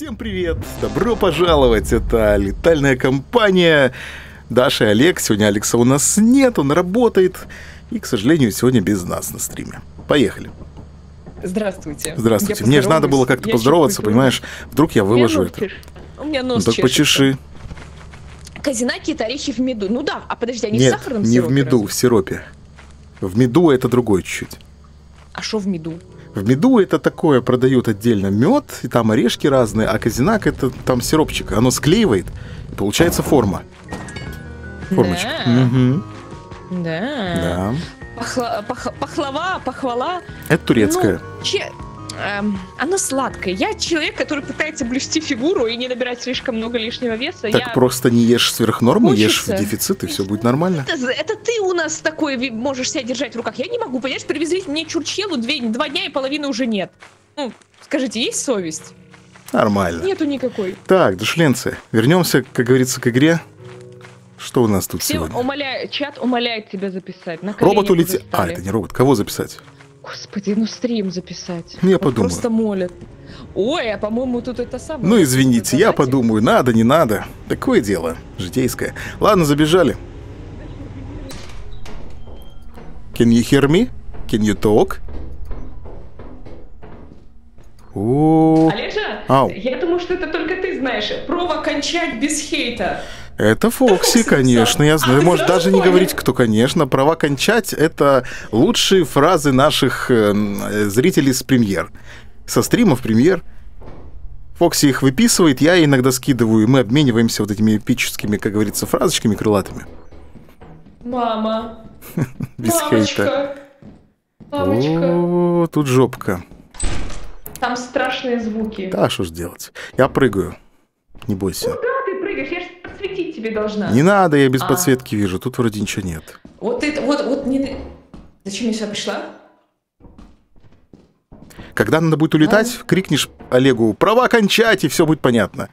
Всем привет! Добро пожаловать! Это летальная компания. Даша и Олег. Сегодня Алекса у нас нет, он работает. И, к сожалению, сегодня без нас на стриме. Поехали. Здравствуйте. Здравствуйте. Мне же надо было как-то поздороваться, понимаешь? Вдруг я выложу это. У меня нос чешется. Так почеши. Козинаки — это орехи в меду. Ну да, а подожди, они в сахарном сиропе? Нет, не в меду, в сиропе. В меду это другое чуть-чуть. А что в меду? В меду это такое, продают отдельно мед, и там орешки разные, а козинак — это там сиропчик. Оно склеивает, и получается форма. Формочка. Да. Да. Пахлава. Это турецкая. Ну, оно сладкое. Я человек, который пытается блюсти фигуру и не набирать слишком много лишнего веса. Так я... просто не ешь сверх нормы, ешь в дефицит, и все будет нормально. Это ты у нас такой можешь себя держать в руках. Я не могу, понимаешь, привезли мне чурчелу два дня, и половины уже нет. Ну, скажите, есть совесть? Нормально. Нету никакой. Так, душленцы, вернемся, как говорится, к игре. Что у нас тут сегодня? Чат умоляет тебя записать. На робот улетел. А, это не робот. Кого записать? Господи, ну стрим записать. Я подумаю. Просто молят. Ой, а по-моему тут это самое. Ну извините, я подумаю, надо, не надо. Такое дело, житейское. Ладно, забежали. Can you hear me? Can you talk? Олежа, я думаю, что это только ты знаешь. Прово кончать без хейта. Это Фокси, конечно, я знаю. Может, даже не говорить, кто, конечно. Права кончать — это лучшие фразы наших зрителей с премьер. Со стримов премьер. Фокси их выписывает, я иногда скидываю, и мы обмениваемся вот этими эпическими, как говорится, фразочками крылатыми. Мама. Без хейта. Мамочка. Тут жопка. Там страшные звуки. Да, что ж делать? Я прыгаю. Не бойся. Тебе должна. Не надо, я без подсветки вижу. Тут вроде ничего нет. Вот это, вот не... Зачем я сюда пришла? Когда надо будет улетать, крикнешь Олегу: права кончать, и все будет понятно.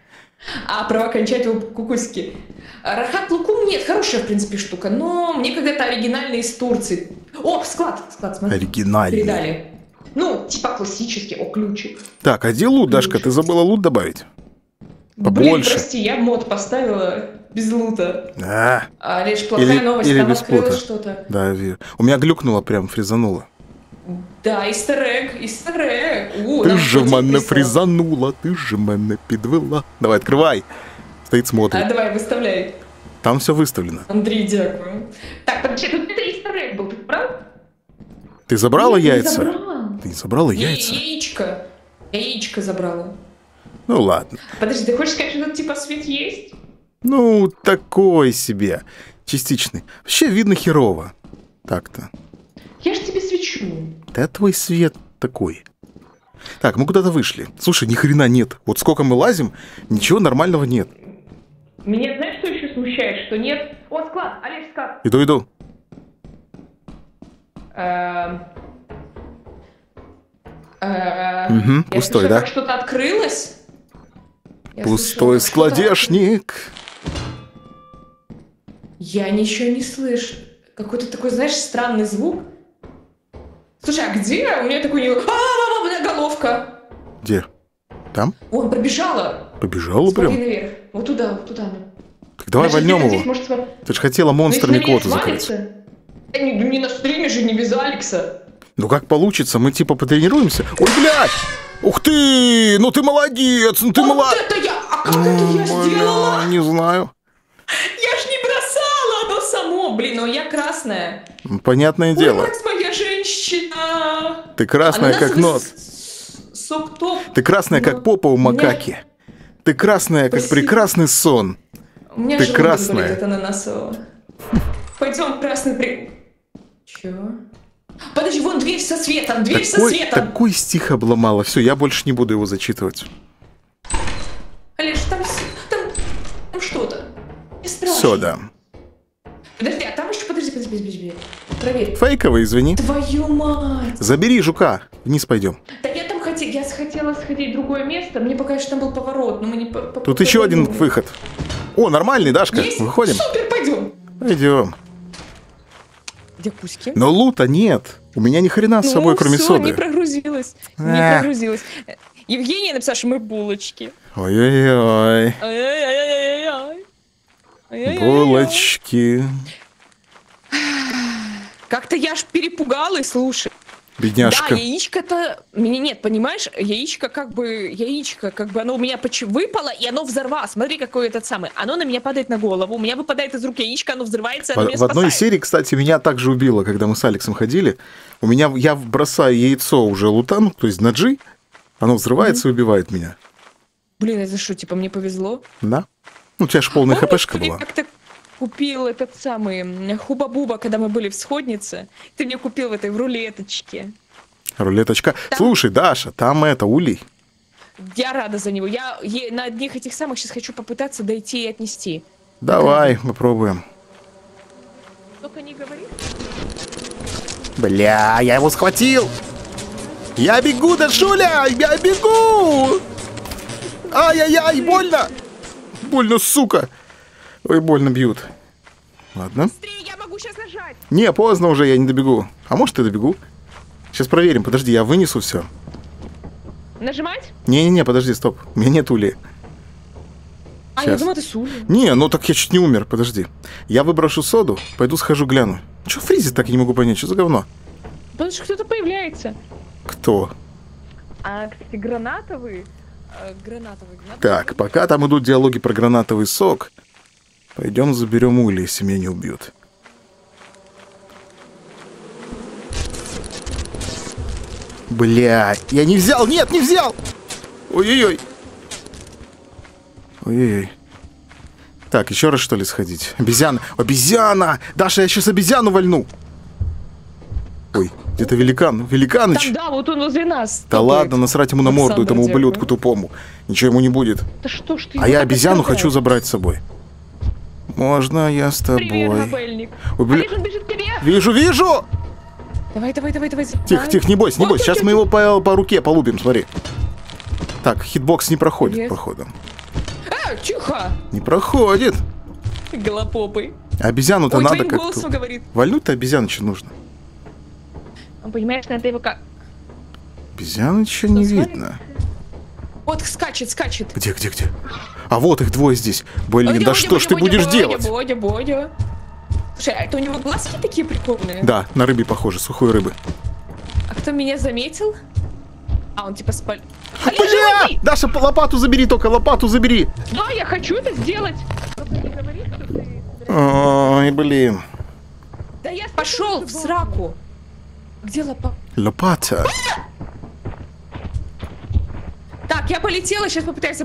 А права кончать у кукуськи. Рахат лукум — нет, хорошая, в принципе, штука. Но мне когда-то оригинальные из Турции. О, склад, смотри. Оригинальные. Передали. Ну, типа классический. О, ключик. Так, а где лут, Дашка? Ты забыла лут добавить. Побольше. Блин, прости, я мод поставила без лута. А лишь плохая новость, там открылось что-то. Да, у меня глюкнуло, прям фризануло. Да, истерэг. Ты же меня фризанула, ты же меня подвела. Давай, открывай. Стоит, смотрит. А давай, выставляй. Там все выставлено. Андрей, дякую. Так, подожди, тут это истерэг был, ты брал? Ты забрала яйца? Ты не забрала яйца? Яичко. Яичко забрала. Ну ладно. Подожди, ты хочешь сказать, что тут типа свет есть? Ну, такой себе. Частичный. Вообще видно херово. Так-то. Я ж тебе свечу. Да твой свет такой. Так, мы куда-то вышли. Слушай, ни хрена нет. Вот сколько мы лазим, ничего нормального нет. Меня знаешь, что еще смущает? Что нет... О, склад! Алиш, склад! Иду. Пустой, да? Что-то открылось? Пустой складешник. Я ничего не слышу. Какой-то такой, знаешь, странный звук. Слушай, а где? У меня такой... А-а-а, у меня головка. Где? Там? Вон, побежала. Побежала прям? Смотри наверх. Вот туда, вот туда. Так давай вольнем его. Ты же хотела монстрами квоту закрыть. Не на стриме же, не без Алекса. Ну как получится, мы типа потренируемся. Ой, блядь! Ух ты! Ну ты молодец! Ну ты молодец! Вот это я! А как это я сделала? Не знаю. Я ж не бросала, оно само, блин, но я красная. Понятное дело. Ой, моя женщина! Ты красная, как нос. Ты красная, как попа у макаки. Ты красная, как прекрасный сон. У меня же красная. Пойдем, красный. Чё? Подожди, вон дверь со светом, Такой стих обломала. Все, я больше не буду его зачитывать. Олеж, там что-то. Все, да. Подожди, а там еще, подожди. Проверь. Фейковый, извини. Твою мать. Забери жука, вниз пойдем. Да я там хотела сходить в другое место, мне пока что там был поворот, но мы не... Тут еще один выход. О, нормальный, Дашка, есть? Выходим. Супер, пойдем. Но лута нет. У меня ни хрена с собой, кроме соды. Не прогрузилась. Евгения написала, что мы булочки. Ой-ой-ой. Ой-ой-ой. Булочки. Как-то я ж перепугалась, слушай. Бедняжка. Да, яичко-то... Нет, понимаешь, яичко как бы оно у меня выпало, и оно взорвалось. Смотри, какой этот самый. Оно на меня падает на голову, у меня выпадает из рук яичко, оно взрывается, оно меня спасает. В одной серии, кстати, меня также убило, когда мы с Алексом ходили. У меня... Я бросаю яйцо уже лутану, то есть на G, оно взрывается и убивает меня. Блин, это что, типа, мне повезло? Да. Ну, у тебя же полная хпшка была. Купил этот самый хуба-буба, когда мы были в сходнице. Ты мне купил в рулеточке. Рулеточка. Там... Слушай, Даша, там это улей. Я рада за него. Я на одних этих самых сейчас хочу попытаться дойти и отнести. Давай, так, попробуем. Только не говори. Бля, я его схватил. Я бегу, Дашуля, я бегу. Ай-яй-яй, больно. Больно, сука. Ой, больно бьют. Ладно. Быстрее, я могу сейчас нажать. Не, поздно уже, я не добегу. А может, я добегу? Сейчас проверим. Подожди, я вынесу все. Нажимать? Не-не-не, подожди, стоп. У меня нет ули. А, я думал, ты с ули. Не, ну так я чуть не умер, подожди. Я выброшу соду, пойду схожу гляну. Че фризит так, я не могу понять, что за говно? Потому что кто-то появляется. Кто? А, кстати, гранатовый. Так, пока там идут диалоги про гранатовый сок... Пойдем заберем ули, если меня не убьют. Блядь, я не взял, нет, не взял! Ой-ой-ой. Ой-ой-ой. Так, еще раз что ли сходить? Обезьяна, обезьяна! Даша, я сейчас обезьяну вольну! Ой, где-то великан, великаныч. Там, да, вот он возле нас. Да ладно, насрать ему на морду, этому ублюдку тупому. Ничего ему не будет. Да что ж ты, а я обезьяну хочу забрать с собой. Можно я с тобой? Привет, он бежит к тебе. Вижу, вижу! Давай, давай, давай, давай. Тихо, тихо, не бойся, не бойся. Сейчас мы его по руке полубим, смотри. Так, хитбокс не проходит, походу. А, тихо! Не проходит. Голопопый. Обезьяну-то надо как-то... Вольнуть-то обезьяныча нужно. Он, понимаешь, надо его как... Обезьяныча не видно. Вот скачет, скачет. Где, где, где? А вот их двое здесь. Блин, да что ж ты будешь делать? Слушай, а это у него глазки такие прикольные? Да, на рыбе похоже, сухой рыбы. А кто меня заметил? А, он типа спал... Бля! Даша, лопату забери только, лопату забери. Да, я хочу это сделать. Ой, блин. Да я пошел в сраку. Где лопата? Лопата. Так, я полетела, сейчас попытаюсь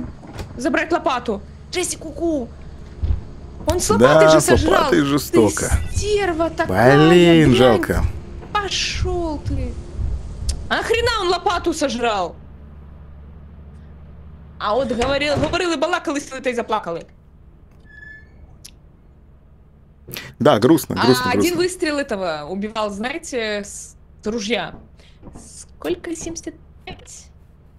забрать лопату. Джесси, куку. Он с лопатой же сожрал. Да, с лопатой жестоко. Ты стерва такая. Блин, жалко. Пошел ты. А хрена он лопату сожрал? А вот говорил и балакал, и слыта, и заплакал. Да, грустно, грустно. А один выстрел этого убивал, знаете, с ружья. Сколько? 75?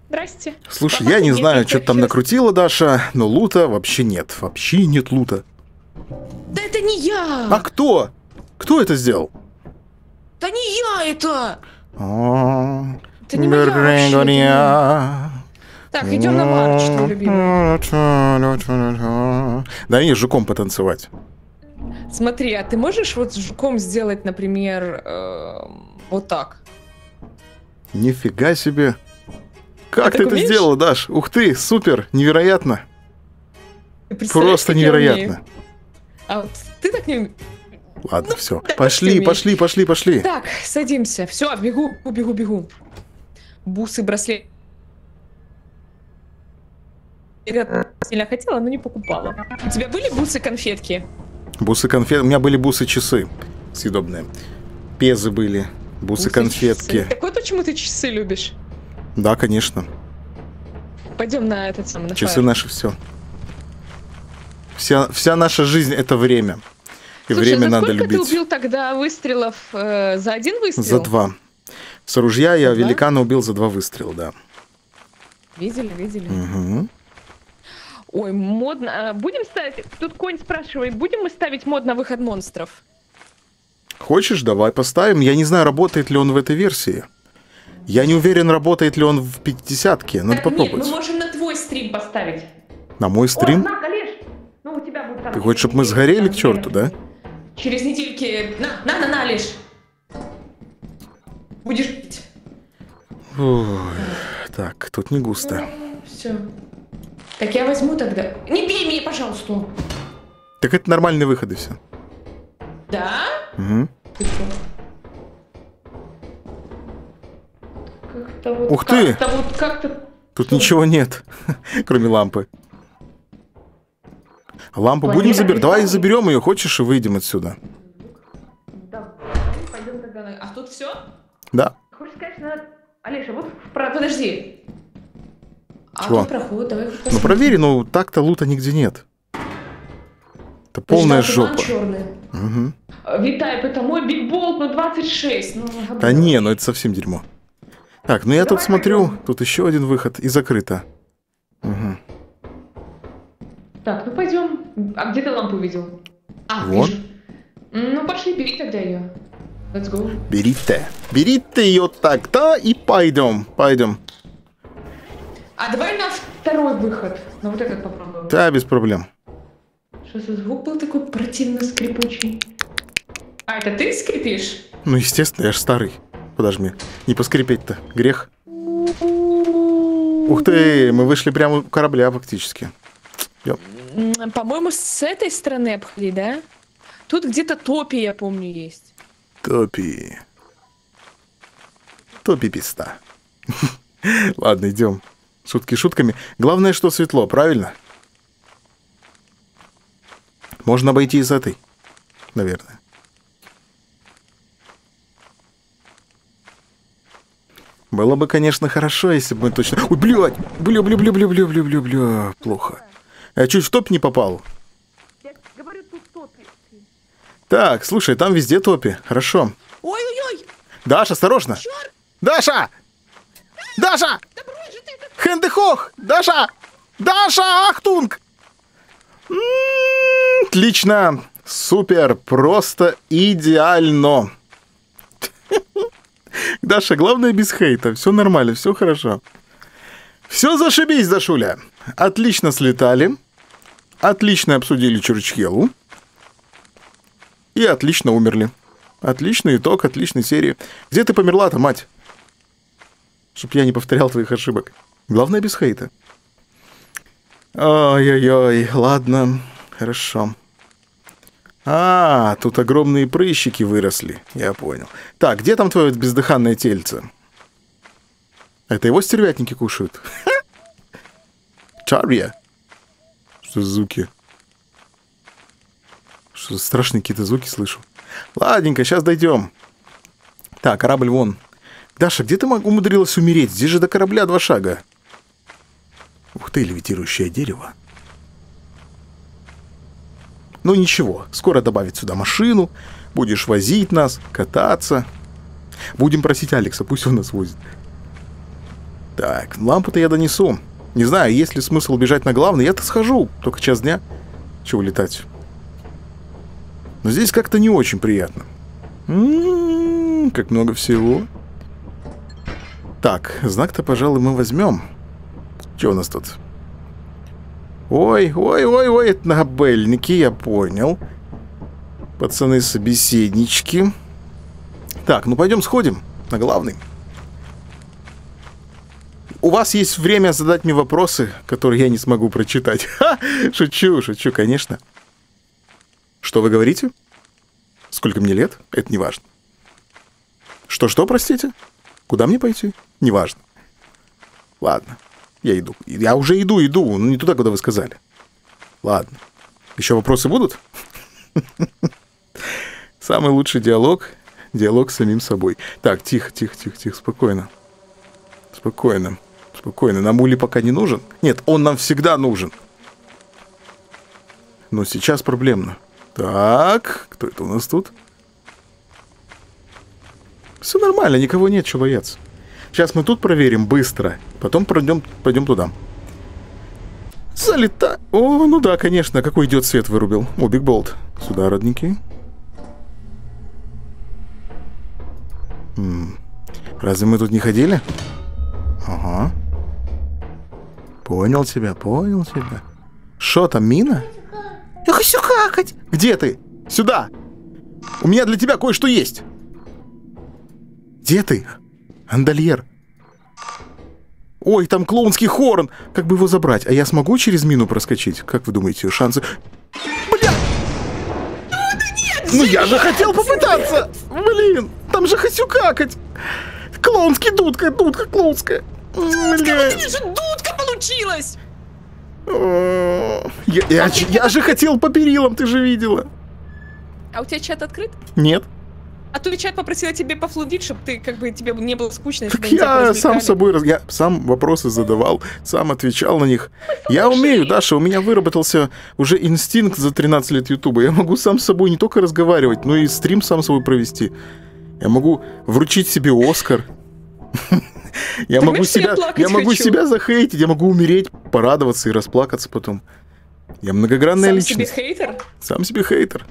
Здрасте. Слушай, я не знаю, что ты там накрутила, Даша, но лута вообще нет. Вообще нет лута. Да это не я! А кто? Кто это сделал? Да не я это! Это не моя. Так, идем на Марч, твой любимый. Да и с жуком потанцевать. Смотри, а ты можешь вот с жуком сделать, например, вот так? Нифига себе! Как ты это сделала, Даш? Ух ты, супер, невероятно. Просто невероятно. А вот ты так не... Ладно, ну, все. Пошли, пошли, пошли, пошли. Так, садимся. Все, бегу, бегу, бегу. Бусы, браслет. Я сильно хотела, но не покупала. У тебя были бусы-конфетки? Бусы-конфетки? У меня были бусы-часы съедобные. Пезы были, бусы-конфетки. Так вот почему ты часы любишь. Да, конечно. Пойдем на этот самый. На часы наши все. Вся наша жизнь это время. И слушай, время надо любить. Сколько ты убил тогда выстрелов? За один выстрел? За два. С ружья я великана убил за два выстрела, да. Видели, видели. Угу. Ой, модно. Будем ставить. Тут конь спрашивает, будем мы ставить мод на выход монстров? Хочешь, давай поставим. Я не знаю, работает ли он в этой версии. Я не уверен, работает ли он в 50-ке. Надо попробовать. Нет, мы можем на твой стрим поставить. На мой стрим? О, на, Олеж! Ну, у тебя будет там. Ты хочешь, чтобы мы сгорели к черту, да? Через недельки. На, Олеж. Будешь пить. Ой, так, тут не густо. Все. Так я возьму тогда. Не бей меня, пожалуйста. Так это нормальные выходы все. Да? Угу. Как-то вот. Ух ты! Как-то вот, как-то... Тут что? Ничего нет, кроме лампы. Лампу Валера, будем забирать? Давай заберем ее, хочешь, и выйдем отсюда. Да, пойдем тогда. А тут все? Да. Хочешь сказать, надо... Олеша, вот подожди. Чего? А тут проход, давай их посмотрим. Ну проверь, но так-то лута нигде нет. Это полная жопа. Угу. Витай, это мой бигболт на 26. Ну, да не, ну это совсем дерьмо. Так, ну я давай тут смотрю, пойдем. Тут еще один выход и закрыто. Угу. Так, ну пойдем. А где ты лампу видел? А, вот. Вижу. Ну пошли, бери тогда ее. Let's go. Бери-то ее так-то и пойдем. А давай на второй выход. На вот этот попробуем. Да, без проблем. Что за звук был такой противно скрипучий? А это ты скрипишь? Ну естественно, я же старый. Подожми. Не поскрипеть-то. Грех. Ух ты, мы вышли прямо с корабля фактически. По-моему, с этой стороны обходи, да? Тут где-то топи, я помню, есть. Топи. Топи-писта. Ладно, идем. Шутки шутками. Главное, что светло, правильно? Можно обойти из этой, наверное. Было бы, конечно, хорошо, если бы мы точно... Ой, блядь! Бля, плохо. Я чуть в топь не попал. Я говорю, тут топи. Так, слушай, там везде топи. Хорошо. Ой-ой-ой! Даша, осторожно! Черт! Даша! Даша! Хэндехох! Даша! Даша! Ахтунг! Отлично! Супер! Просто идеально! Даша, главное без хейта. Все нормально, все хорошо. Все зашибись, Дашуля. Отлично слетали. Отлично обсудили Чурчхелу. И отлично умерли. Отличный итог, отличной серии. Где ты померла-то, мать? Чтоб я не повторял твоих ошибок. Главное без хейта. Ой-ой-ой, ладно, хорошо. А, тут огромные прыщики выросли, я понял. Так, где там твое бездыханное тельце? Это его стервятники кушают? Чарья? Что за звуки? Что за страшные какие-то звуки слышу? Ладненько, сейчас дойдем. Так, корабль вон. Даша, где ты умудрилась умереть? Здесь же до корабля 2 шага. Ух ты, левитирующее дерево. Ну ничего, скоро добавить сюда машину, будешь возить нас, кататься. Будем просить Алекса, пусть он нас возит. Так, лампу-то я донесу. Не знаю, есть ли смысл бежать на главный, я-то схожу, только час дня. Чего летать? Но здесь как-то не очень приятно. Как много всего. Так, знак-то, пожалуй, мы возьмем. Что у нас тут? Ой, это набельники, я понял. Пацаны-собеседнички. Так, ну пойдем сходим на главный. У вас есть время задать мне вопросы, которые я не смогу прочитать. Ха! Шучу, конечно. Что вы говорите? Сколько мне лет? Это не важно. Что, простите? Куда мне пойти? Не важно. Ладно. Я иду. Я уже иду. Ну, не туда, куда вы сказали. Ладно. Еще вопросы будут? Самый лучший диалог. Диалог с самим собой. Так, тихо. Спокойно. Нам Ули пока не нужен. Нет, он нам всегда нужен. Но сейчас проблемно. Так. Кто это у нас тут? Все нормально. Никого нет, чего бояться. Сейчас мы тут проверим быстро. Потом пойдем туда. Залетай. О, ну да, конечно. Какой идет свет вырубил. О, бигболт. Сюда, родненький. Разве мы тут не ходили? Ага. Понял тебя, понял тебя. Шо там, мина? Я хочу какать. Где ты? Сюда. У меня для тебя кое-что есть. Где ты? Андальер. Ой, там клоунский хорн. Как бы его забрать? А я смогу через мину проскочить? Как вы думаете, шансы... Бля! Ну я же хотел попытаться! Блин, там же хочу какать! Клоунский дудка, дудка клоунская. Дудка, вот видишь, дудка получилась! Я же хотел по перилам, ты же видела. А у тебя чат открыт? Нет. А то чат попросила тебе пофлудить, чтобы ты, как бы, тебе не было скучно. Так я сам собой, я сам вопросы задавал, сам отвечал на них. Я умею, Даша, у меня выработался уже инстинкт за 13 лет Ютуба. Я могу сам с собой не только разговаривать, но и стрим сам с собой провести. Я могу вручить себе Оскар. Я могу себя захейтить, я могу умереть, порадоваться и расплакаться потом. Я многогранная личность. Сам себе хейтер? Сам себе хейтер.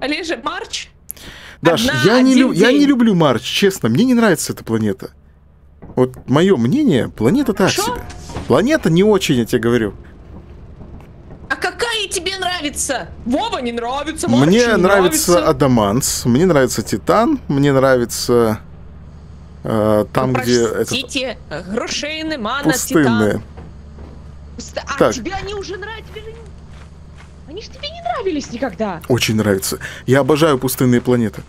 Олежа, Марч? Даш, я не люблю Марч, честно, мне не нравится эта планета. Вот мое мнение, планета так себе. Планета не очень, я тебе говорю. А какая тебе нравится? Вова не нравится, Марч не нравится. Мне нравится Адаманс, мне нравится Титан, мне нравится... там, где... Простите, грушейны, мана, пустынные. Титан. А так. Тебе они уже нравятся? Они же тебе не нравились никогда. Очень нравится. Я обожаю пустынные планеты.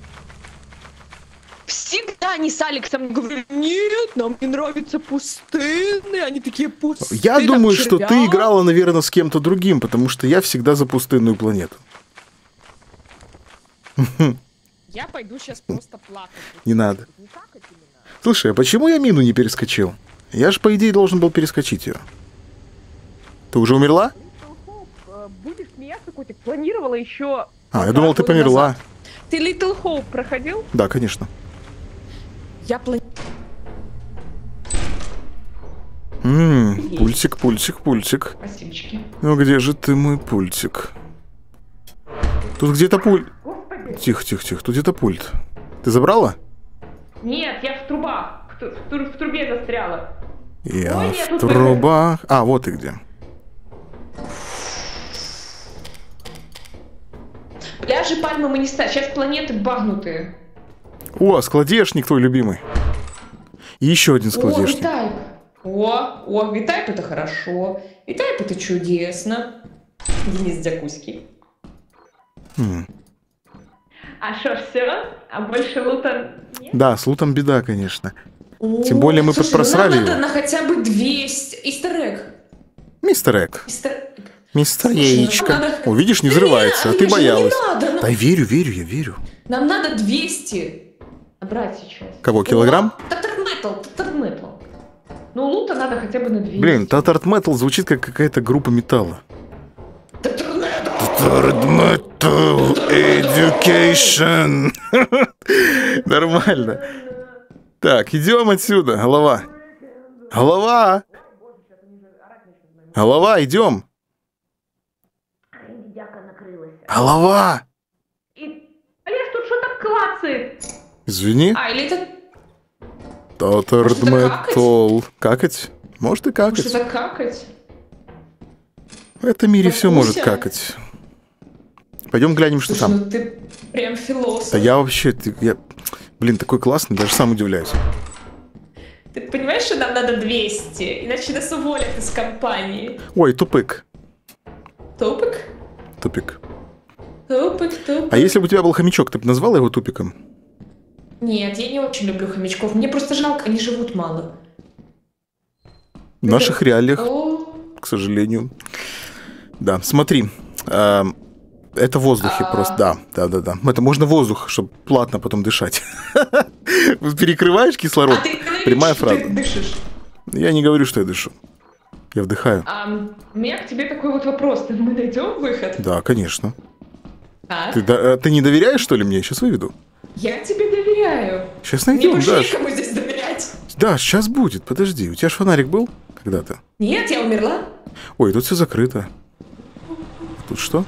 Всегда они с Алексом говорят, нет, нам не нравятся пустынные, они такие пустые. Я думаю, что ты играла, наверное, с кем-то другим, потому что я всегда за пустынную планету. Я пойду сейчас просто плакать. Не надо. Слушай, а почему я мину не перескочил? Я же, по идее, должен был перескочить ее. Ты уже умерла? Будешь смеяться, котик, планировала еще... А, я думал, ты померла. Назад. Ты Little Hope проходил? Да, конечно. Я пультик, пультик, пультик. Спасибочки. Ну где же ты, мой пультик? Тут где-то пульт. Тихо, тихо, тихо, тут где-то пульт. Ты забрала? Нет, я в трубах. В трубе застряла. Я в трубах. А, вот и где. Пляжи, пальмы мы не ставим. Сейчас планеты багнутые. О, складешник твой любимый. И еще один складешник. О, Витайп. О, Витайп это хорошо. Витайп это чудесно. Денис Дякуський. А что, все? А больше лута нет? Да, с лутом беда, конечно. О, тем более мы подпросрали. Нам надо на хотя бы 200. Истер-эг. Мистер Эк. Мистер Яичко. О, видишь, не взрывается, а ты боялась. Да, верю. Нам надо 200 набрать сейчас. Кого, килограмм? Татарт Метал. Ну, лута надо хотя бы на 200. Блин, Татарт Метал звучит как какая-то группа металла. Татарт Метал Education. Нормально. Так, идем отсюда, голова. Голова! Голова, идем! Голова! Олег, тут что-то клацает. Извини. А, или это... Татарт Метал. Какать? Может и какать. Может это какать? В этом мире все может какать. Пойдем глянем, что там. Ну ты прям философ. Да я вообще... Блин, такой классный, даже сам удивляюсь. Ты понимаешь, что нам надо 200? Иначе нас уволят из компании. Ой, тупик. Тупик? Тупик. Тупик. А если бы у тебя был хомячок, ты бы назвала его тупиком? Нет, я не очень люблю хомячков. Мне просто жалко, они живут мало. В наших реалиях, к сожалению. Да, смотри. Это в воздухе просто, да. Это можно воздух, чтобы платно потом дышать. Перекрываешь кислород? Прямая фраза. Я не говорю, что я дышу. Я вдыхаю. У меня к тебе такой вот вопрос. Мы найдем выход? Да, конечно. Ты не доверяешь, что ли, мне? Сейчас выведу. Я тебе доверяю. Сейчас найдем, Даш. Мне больше некому здесь доверять. Да, сейчас будет. Подожди, у тебя же фонарик был когда-то? Нет, я умерла. Ой, тут все закрыто. Тут что?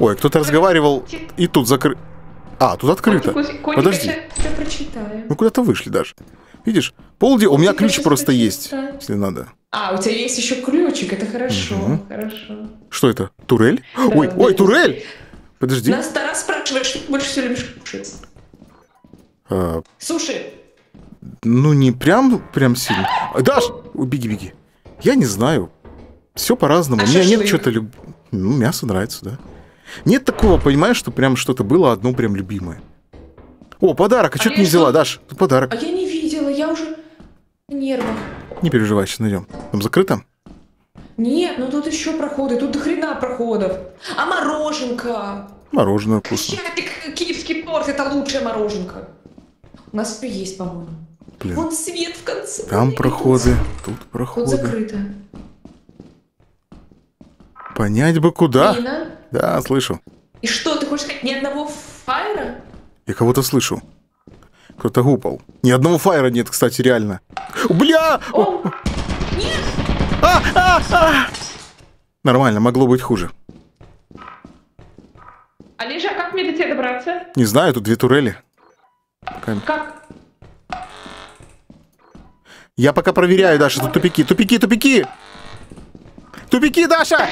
Ой, кто-то разговаривал, и тут закрыт. А, тут открыто. Подожди. Мы куда-то вышли даже. Видишь, полдень. У меня ключ просто есть, если надо. А, у тебя есть еще ключик, это хорошо. Хорошо. Что это? Турель? Ой, ой, турель! Подожди. Нас Тарас спрашивает, что ты больше всего любишь кушать. Суши. Ну, не прям сильно. Даш! Беги, беги. Я не знаю. Все по-разному. У меня нет чего-то... Ну, мясо нравится, да. Нет такого, понимаешь, что прям что-то было одно прям любимое. О, подарок. А что ты не взяла, Даш? Подарок. А я не видела. Я уже в нервах. Не переживай, сейчас найдем. Там закрыто? Нет, ну тут еще проходы. Тут до хрена проходов. А мороженка? Мороженое вкусно. Киевский торт. Это лучшая мороженка. У нас все есть, по-моему. Вон свет в конце. Там проходы. Тут проходы. Тут закрыто. Понять бы куда. Нина? Да, слышу. И что, ты хочешь сказать, ни одного фаера? Я кого-то слышу. Кто-то гупал. Ни одного фаера нет, кстати, реально. Бля! О! Нет! Нормально, могло быть хуже. Алиш, а как мне до тебя добраться? Не знаю, тут две турели. Как? Я пока проверяю, Даша, тут тупики. Тупики! Тупики, Даша!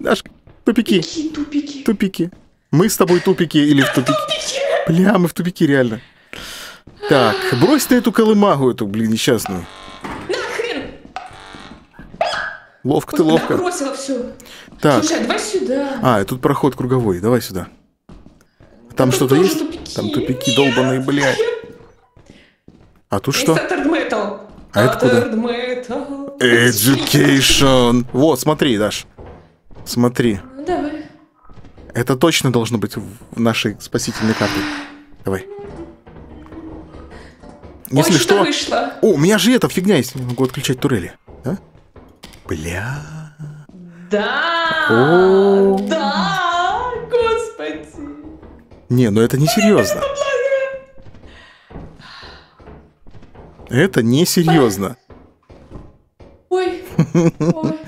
Дашка, тупики. Тупики. Мы с тобой тупики или в тупике? Бля, мы в тупике, реально. Так, брось ты эту колымагу, эту, блин, несчастную. Нахрен! Ловко ты, ловко. Бросила все. Так. Слушай, давай сюда. А, тут проход круговой, давай сюда. Там что-то есть? Тупики. Там тупики долбаные, блядь. А тут что? А это куда? Education. Вот, смотри, Даш. Смотри. Ну, давай. Это точно должно быть в нашей спасительной карте. Давай. Если что... Вышло. О, у меня же эта фигня есть. Я могу отключать турели. Да? Бля. Да. О. Да. Господи. Не, ну это не серьезно. Это не серьезно. Ой. Ой.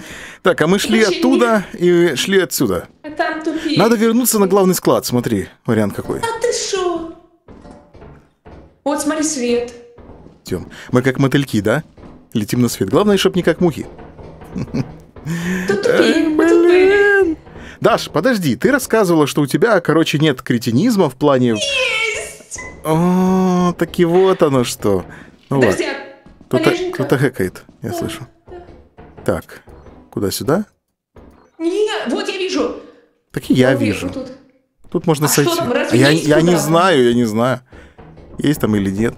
Так, а мы шли оттуда и шли отсюда. А там тупик. Надо вернуться на главный склад, смотри, вариант какой. А ты шо? Вот, смотри, свет. Идем. Мы как мотыльки, да? Летим на свет. Главное, чтобы не как мухи. Тут тупик, ай, блин. Даш, подожди, ты рассказывала, что у тебя, короче, нет кретинизма в плане... Есть! О, так и вот оно что. Ну, подожди, кто-то хэкает, я слышу. Так. Куда, сюда? Не, вот я вижу. Так и я вижу. Тут можно сойти. Я не знаю, есть там или нет.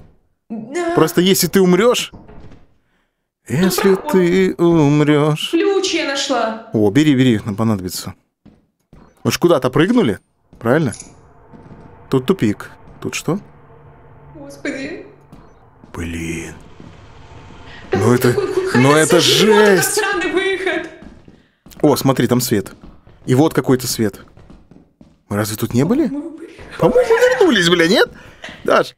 Да. Просто если ты умрешь. Если ты умрешь. Ключ я нашла. О, бери, бери, нам понадобится. Мы ж куда-то прыгнули, правильно? Тут тупик. Тут что? Господи. Блин. Ну это, жесть. О, смотри, там свет. И вот какой-то свет. Мы разве тут не были? По-моему, вернулись, бля, нет? Даш,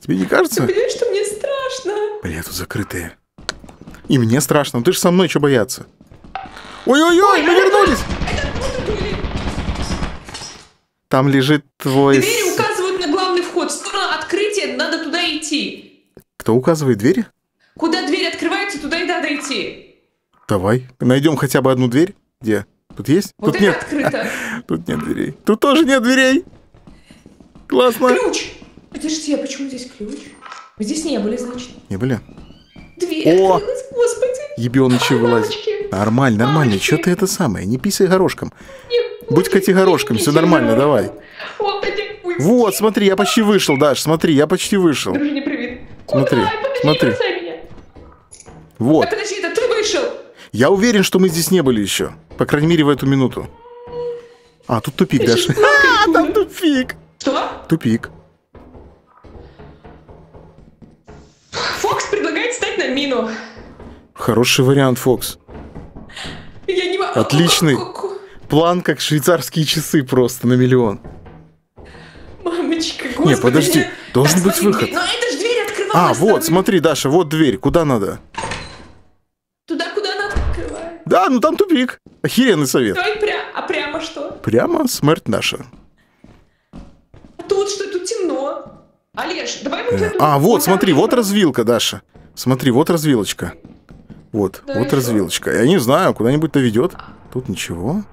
тебе не кажется? Ты понимаешь, что мне страшно? Бля, тут закрытые. И мне страшно, но ты же со мной, что бояться? Ой-ой-ой, мы вернулись! Там лежит твой... Двери указывают на главный вход. Скоро открытие, надо туда идти. Кто указывает двери? Куда дверь открывается, туда и надо идти. Давай. Найдем хотя бы одну дверь. Где? Тут есть? Вот тут это нет. Открыто. Тут нет дверей. Тут тоже нет дверей. Классно. Ключ. Подожди, а почему здесь ключ? Мы здесь не были, значит. Не были? Дверь открылась, господи. Ебеночи вылазит. Нормально, нормально. Че ты это самое? Не писай горошком. Будь-ка ты горошком, все нормально, давай. Вот, смотри, я почти вышел, Даш, смотри, я почти вышел. Смотри, смотри. Вот. Подожди, это ты вышел? Я уверен, что мы здесь не были еще. По крайней мере, в эту минуту. А, тут тупик, Даша. А, там тупик. Что? Тупик. Фокс предлагает встать на мину. Хороший вариант, Фокс. Я не могу. Отличный. План, как швейцарские часы просто на миллион. Мамочка, господи. Не, подожди. Должен быть выход. Но эта же дверь открывалась. А, вот, смотри, Даша, вот дверь. Куда надо? Да, ну там тупик. Охеренный совет. Давай прямо что? Прямо смерть наша. Алиш, давай вот эту... А, вот, смотри, вот развилка, Даша. Смотри, вот развилочка. Вот, да, вот развилочка. Я не знаю, куда-нибудь-то ведет. Тут ничего.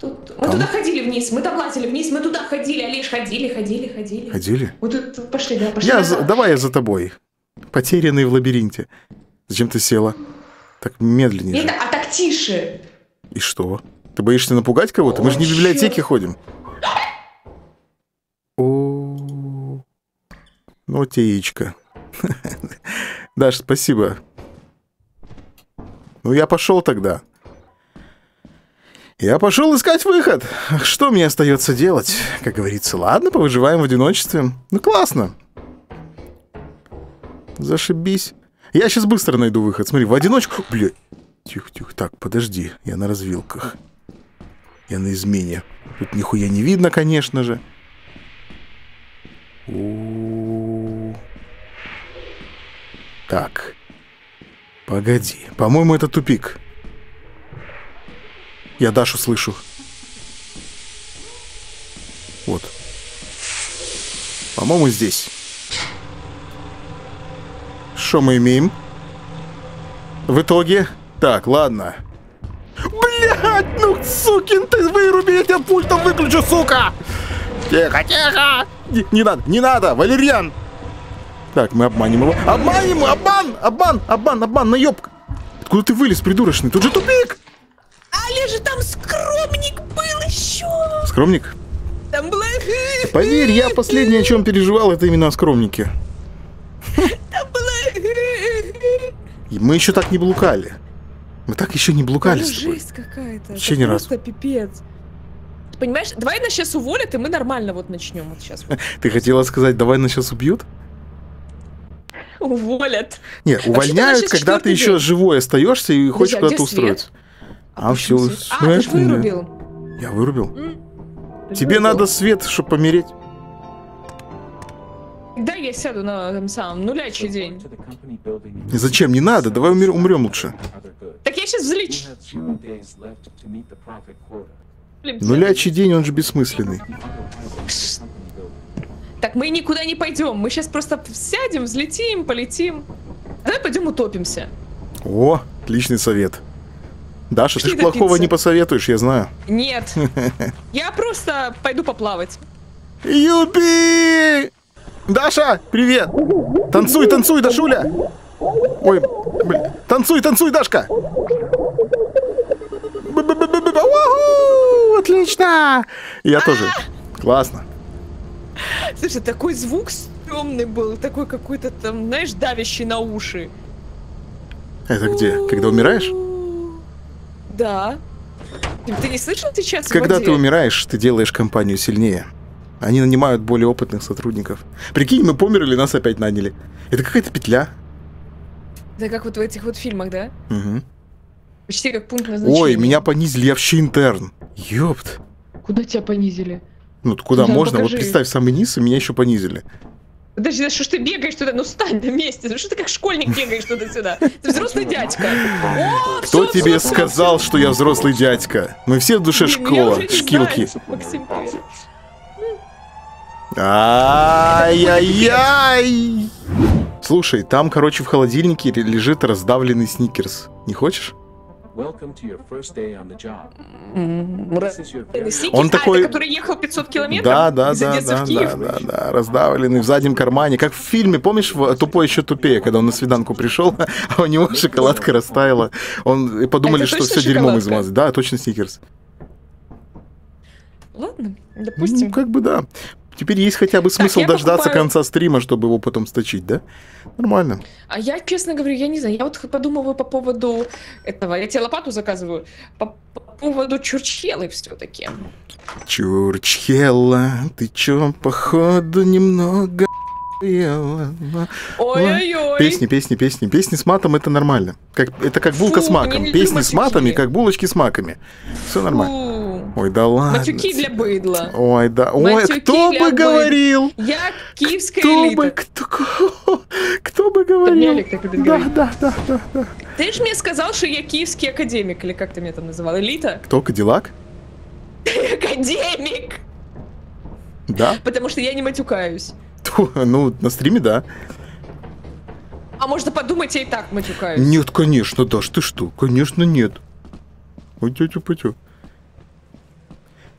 Тут... Мы туда ходили вниз, мы там лазили вниз, мы туда ходили, Алиш, ходили. Ходили? Вот тут пошли, да, пошли. Давай я за тобой. Потерянный в лабиринте. Зачем ты села? Так медленнее. Нет, а так тише. И что? Ты боишься напугать кого-то? Мы же не в библиотеке ходим. Ну, те яичко. Даша, спасибо. Ну, я пошел тогда. Я пошел искать выход. Что мне остается делать? Как говорится, ладно, повыживаем в одиночестве. Ну, классно. Зашибись. Я сейчас быстро найду выход. Смотри, в одиночку... Блядь. Тихо-тихо. Так, подожди. Я на развилках. Я на измене. Тут нихуя не видно, конечно же. Так. Погоди. По-моему, это тупик. Я Дашу слышу. Вот. По-моему, здесь. Что мы имеем? В итоге... Так, ладно. Блядь, ну, сукин ты, выруби, я тебя пультом выключу, сука! Тихо, тихо! Не надо, не надо, валерьян! Так, мы обманем его. Обманем! Обман! Наебка! Откуда ты вылез, придурочный? Тут же тупик! Аля же там скромник был еще! Скромник? Там была... Поверь, я последнее, о чем переживал, это именно о скромнике. Там была... Мы еще так не блукали. Мы так еще не блукали. Это жесть какая-то. Еще не раз. Пипец. Ты понимаешь, давай нас сейчас уволят, и мы нормально вот начнем вот сейчас. Ты хотела сказать, давай нас сейчас убьют? Уволят. Нет, увольняют, когда ты еще живой остаешься и хочешь куда-то устроиться. А все. А, ты вырубил. Я вырубил. Тебе надо свет, чтобы помереть. Да, я сяду на этом самом нулячий день. Зачем? Не надо. Давай умрем лучше. Так я сейчас взлечу. Нулячий день, он же бессмысленный. Так, мы никуда не пойдем. Мы сейчас просто сядем, взлетим, полетим. Давай пойдем утопимся. О, отличный совет. Даша, ты же плохого не посоветуешь, я знаю. Нет. Я просто пойду поплавать. Юпи! Даша, привет! Танцуй, танцуй, Дашуля! Ой, блин. Танцуй, танцуй, Дашка! Отлично! Я тоже. Классно. Слушай, такой звук стрёмный был, такой какой-то там, знаешь, давящий на уши. Это где? Когда умираешь? Да. Ты не слышал сейчас? Когда ты умираешь, ты делаешь компанию сильнее. Они нанимают более опытных сотрудников. Прикинь, мы померли, нас опять наняли. Это какая-то петля. Да как вот в этих вот фильмах, да? Угу. Почти как пункт назначения. Ой, меня понизили, я вообще интерн. Ёпт. Куда тебя понизили? Ну, куда можно? Покажи. Вот представь, самый низ, и меня еще понизили. Подожди, что ж ты бегаешь туда? Ну, встань на месте. Что ты как школьник бегаешь туда-сюда? Ты взрослый дядька. Кто тебе сказал, что я взрослый дядька? Мы все в душе школа, шкилки. Ай-яй-яй! Слушай, там, короче, в холодильнике лежит раздавленный сникерс. Не хочешь? Он такой... Это, который ехал 500 километров? Да, раздавленный в заднем кармане. Как в фильме, помнишь, «Тупой еще тупее», когда он на свиданку пришел, а у него шоколадка растаяла. Он подумали, что все дерьмом измазать. Да, точно сникерс. Ладно, допустим. Ну, как бы да. Теперь есть хотя бы смысл дождаться конца стрима, чтобы его потом сточить, да? Нормально. А я, честно говорю, я не знаю. Я вот подумываю по поводу этого. Я тебе лопату заказываю. По поводу чурчхелы все-таки. Чурчхела, ты чё, походу, немного... Ой-ой-ой. Песни с матом, это нормально. Это как булка с маком. Песни с матами, как булочки с маками. Все нормально. Ой, да ладно. Матюки для быдла. Ой, да. Ой, кто бы говорил? Я киевская элита. Кто бы говорил? Да. Ты же мне сказал, что я киевский академик, или как ты меня там называл? Элита? Кто, Кадиллак? Академик! Да? Потому что я не матюкаюсь. Фу, ну, на стриме, да. А можно подумать, я и так матюкаюсь. Нет, конечно, Даш, ты что? Конечно, нет. Утю-тю-путю.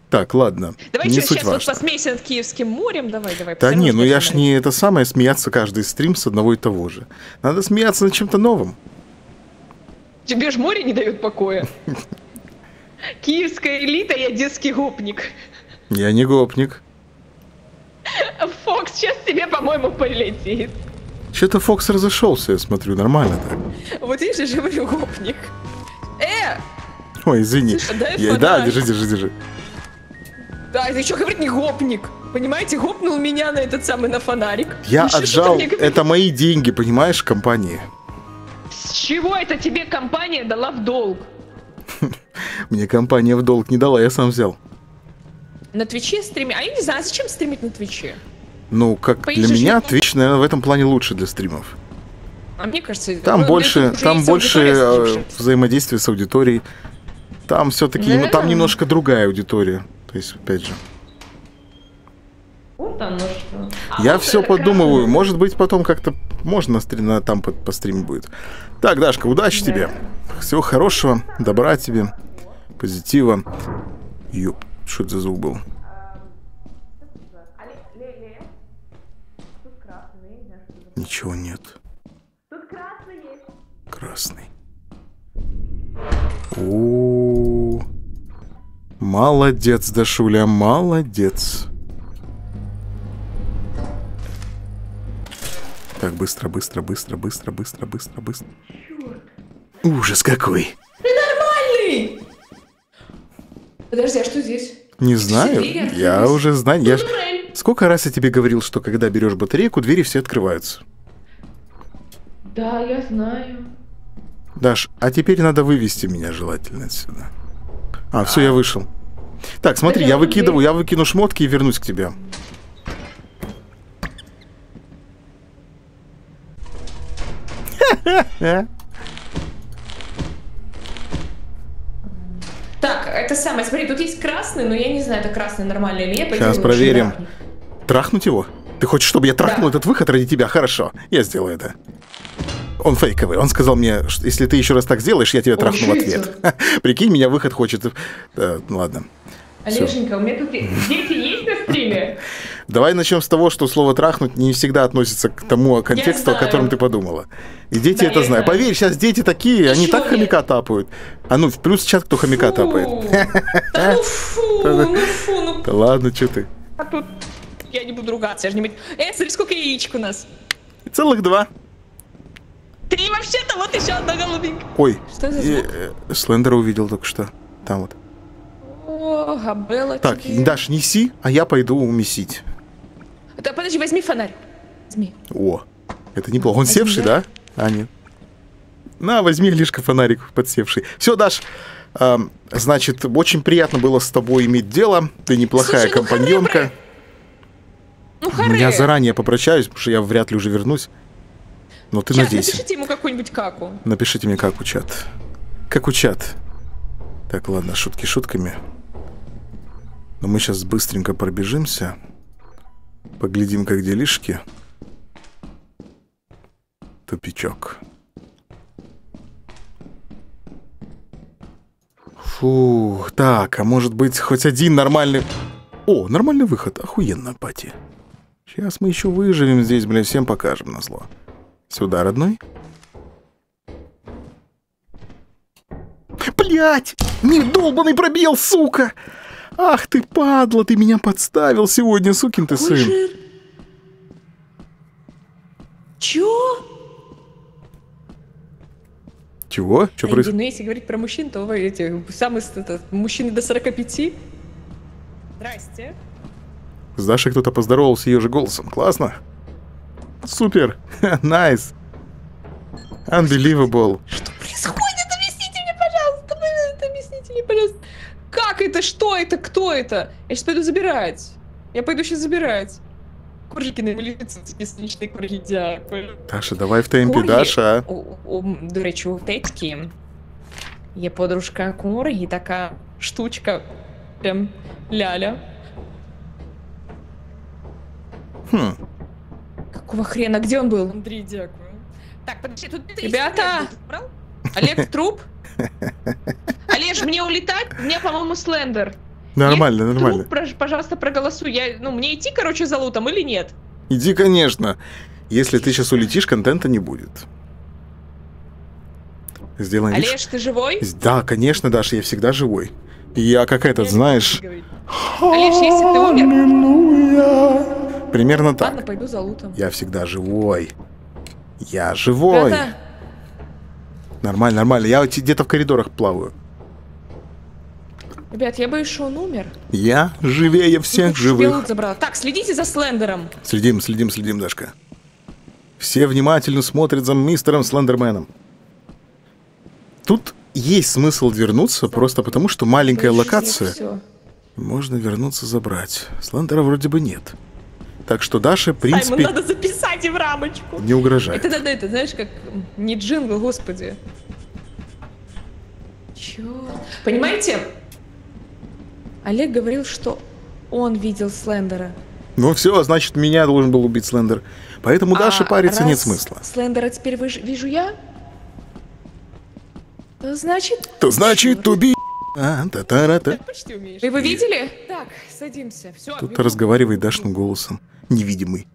Так, ладно. Давай не суть сейчас важно. Вот посмейся над Киевским морем. Давай, давай. Да не, ну я ж не это самое, смеяться каждый стрим с одного и того же. Надо смеяться над чем-то новым. Тебе ж море не дает покоя. Киевская элита, я детский гопник. Я не гопник. Фокс, сейчас тебе, по-моему, полетит. Че-то Фокс разошелся, я смотрю, нормально так. Вот видишь, я же говорю, гопник. Ой, извини. Слушай, дай я, да, держи. Да, ты что, говорит, не гопник. Понимаете, гопнул меня на этот самый, на фонарик. Я ну, отжал, это мои деньги, понимаешь, компании. С чего это тебе компания дала в долг? Мне компания в долг не дала, я сам взял. На Твиче стримить? А я не знаю, зачем стримить на Твиче? Ну, как для меня, Твич, наверное, в этом плане лучше для стримов. А мне кажется, там больше взаимодействия с аудиторией. Там все-таки, да? Там немножко другая аудитория. То есть, опять же. Вот оно что. Я все подумываю. Может быть, потом как-то можно там по стриме будет. Так, Дашка, удачи тебе. Всего хорошего, добра тебе, позитива. Ёп, что это за звук был? Ничего нет. Тут красный есть. Красный. О-о-о. Молодец, Дашуля, молодец. Так, быстро. Черт. Ужас какой. Ты нормальный! Подожди, а что здесь? Не знаю, я уже знаю. Я... Сколько раз я тебе говорил, что когда берешь батарейку, двери все открываются? Да, я знаю. Даш, а теперь надо вывести меня желательно отсюда. А, все, я вышел. Так, смотри, я выкину шмотки и вернусь к тебе. Так, это самое, смотри, тут есть красный, но я не знаю, это красный нормально или нет. Сейчас проверим. Трахнуть его? Ты хочешь, чтобы я трахнул этот выход ради тебя? Хорошо, я сделаю это. Он фейковый. Он сказал мне, что если ты еще раз так сделаешь, я тебя трахну в ответ. Прикинь, меня выход хочет. Ну ладно. Олеженька, у меня тут дети есть на стриме? Давай начнем с того, что слово «трахнуть» не всегда относится к тому контексту, о котором ты подумала. И дети это знают. Поверь, сейчас дети такие, они так хомяка тапают. А ну, плюс сейчас кто хомяка тапает. Ну фу, ну фу. Да ладно, что ты? А тут я не буду ругаться, я же не буду... смотри, сколько яичек у нас. Целых 2. 3 вообще-то, вот еще одна голубенькая. Ой, что за звук? Слендера увидел только что. Там вот. О, Габелла. Так, тебе. Даш, неси, а я пойду месить. Да, подожди, возьми фонарь. Возьми. О, это неплохо. Он севший, да? А, нет. На, возьми лишка фонарик подсевший. Все, Даш, значит, очень приятно было с тобой иметь дело. Ты неплохая компаньонка. Ну, хоры. Я заранее попрощаюсь, потому что я вряд ли уже вернусь. Но ты надейся. Напишите ему какую-нибудь каку. Напишите мне каку, чат. Каку, чат. Так, ладно, шутки шутками. Но мы сейчас быстренько пробежимся. Поглядим, как делишки. Тупичок. Фух, так, а может быть хоть один нормальный... О, нормальный выход, охуенно, пати. Сейчас мы еще выживем здесь, блин, всем покажем назло. Сюда, родной. Блять! Недолбанный пробел, сука! Ах ты, падла, ты меня подставил сегодня, сукин ты сын. Чё? Чего? Чё происходит? Ну, если говорить про мужчин, то эти самые мужчины до 45. Здрасте. С Дашей кто-то поздоровался ее же голосом. Классно. Супер. Найс. Unbelievable. Что происходит? Объясните мне, пожалуйста. Как это? Что это? Кто это? Я сейчас пойду забирать. Коржики навалятся, бесконечные коржики. Даша, давай в темпе, корги. Даша. До речи, в тетке. Я подружка корги, такая штучка. Прям ляля. Хм. Какого хрена? Где он был? Андрей, дякую. Так, подожди, тут... Ребята! Олег, труп? Олеж, мне улетать? Мне, по-моему, Слендер. Нормально, есть нормально. Труп, пожалуйста, проголосуй. Я, ну, мне идти, короче, за лутом или нет? Иди, конечно. Если ты сейчас улетишь, контента не будет. Сделаем. Олеж, ты живой? Да, конечно, Даша, я всегда живой. Я как этот, знаешь... Олеж, если ты умер... Примерно так. Ладно, пойду за лутом. Я всегда живой. Я живой. Ребята... Нормально, нормально. Я где-то в коридорах плаваю. Ребят, я боюсь, что он умер. Я живее всех живых. Так, следите за Слендером. Следим, следим, следим, Дашка. Все внимательно смотрят за мистером Слендерменом. Тут есть смысл вернуться, просто потому, что маленькая локация. Можно вернуться забрать. Слендера вроде бы нет. Так что Даша, в принципе... Саймон, надо записать и в рамочку. Не угрожает. Это, знаешь, как... Не джингл, господи. Чё? Понимаете? Олег говорил, что он видел Слендера. Ну все, значит, меня должен был убить Слендер. Поэтому Даша париться нет смысла. Слендера теперь вижу я? То значит... То значит, убить... Ты почти умеешь. Вы видели? Так, садимся. Кто-то разговаривает Дашным голосом. Невидимый.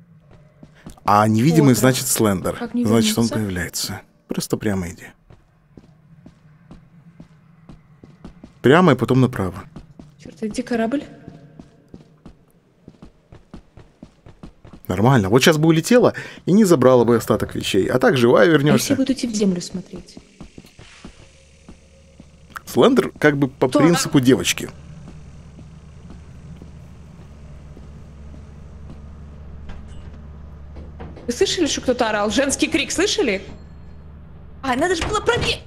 А невидимый значит Слендер. Значит, он появляется. Просто прямо иди. Прямо и потом направо. Черт, а где корабль? Нормально. Вот сейчас бы улетела и не забрала бы остаток вещей. А так живая вернешься. А если будут идти в землю смотреть? Слендер как бы по принципу девочки. Вы слышали, что кто-то орал? Женский крик слышали? А, надо же было проверить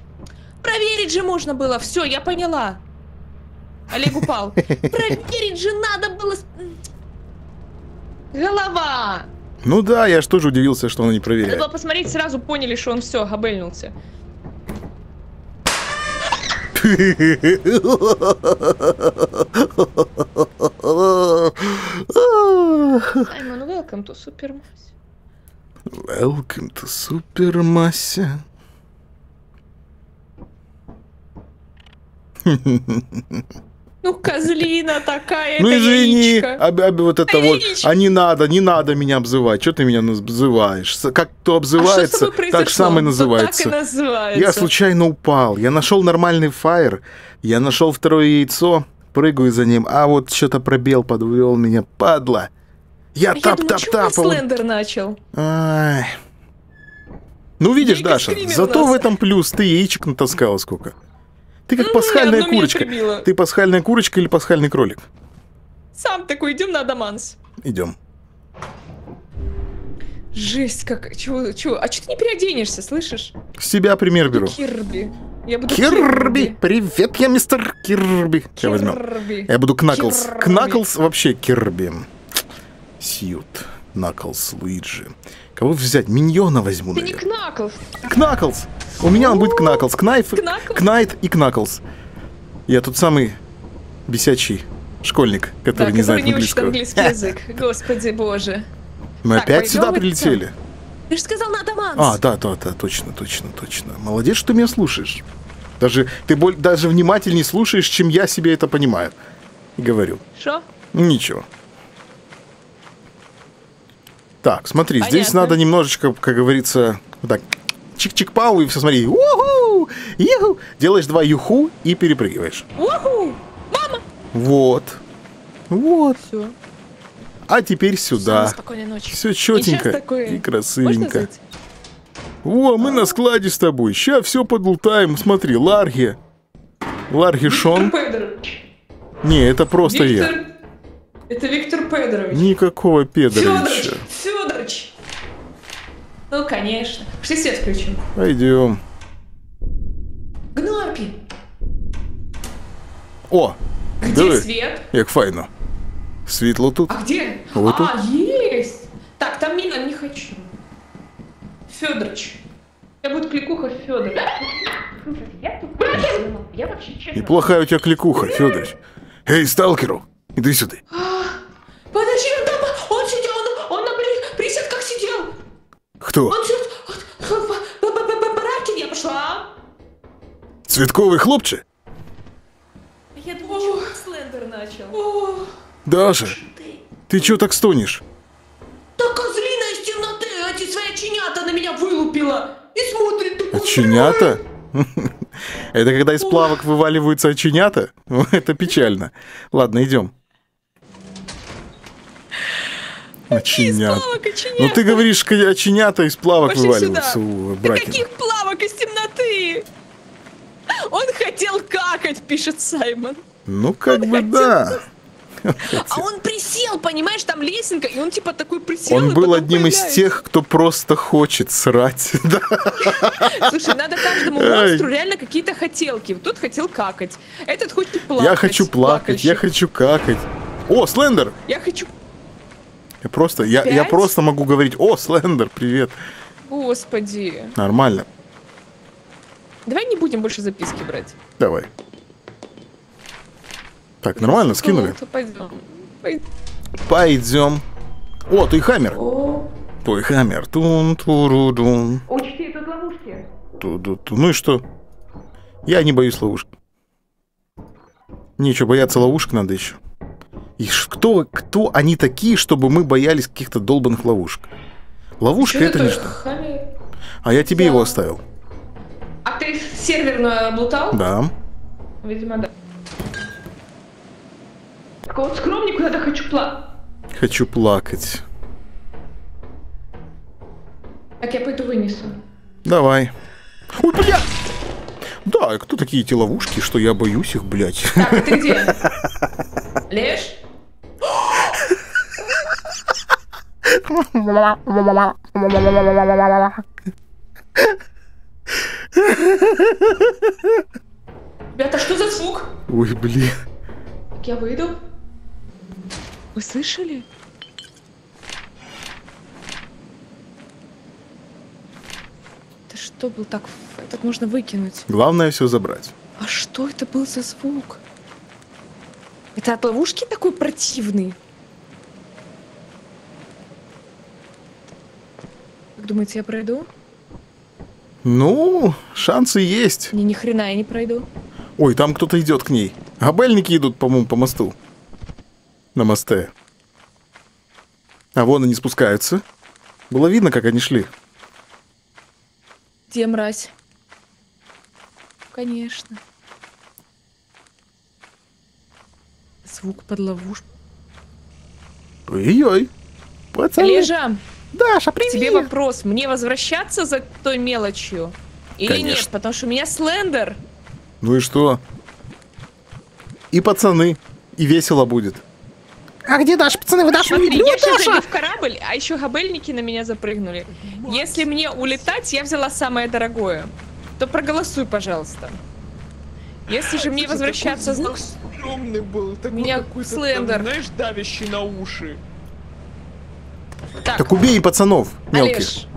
же можно было. Все, я поняла. Олег упал. Проверить же надо было. Голова. Ну да, я же тоже удивился, что он не проверяет. Надо было посмотреть, сразу поняли, что он все, габельнулся. Саймон, welcome to Супермася. Welcome to Супермася. Ну, козлина такая. Ну, извини, вот это вот. А не надо меня обзывать. Что ты меня обзываешь? Как кто обзывается, так сам и называется. Я случайно упал. Я нашел нормальный фаер. Я нашел второе яйцо. Прыгаю за ним. А вот что-то пробел подвел меня. Падла. Я тап-тап-тапал. Слендер начал. Ну, видишь, Даша, зато в этом плюс. Ты яичек натаскала сколько. Ты как пасхальная курочка. Ты пасхальная курочка или пасхальный кролик? Сам такой, идем на Адаманс. Идем. Жесть, как... Чего? А что ты не переоденешься, слышишь? С себя пример беру. Кирби. Я буду Кирби. Привет, я мистер Кирби. Я возьму. Я буду Кнаклс. Кнаклс вообще Кирби. Сьют. Кнаклс, Луиджи. Кого взять? Миньона возьму, наверное. Ты не Кнаклс. Кнаклс. У меня он будет Кнаклс. Кнайт и Кнаклс. Я тут самый бесячий школьник, который не знает английского. Английский язык. Господи боже. Мы опять сюда прилетели. Ты же сказал на Адаманс. А, да, точно. Молодец, что ты меня слушаешь. Даже ты даже внимательнее слушаешь, чем я себе это понимаю. Говорю. Что? Ничего. Так, смотри, здесь надо немножечко, как говорится, вот так, чик-чик-пау, и все, смотри, уху, юху, делаешь два юху и перепрыгиваешь. Уху, мама! Вот. Все. А теперь сюда. Все, спокойной ночи. Все четенько и красивенько. О, мы на складе с тобой, сейчас все подлутаем, смотри, Ларги. Ларгишон. Не, это просто я. Это Виктор Педорович. Никакого Педоровича. Федорович. Ну, конечно. Пошли свет включим. Пойдем. Гнопи. О! Где давай. Свет? Як файно. Светло тут. А где? Вот а, тут. Есть! Так, там мина не хочу. Федорович. Я буду кликуха Федорович. Я вообще честно. Неплохая у тебя кликуха, Федорович. Эй, сталкеру! Иди сюда. Подожди, он сидел, он присед как сидел. Кто? Бракен, я пошла. Цветковый хлопче? Я думала, что Слендер начал. Даша, ты чё так стонешь? Да козлина из темноты, эти свои оченята на меня вылупила. И смотрит такой... Оченята? Это когда из плавок вываливаются оченята? Это печально. Ладно, идем. Оченята. Ну ты говоришь, оченята из плавок вываливаются у Бракена. Каких плавок из темноты? Он хотел какать, пишет Саймон. Ну как бы да. А он присел, понимаешь, там лесенка, и он типа такой присел. Он был одним из тех, кто просто хочет срать. Слушай, надо каждому монстру реально какие-то хотелки. Тот хотел какать, этот хочет плакать. Я хочу плакать, я хочу какать. О, Слендер! Я хочу... Я просто могу говорить, о, Слендер, привет. Господи. Нормально. Давай не будем больше записки брать. Давай. Так, нормально, скинули? Пойдем. О, твой хаммер. Твой хаммер. Тун-туру-дун. Учти, это ловушки. Ну и что? Я не боюсь ловушек. Нечего бояться ловушек, надо еще. И кто они такие, чтобы мы боялись каких-то долбанных ловушек? Ловушка это не что. А я тебе его оставил. А ты сервер наблутал? Да. Видимо, да. Вот скромник, когда хочу плакать. Хочу плакать. Так, я пойду вынесу. Давай. Ой, блядь! Да, кто такие эти ловушки, что я боюсь их, блядь? Так, а ты где? Леш? Ребята, что за звук? Ой, блин. Так, я выйду. Вы слышали? Это что был так? Так можно выкинуть. Главное все забрать. А что это был за звук? Это от ловушки такой противный? Как думаете, я пройду? Ну, шансы есть. Ни хрена я не пройду. Ой, там кто-то идет к ней. Габельники идут, по-моему, по мосту. На мосте. А вон они спускаются. Было видно, как они шли. Где мразь? Конечно. Звук под ловушку. Ой-ой. Пацаны. Лежа. Даша, привет. Тебе вопрос. Мне возвращаться за той мелочью? Или конечно. Нет? Потому что у меня Слендер. Ну и что? И пацаны. И весело будет. А где Даша? Пацаны, вы Дашу не видели? Я сейчас зайду в корабль, а еще габельники на меня запрыгнули. Если мне улетать, я взяла самое дорогое. То проголосуй, пожалуйста. Если же мне возвращаться... Такой звук стрёмный был. Такой, меня Слендер. Там, знаешь, давящий на уши. Так убей пацанов мелких. Алиш,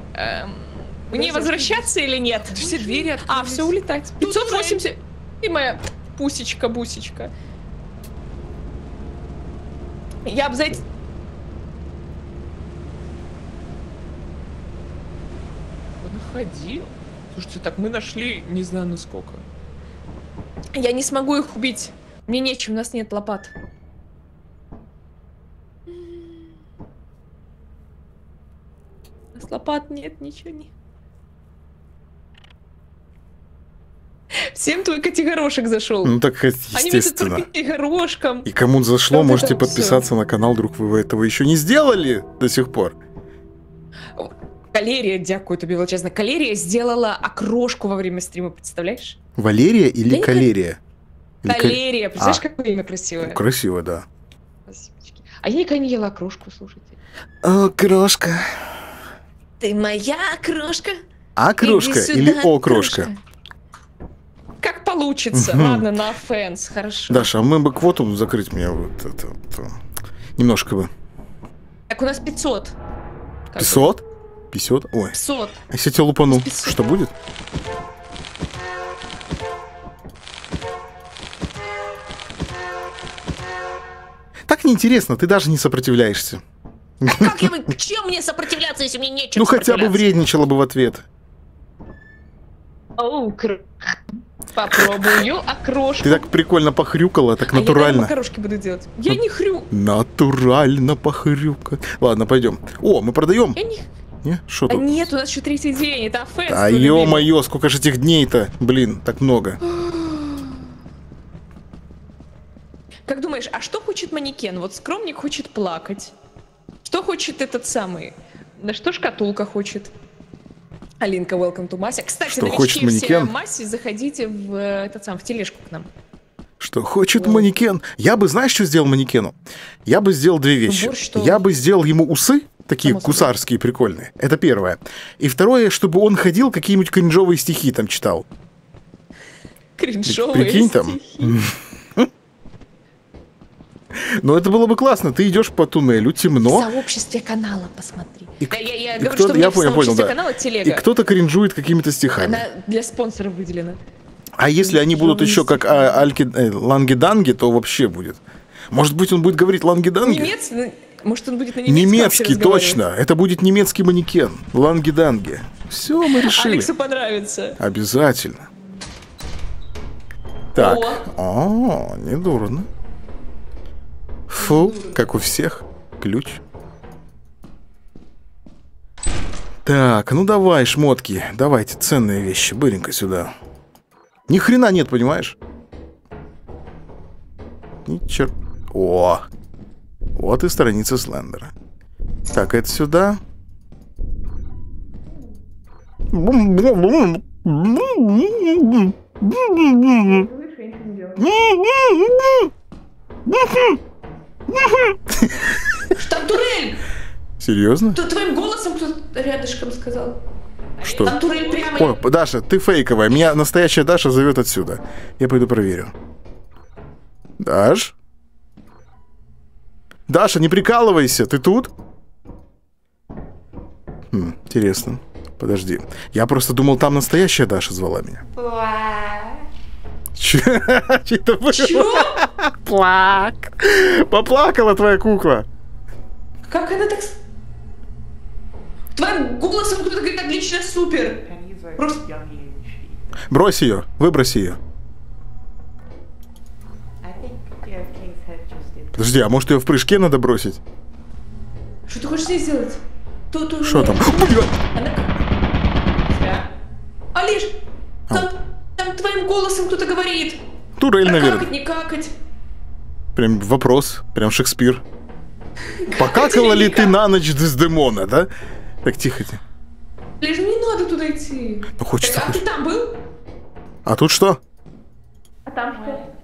мне возвращаться или нет? Все двери открылись. А, все, улетать. 580... И моя пусечка-бусечка. Я обязательно... Находи. Слушайте, так мы нашли не знаю на сколько. Я не смогу их убить. Мне нечем, у нас нет лопат. У нас лопат нет, ничего нет. Всем только тигорошек зашел. Ну так естественно. Тигорошком. И кому зашло, вот можете подписаться все на канал, вдруг вы этого еще не сделали до сих пор. Калерия, дякую тебе, честно. Калерия сделала окрошку во время стрима, представляешь? Валерия или Калерия? Калерия, представляешь, какое имя красивое? Ну, красиво, да. Спасибочки. А я никогда не ела окрошку, слушайте. Окрошка. Ты моя окрошка. Окрошка или окрошка? Как получится. Ладно, на офенс, хорошо. Даша, а мы бы квоту закрыть мне вот это. Вот. Немножко бы. Так у нас 500. 500? 50? Ой. 500. А если я тебя лупану, 500. Что будет? Так неинтересно, ты даже не сопротивляешься. Как я, чем мне сопротивляться, если мне нечем? Ну хотя бы вредничала бы в ответ. Оу, попробую окрошку. Ты так прикольно похрюкала, так натурально. Я окрошки буду делать. Я не хрю. Натурально похрюкала. Ладно, пойдем. О, мы продаем. Не? Что тут? Нет, у нас еще третий день, это фест. А ё-моё, сколько же этих дней-то, блин, так много. Как думаешь, а что хочет манекен? Вот скромник хочет плакать. Что хочет этот самый? На что шкатулка хочет? Алинка, welcome to Massa. Кстати, новички все в массе, заходите в, этот сам, в тележку к нам. Что хочет манекен? Я бы, знаешь, что сделал манекену? Я бы сделал две вещи. Я бы сделал ему усы, такие кусарские, прикольные. Это первое. И второе, чтобы он ходил, какие-нибудь кринжовые стихи там читал. Кринжовые стихи? Прикинь там. Но это было бы классно. Ты идешь по туннелю, темно. В сообществе канала посмотри. Я говорю, что я понял, да. И кто-то кринжует какими-то стихами. Она для спонсоров выделена. А если они будут еще как ланги-данги, то вообще будет. Может быть, он будет говорить ланги-данги? Немецкий? Может, он будет на немецком? Немецкий, точно. Это будет немецкий манекен. Ланги-данги. Все, мы решили. Алексу понравится. Обязательно. Так. О, недурно. Фу, как у всех, ключ. Так, ну давай, шмотки. Давайте, ценные вещи, быренько сюда. Ни хрена нет, понимаешь? Ничего. О! Вот и страница Слендера. Так, это сюда. Там турель! Серьезно? Тут твоим голосом кто-то рядышком сказал. Что? Там турель прямо... О, Даша, ты фейковая. Меня настоящая Даша зовет отсюда. Я пойду проверю. Даш? Даша, не прикалывайся. Ты тут? Интересно. Подожди. Я просто думал, там настоящая Даша звала меня. Че? Че это было? Че? Поплакала твоя кукла. Как она так... Твоим голосом кто-то говорит отлично, супер. Просто... Брось ее, выброси ее. Подожди, а может ее в прыжке надо бросить? Что ты хочешь с ней сделать? Что там? Алиш, там твоим голосом кто-то говорит. Турель, наверное. Какать, не какать. Прям вопрос, прям Шекспир. Покакала ли ты на ночь Дездемона, да? Так, тихо. Лишь не надо туда идти. Ну, хочется. А ты там был? А тут что? А там что?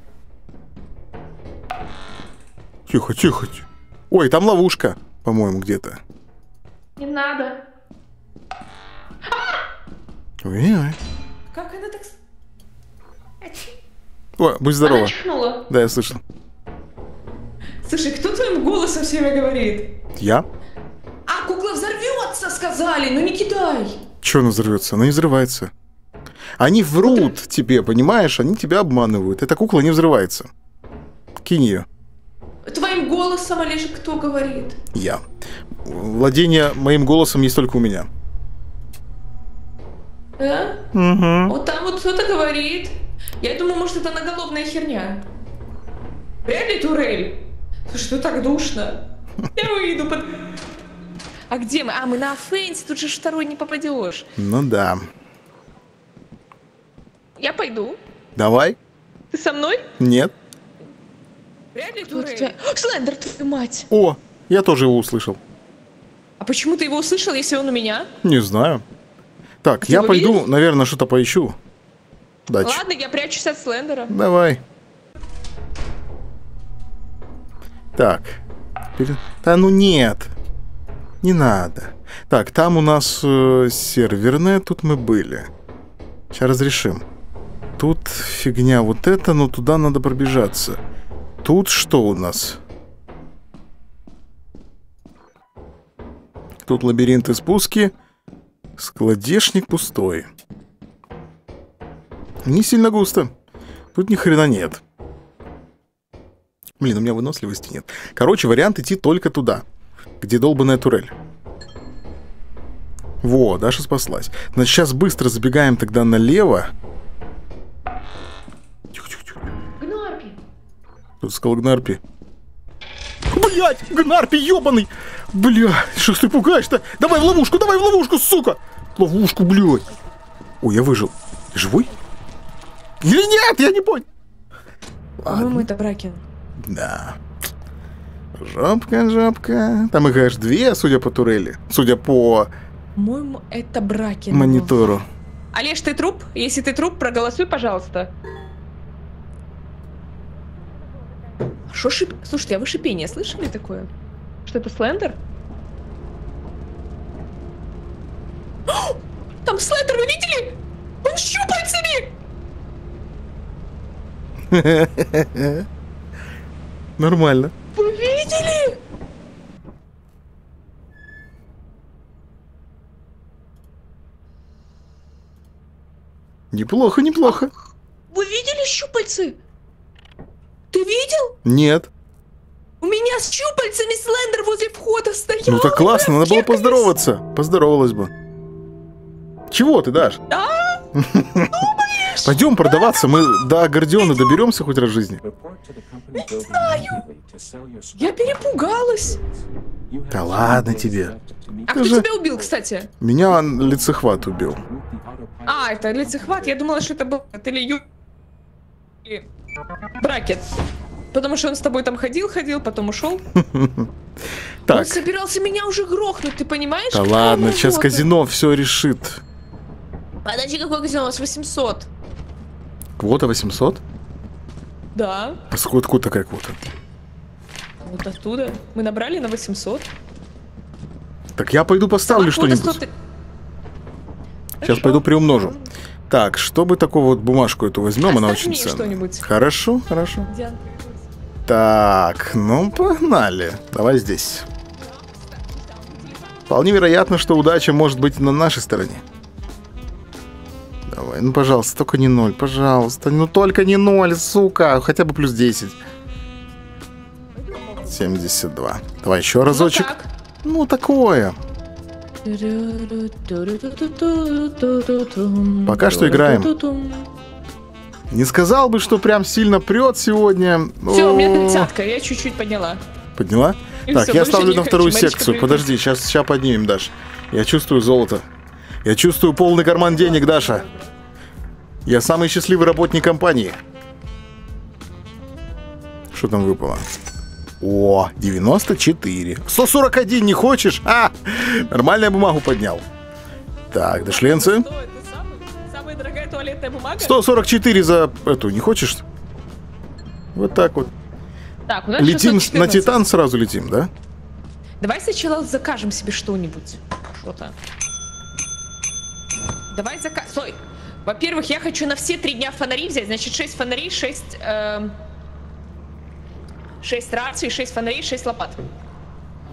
Тихо, тихо. Ой, там ловушка, по-моему, где-то. Не надо. Ой-ой. Как она так... Ой, будь здорова. Она чихнула. Да, я слышал. Слушай, кто твоим голосом всеми говорит? Я? А кукла взорвется, сказали, ну не кидай. Че она взорвется? Она не взрывается. Они врут тебе, понимаешь? Они тебя обманывают. Эта кукла не взрывается. Кинь ее. Твоим голосом, Олежа, кто говорит? Я. Владение моим голосом есть только у меня. Да? Угу. Вот там вот кто-то говорит. Я думаю, может, это наголовная херня. Вряд ли турель. Слушай, что так душно? Я выйду под... А где мы? А, мы на оффенсе, тут же второй не попадешь. Ну да. Я пойду. Давай. Ты со мной? Нет. Вряд ли турель. Слендер, твою мать. О, я тоже его услышал. А почему ты его услышал, если он у меня? Не знаю. Так, я пойду, наверное, что-то поищу. Удачи. Ладно, я прячусь от Слендера. Давай. Так. Да ну нет. Не надо. Так, там у нас серверная, тут мы были. Сейчас разрешим. Тут фигня вот эта, но туда надо пробежаться. Тут что у нас? Тут лабиринты, спуски. Складешник пустой. Не сильно густо. Тут ни хрена нет. Блин, у меня выносливости нет. Короче, вариант идти только туда. Где долбаная турель? Во, Даша спаслась. Значит, сейчас быстро забегаем тогда налево. Тихо-тихо-тихо. Гнарпи. Тут сказал Гнарпи. Блять, Гнарпи ебаный. Бля, что ты пугаешь-то? Давай в ловушку, сука. Ловушку, блядь. Ой, я выжил. Ты живой? Или нет, я не понял. По-моему, это Бракен. Да. Жабка, жабка. Там их аж две, судя по турели. Судя по... По-моему, это Бракен. Монитору. Алиш, ты труп? Если ты труп, проголосуй, пожалуйста. Шо шип... Слушайте, а вы шипение слышали такое? Что это, Слендер? О! Там Слендер, вы видели? Он щупает себе! Нормально. Вы видели? Неплохо, неплохо. Вы видели щупальцы? Ты видел? Нет. У меня с щупальцами Слендер возле входа стоял. Ну так классно, надо было поздороваться. Поздоровалась бы. Чего ты, Даш? Да? Думаешь? Пойдем продаваться, мы до Гордиона доберемся хоть раз в жизни. Не знаю. Я перепугалась. Да ладно тебе. А кто тебя убил, кстати? Меня лицехват убил. А, это лицехват? Я думала, что это был... Бракен. Потому что он с тобой там ходил, потом ушел. Так. Он собирался меня уже грохнуть, ты понимаешь? Да ладно, сейчас казино все решит. Подожди, какое казино? У нас 800. Квота 800? Да. А откуда такая квота? Вот оттуда. Мы набрали на 800. Так я пойду поставлю что-нибудь. Сейчас пойду приумножу. Так, чтобы такую вот бумажку эту возьмем, она очень ценная. Хорошо, хорошо. Так, ну погнали. Давай здесь. Вполне вероятно, что удача может быть на нашей стороне. Давай, ну пожалуйста, только не 0, пожалуйста. Ну только не 0, сука. Хотя бы плюс 10. 72. Давай еще разочек. Ну такое. Пока что играем. Не сказал бы, что прям сильно прет сегодня. Все, у меня 30-ка, я чуть-чуть подняла. Подняла? И так, все, я ставлю на вторую секцию. Подожди, сейчас поднимем, Даша. Я чувствую золото. Я чувствую полный карман денег, Даша. Я самый счастливый работник компании. Что там выпало? О, 94. 141 не хочешь? А! Нормальную бумагу поднял. Так, дошленцы. Самая дорогая туалетная бумага. 144 за эту, не хочешь? Вот так вот. Так, у нас летим на Титан, сразу летим, да? Давай сначала закажем себе что-нибудь. Что-то. Давай закажем. Стой. Во-первых, я хочу на все 3 дня фонари взять. Значит, 6 фонарей, 6... 6 раций, 6 фонарей, 6 лопат.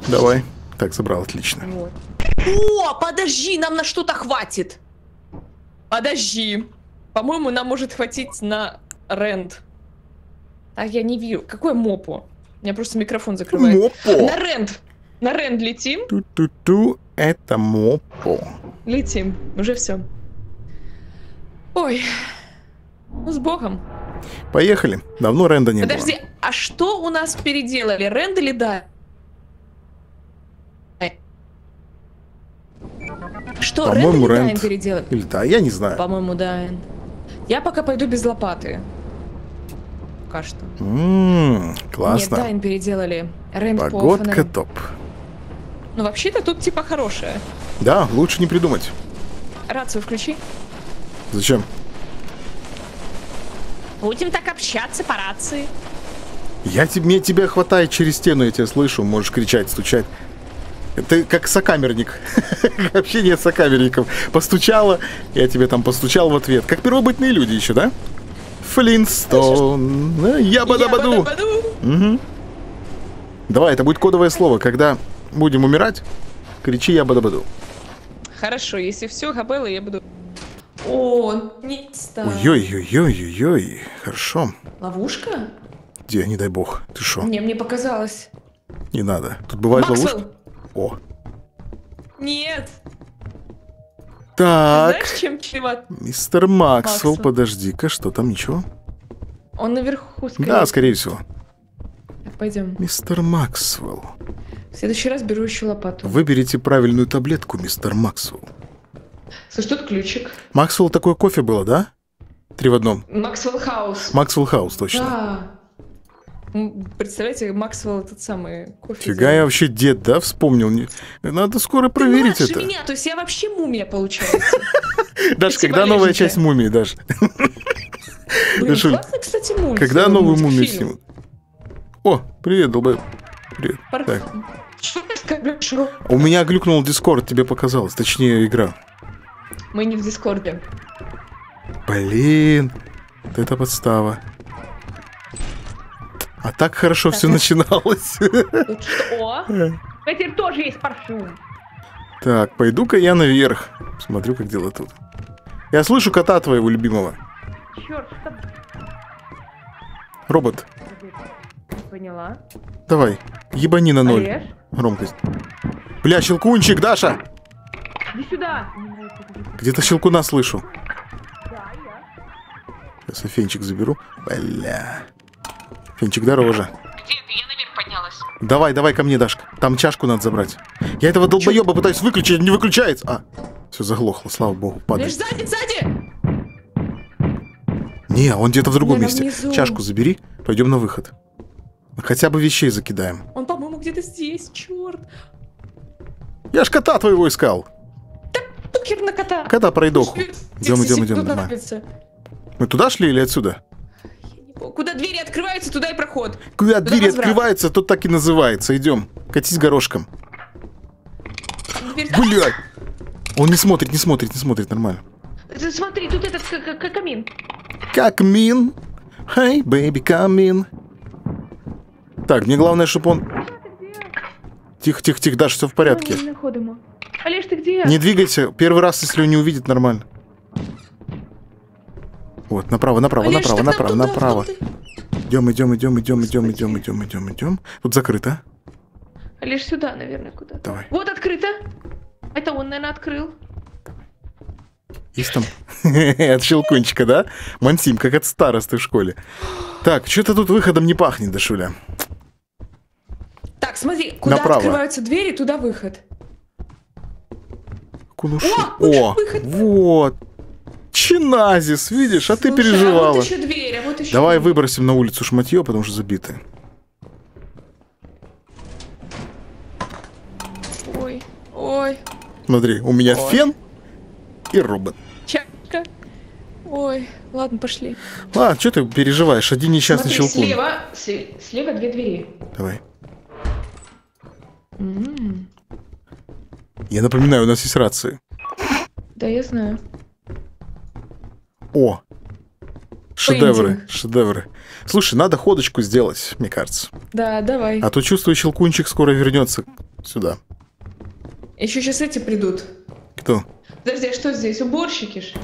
Давай. Так, забрал, отлично. Вот. О, подожди, нам на что-то хватит. Подожди. По-моему, нам может хватить на Рэнд. А я не вижу. Какое мопо? У меня просто микрофон закрывает. Мопо. На Рэнд. На Рэнд летим. Ту-ту-ту, это мопо. Летим. Уже все. Ой. Ну, с богом. Поехали. Давно Рэнда не было. Подожди, а что у нас переделали? Рэнда или да? Что, по-моему, Рэнд переделали? Или да, я не знаю. По-моему, да. Я пока пойду без лопаты. Пока что. Классно. Нет, Дайн переделали. Рэнд погодка топ. Ну, вообще-то тут типа хорошая. Да, лучше не придумать. Рацию включи. Зачем? Будем так общаться по рации. Мне тебя хватает через стену, я тебя слышу. Можешь кричать, стучать. Ты как сокамерник. Вообще нет сокамерников. Постучала, я тебе там постучал в ответ. Как первобытные люди еще, да? Флинстон. Ябада-баду. Угу. Давай, это будет кодовое слово. Когда будем умирать, кричи ябада-баду. Хорошо, если все, хабелла, я буду... О, не стал. Ой-ой-ой-ой-ой, хорошо. Ловушка? Где, не дай бог, ты шо? Не, мне показалось. Не надо, тут бывает ловушка. О. Нет. Так. Ты знаешь, чем чреват? Мистер Максвелл, подожди-ка, что там, ничего? Он наверху, скорее. Да, скорее всего. Так, пойдем. Мистер Максвелл. В следующий раз беру еще лопату. Выберите правильную таблетку, мистер Максвелл. Слушай, тут ключик. Максвелл такое кофе было, да? 3 в 1. Максвелл Хаус. Максвелл Хаус, точно. Да. Представляете, Максвелл этот самый кофе. Фига делал. Я вообще дед, да, вспомнил. Надо скоро проверить это. Ты меня, то есть я вообще мумия, получается. Даша, когда новая часть мумии, Даша? Классно, кстати, мумия. Когда новую мумию снимут? О, привет, долбай. Привет. У меня глюкнул Дискорд, тебе показалось. Точнее, игра. Мы не в Дискорде. Блин, вот это подстава. А так хорошо так все начиналось. Что? Теперь тоже есть парфюм. Так, пойду-ка я наверх. Смотрю, как дела тут. Я слышу кота твоего любимого. Черт, что... Робот. Поняла. Давай, ебани на 0. Олеж? Громкость. Бля, щелкунчик, Даша! Иди сюда! Где-то щелкуна слышу. Сейчас я фенчик заберу. Бля. Фенчик дороже. Где ты? Я наверх поднялась. Давай, давай ко мне, Дашка. Там чашку надо забрать. Я этого долбоеба пытаюсь выключить, не выключается. А, все заглохло, слава богу, падает. Сзади, сзади! Не, он где-то в другом месте. Внизу. Чашку забери, пойдем на выход. Хотя бы вещей закидаем. Он, по-моему, где-то здесь, черт. Я ж кота твоего искал. Да похер на кота. Кота пройдох. Идем, идем, идем. Мы туда шли или отсюда? Куда двери открываются, туда и проход. Куда двери открываются, то так и называется. Идем, катись горошком. Блядь! Он не смотрит, не смотрит, не смотрит, нормально. Смотри, тут этот камин. Камин? Hey, baby, камин. Так, мне главное, чтобы он... Тихо, тихо, тихо, Даша, все в порядке. Алиш, ты где? Не двигайся, первый раз, если он не увидит, нормально. Вот, направо, направо, Олеж, направо, направо, туда, направо. Идем, идем, идем, идем, идем, идем, идем, идем, идем. Тут закрыто. Олеж, сюда, наверное, куда-то. Давай. Вот открыто. Это он, наверное, открыл. Есть там? От щелкунчика, да? Мансим, как от старосты в школе. Так, что-то тут выходом не пахнет, Дашуля. Так, смотри, куда открываются двери, туда выход. О, вот. Чиназис, видишь, слушай, а ты переживала. А вот еще дверь, а вот еще давай дверь. Выбросим на улицу шматье, потому что забиты. Ой, ой. Смотри, у меня ой. Фен и робот. Чашка. Ой, ладно, пошли. Ладно, что ты переживаешь? Один несчастный щелкун. Слева, слева две двери. Давай. Я напоминаю, у нас есть рации. Да, я знаю. О, шедевры, шедевры. Слушай, надо ходочку сделать, мне кажется. Да, давай. А то чувствую, щелкунчик скоро вернется сюда. Еще сейчас эти придут. Кто? Подожди, а что здесь? Уборщики же.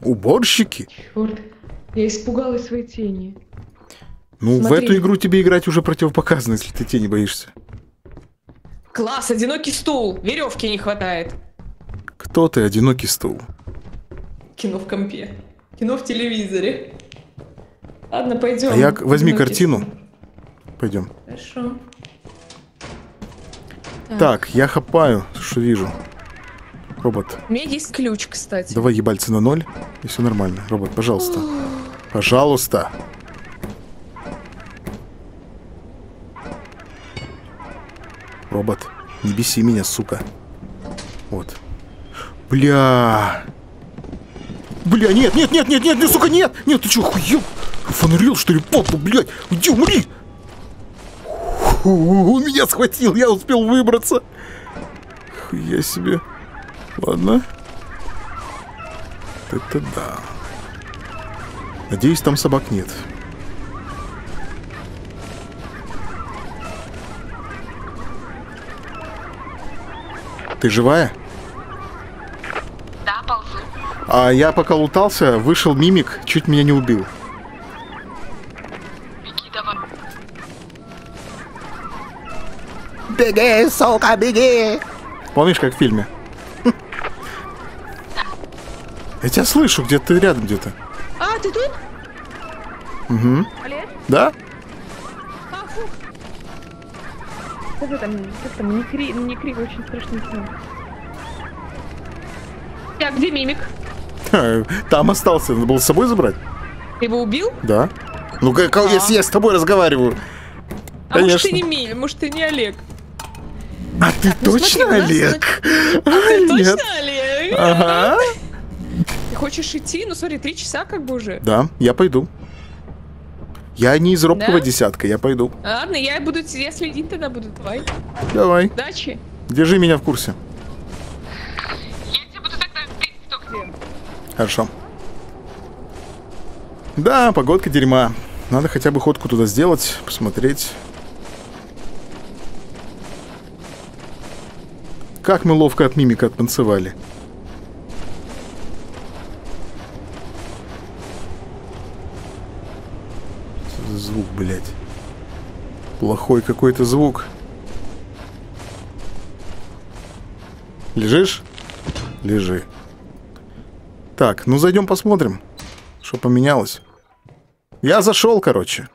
Уборщики? Черт, я испугалась своей тени. Ну, смотри. В эту игру тебе играть уже противопоказано, если ты тени боишься. Класс, одинокий стул, веревки не хватает. Кто ты, одинокий стул? Кино в компе. Кино в телевизоре. Ладно, пойдем. А я возьми картину. Пойдем. Хорошо. Так, я хапаю, что вижу. Робот. У меня есть ключ, кстати. Давай ебальцы на 0, и все нормально. Робот, пожалуйста. Пожалуйста. Робот, не беси меня, сука. Вот. Бля... Бля, нет, нет, нет, нет, нет, нет, сука, нет! Нет, ты чё, хуёб? Фонарил, что ли, попу, блядь? Иди, умри! Он меня схватил, я успел выбраться. Хуя себе. Ладно. Это да. Надеюсь, там собак нет. Ты живая? Да, ползу. А я пока лутался, вышел мимик, чуть меня не убил. Беги, давай. Беги, сука, беги! Помнишь, как в фильме? Я тебя слышу, где-то ты рядом где-то. А, ты тут? Угу. Олег? Да? А, фу. Скажи, там не криво, очень страшный фильм. А где Мимик? Там остался, надо было с собой забрать. Ты его убил? Да. Ну, если я с тобой разговариваю. А конечно. Может, ты не Миль, может, ты не Олег. А ты так, точно смотри, Олег? А ты точно Олег? Ага. Ты хочешь идти? Ну, смотри, 3 часа как бы уже. Да, я пойду. Я не из робкого десятка, я пойду. Ладно, я буду, я следить тогда буду, давай. Давай. Удачи. Держи меня в курсе. Я тебя буду тогда пить, кто где. Хорошо. Да, погодка дерьма. Надо хотя бы ходку туда сделать, посмотреть. Как мы ловко от Мимика оттанцевали. Что за звук, блядь? Плохой какой-то звук. Лежишь? Лежи. Так, ну зайдем посмотрим, что поменялось. Я зашел, короче.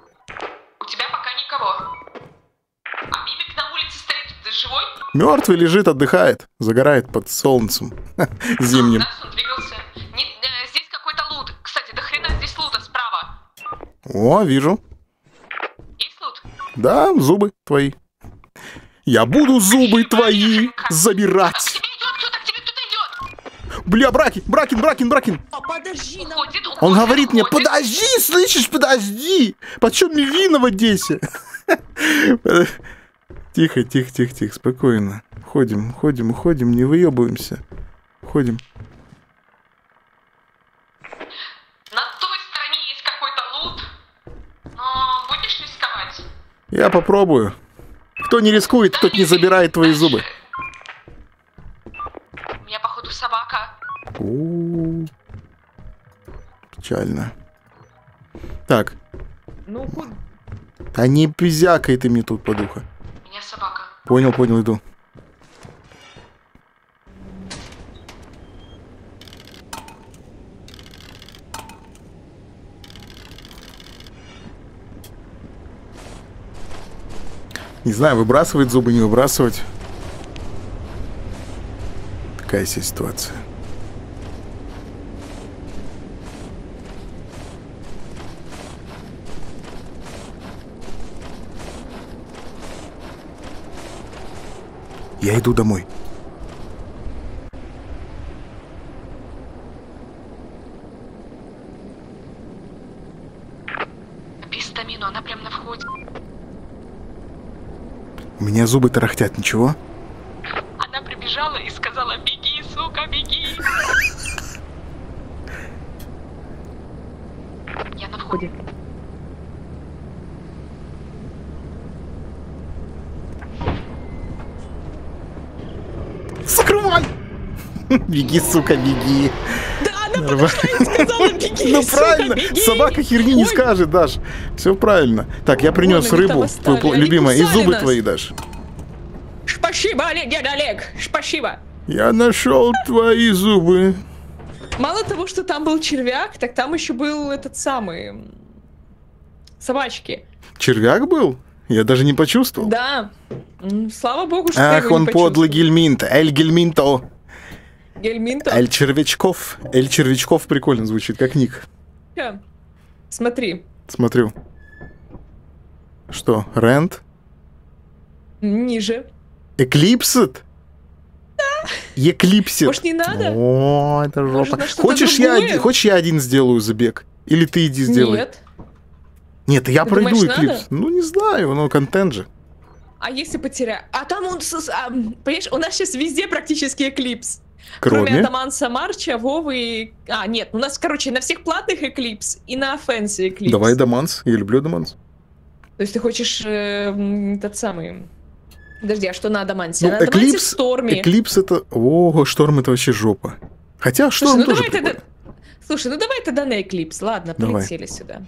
У тебя пока никого. А Мимик на улице стоит, ты живой? Мертвый лежит, отдыхает, загорает под солнцем зимним. Он двигался. Здесь какой-то лут. Кстати, до хрена здесь лута справа. О, вижу. Есть лут? Да, зубы твои. Я буду зубы твои забирать. Бля, Бракен. Он говорит мне, подожди, слышишь, подожди. Почем Мивина в Одессе? Тихо, тихо, спокойно. Ходим, ходим, не выебываемся. Ходим. На той стороне есть какой-то лут. Но будешь рисковать? Я попробую. Кто не рискует, тот не забирает твои зубы. У меня, походу, собака. Печально. Так. Ну, хуй. Да не пизякай ты мне тут, подуха. У меня собака. Понял, иду. Не знаю, выбрасывать зубы, не выбрасывать. Такая себе ситуация. Я иду домой. Пистамину, она прям на входе. У меня зубы тарахтят, ничего? Она прибежала и сказала, беги, сука, беги. Я на входе. Беги, сука, беги. Да, она подошла и сказала, беги, ну, сука, правильно, беги. Собака херни не скажет, Даш. Все правильно. Так, я принес рыбу, твою любимая, и зубы твои, Даш. Спасибо, Олег, дядя Олег, спасибо. Я нашел твои зубы. Мало того, что там был червяк, так там еще был этот самый... собачки. Червяк был? Я даже не почувствовал. Да. Слава богу, что я его не почувствовал. Ах, он подлый Гельминто, Эль Гельминто. Гельминто. Эль Червячков. Эль Червячков прикольно звучит, как ник. Смотри. Смотрю. Что, Рэнд? Ниже. Эклипсит? Да. Эклипсит. Может, не надо? О, это жопа. Хочешь, я один сделаю забег? Или ты иди сделай? Нет. Нет, я пройду Эклипс. Ну, не знаю, но контент же. А если потеряю? А там он... понимаешь, у нас сейчас везде практически Эклипс. Кроме Адаманса, Марча, Вовы и... А, нет, у нас, короче, на всех платных Эклипс и на офенсе Эклипс. Давай Адаманс, я люблю Адаманс. То есть ты хочешь тот самый... Подожди, а что на Адамансе? Ну, на Адамансе в Сторме. Эклипс это... О, Шторм это вообще жопа. Хотя Шторм тоже прикольно. Слушай, ну давай тогда на Эклипс, ладно, полетели сюда.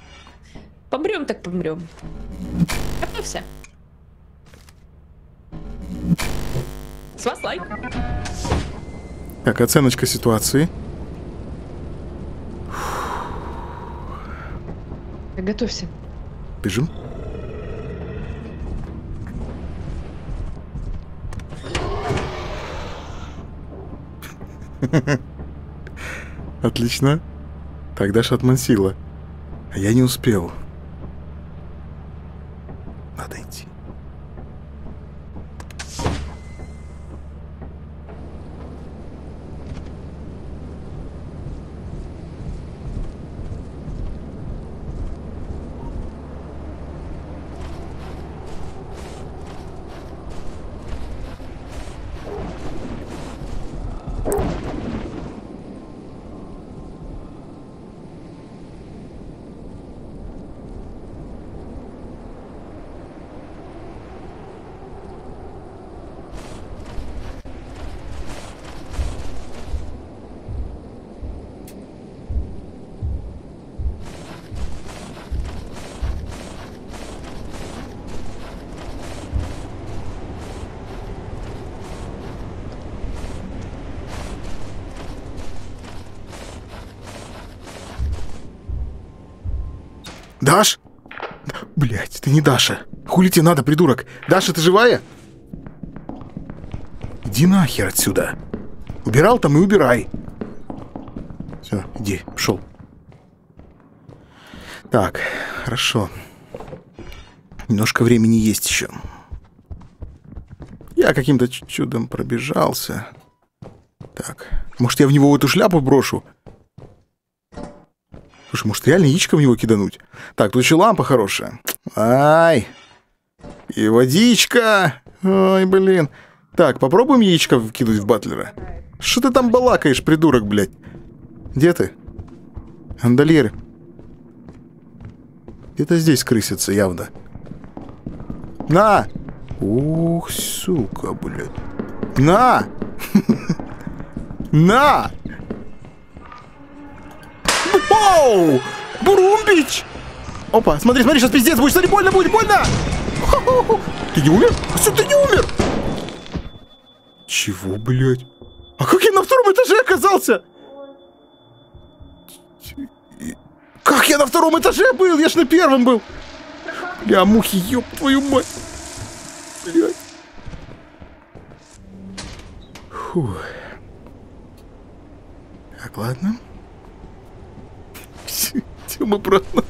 Помрем так помрем. Готовься. С вас лайк. Как оценочка ситуации? Готовься. Бежим. Отлично. Так, Даша отмансила. А я не успел. Надо идти. Даш? Блять, ты не Даша. Хули тебе надо, придурок? Даша, ты живая? Иди нахер отсюда. Убирал там и убирай. Все, иди, пошел. Так, хорошо. Немножко времени есть еще. Я каким-то чудом пробежался. Так, может я в него эту шляпу брошу? Слушай, может, реально яичко в него кидануть? Так, тут еще лампа хорошая. Ай! И водичка! Ой, блин. Так, попробуем яичко вкинуть в батлера. Что ты там балакаешь, придурок, блядь? Где ты? Андальер. Где-то здесь крысится явно. На! Ух, сука, блядь. На! На! Оу! Бурумбич! Опа, смотри, смотри, сейчас пиздец будет, смотри, больно будет, больно! Хо-хо-хо. Ты не умер? А что ты не умер? Чего, блядь? А как я на втором этаже оказался? Как я на втором этаже был? Я ж на первом был! Бля, мухи, ёб твою мать! Блядь. Фух. Так, ладно. Идем обратно.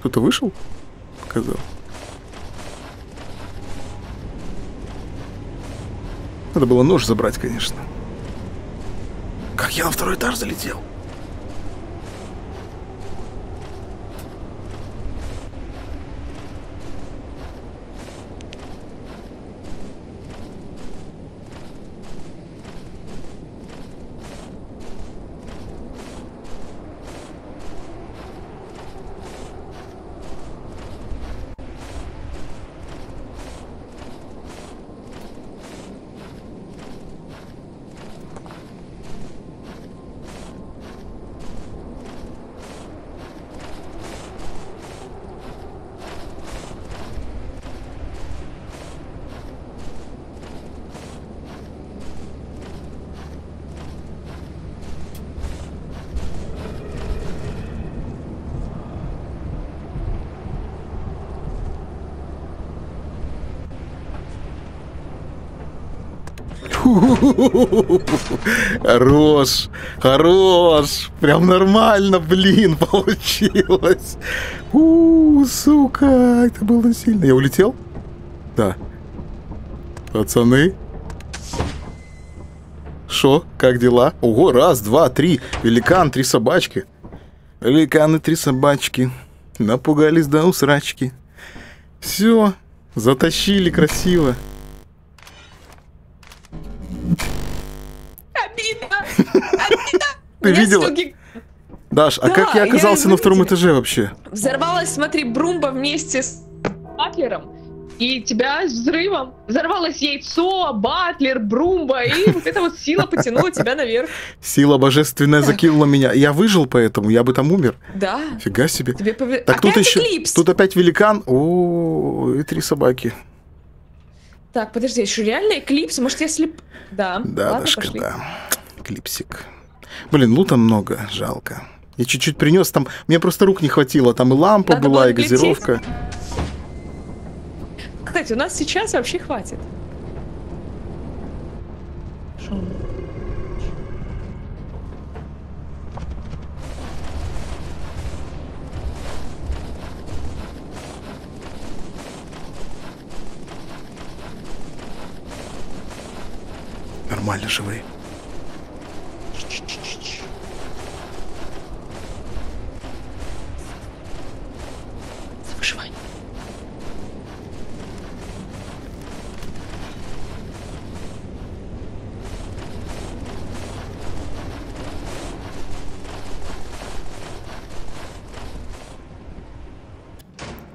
Кто-то вышел? Показал. Надо было нож забрать, конечно. Как я на второй этаж залетел? Хорош, хорош, прям нормально, блин, получилось. Сука, это было сильно. Я улетел? Да. Пацаны. Шо, как дела? Ого, раз, два, три. Великан, три собачки. Великаны, три собачки. Напугались до усрачки. Все, затащили красиво. Ты видела? Даш, да, а как я оказался на втором этаже вообще? Взорвалась, смотри, брумба вместе с батлером. И тебя с взрывом. Взорвалось яйцо, батлер, брумба. И вот эта вот сила потянула тебя наверх. Сила божественная закинула меня. Я выжил поэтому, я бы там умер. Да. Фига себе. Так, тут еще. Тут опять великан. О, и три собаки. Так, подожди, еще реально Эклипс? Может, я слеп... Да, да, ладно, Дашка, пошли. Да, Эклипсик. Блин, лута много, жалко. Я чуть-чуть принес, там... Мне просто рук не хватило, там и лампа надо была, и газировка. Кстати, у нас сейчас вообще хватит. Нормально живые. Выживай.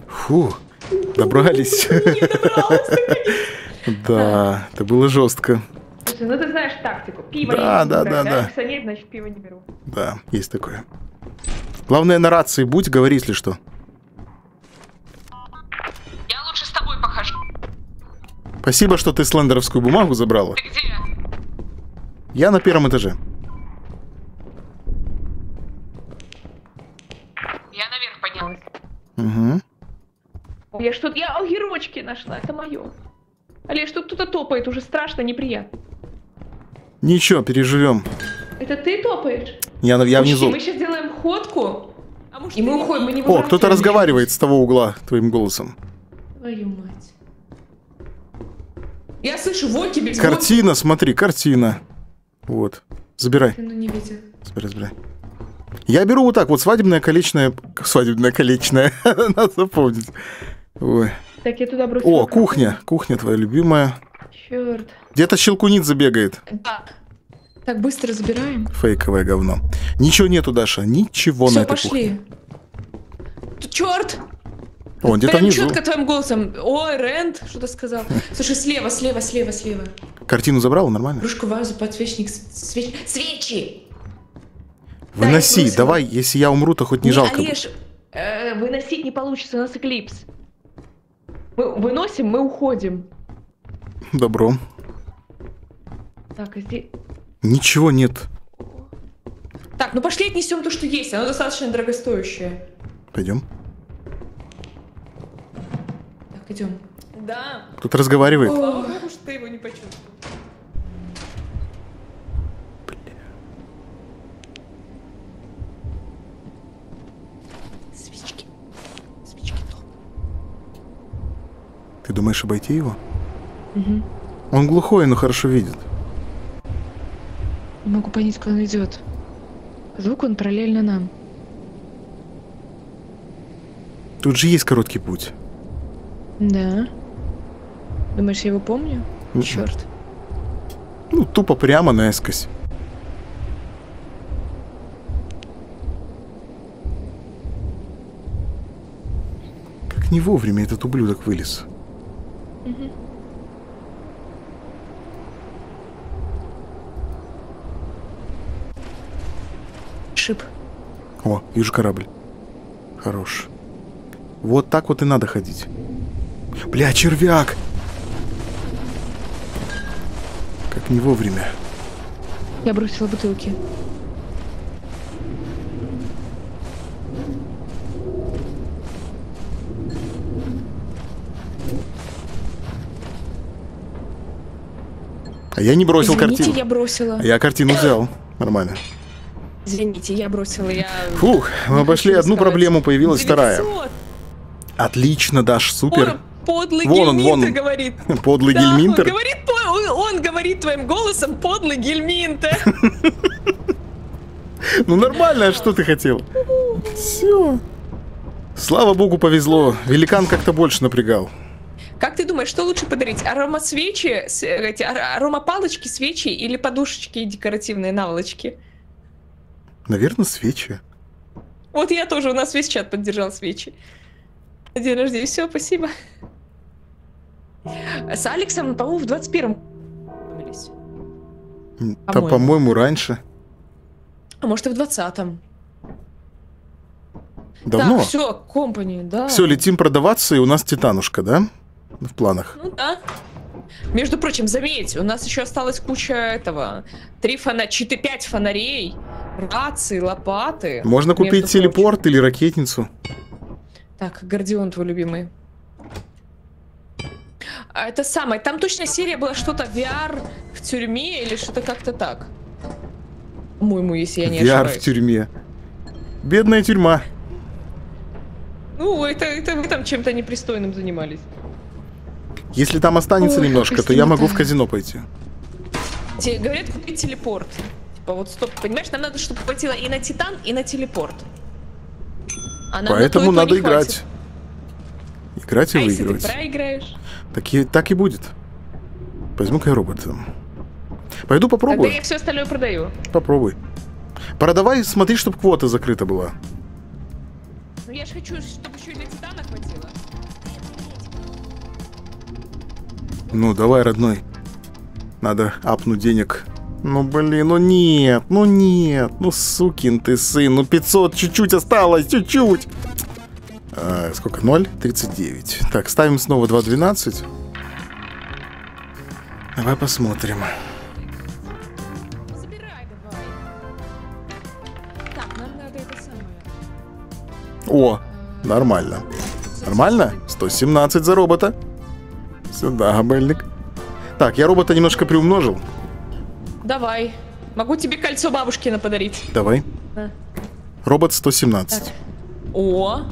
Фу, добрались. Да, это было жестко. Ну ты знаешь тактику. Пиво да, да, да, да. Алекса нет, значит пиво не беру. Да, есть такое. Главное, на рации будь, говори, если что. Я лучше с тобой похожу. Спасибо, что ты слендеровскую бумагу забрала. Ты где? Я на первом этаже. Я наверх поднялась. Угу. Я что-то... Я герочки нашла, это мое. Алиш, тут кто-то топает, уже страшно, неприятно. Ничего, переживем. Это ты топаешь? Я внизу. Мы сейчас делаем ходку, а может, и мы уходим. Мы не о, кто-то разговаривает с того угла твоим голосом. Твою мать. Я слышу, вот тебе. Картина, вот. Смотри, картина. Вот, забирай. Ты, ну, не видел. Забирай. Я беру вот так, вот свадебное колечное... Свадебное колечное, надо запомнить. Ой. Так, я туда бросила. О, кухня. Кухня твоя любимая. Черт. Где-то щелкуница бегает. Да. Так, быстро забираем. Фейковое говно. Ничего нету, Даша. Ничего. Всё, на этой пошли. Кухне. Черт! Он где-то внизу. Четко твоим голосом. Ой, Рэнд что-то сказал. Слушай, слева, слева, слева, слева. Картину забрала? Нормально? Кружку, вазу, подсвечник, свечи! Выноси, да, давай, если я умру, то хоть не жалко. Олеж, выносить не получится, у нас эклипс. Мы выносим, мы уходим. Добро. Так, а здесь... Ничего нет. Так, ну пошли отнесем то, что есть. Оно достаточно дорогостоящее. Пойдем. Так, идем. Да. Кто-то разговаривает. Слава богу, что ты его не почувствовал. Бля. Свечки. Свечки топ. Ты думаешь обойти его? Угу. Он глухой, но хорошо видит. Не могу понять, куда он идет. Звук он параллельно нам. Тут же есть короткий путь. Да. Думаешь, я его помню? Угу. Черт. Ну, тупо прямо наискось. Как не вовремя этот ублюдок вылез. Угу. Шип. О, вижу корабль. Хорош. Вот так вот и надо ходить. Бля, червяк! Как не вовремя. Я бросила бутылки. А я не бросил. Извините, картину. Я бросила. Я картину взял. Нормально. Извините, я бросила, я... Фух, мы обошли одну проблему, появилась 900. Вторая. Отлично, Даш, супер. Подлый Гельминта говорит. Подлый, да, Гельминтер? Он говорит твоим голосом, подлый Гельминтер. Ну нормально, а что ты хотел? Все. Слава богу, повезло. Великан как-то больше напрягал. Как ты думаешь, что лучше подарить? Аромасвечи, аромапалочки, свечи или подушечки и декоративные наволочки? Наверное, свечи. Вот я тоже, у нас весь чат поддержал свечи. День рождения, все, спасибо. С Алексом, по-моему, в 21-м. Да, по-моему, раньше. А может, и в 20-м. Давно? Так, все, компания, да. Все, летим продаваться, и у нас Титанушка, да? В планах. Ну да. Между прочим, заметь, у нас еще осталась куча этого. 4-5 фонарей, рации, лопаты. Можно купить телепорт или ракетницу. Так, Гордион твой любимый. А это самое, там точно серия была что-то VR в тюрьме или что-то как-то так. По-моему, если я не ошибаюсь. VR в тюрьме. Бедная тюрьма. Ну, это вы там чем-то непристойным занимались. Если там останется немножко, то я могу в казино пойти. Тебе говорят, купить телепорт. Типа, вот стоп, понимаешь, нам надо, чтобы хватило и на Титан, и на телепорт. А поэтому надо играть. Играть и выигрывать. Если ты проиграешь? Так и будет. Возьму-ка робота. Пойду попробую. Тогда я все остальное продаю. Попробуй. Продавай, смотри, чтобы квота закрыта была. Ну я же хочу, чтобы еще и для Титана хватило. Ну давай, родной. Надо апнуть денег. Ну блин, ну нет. Ну сукин ты сын, ну 500 чуть-чуть осталось, чуть-чуть. А, сколько? 0? 39. Так, ставим снова 2.12. Давай посмотрим. Забирай, давай. Так, нам надо это самое. О, нормально. Нормально? 117 за робота. Сюда, габельник. Так, я робота немножко приумножил. Давай. Могу тебе кольцо бабушкина подарить. Давай. Да. Робот 117. Так. О.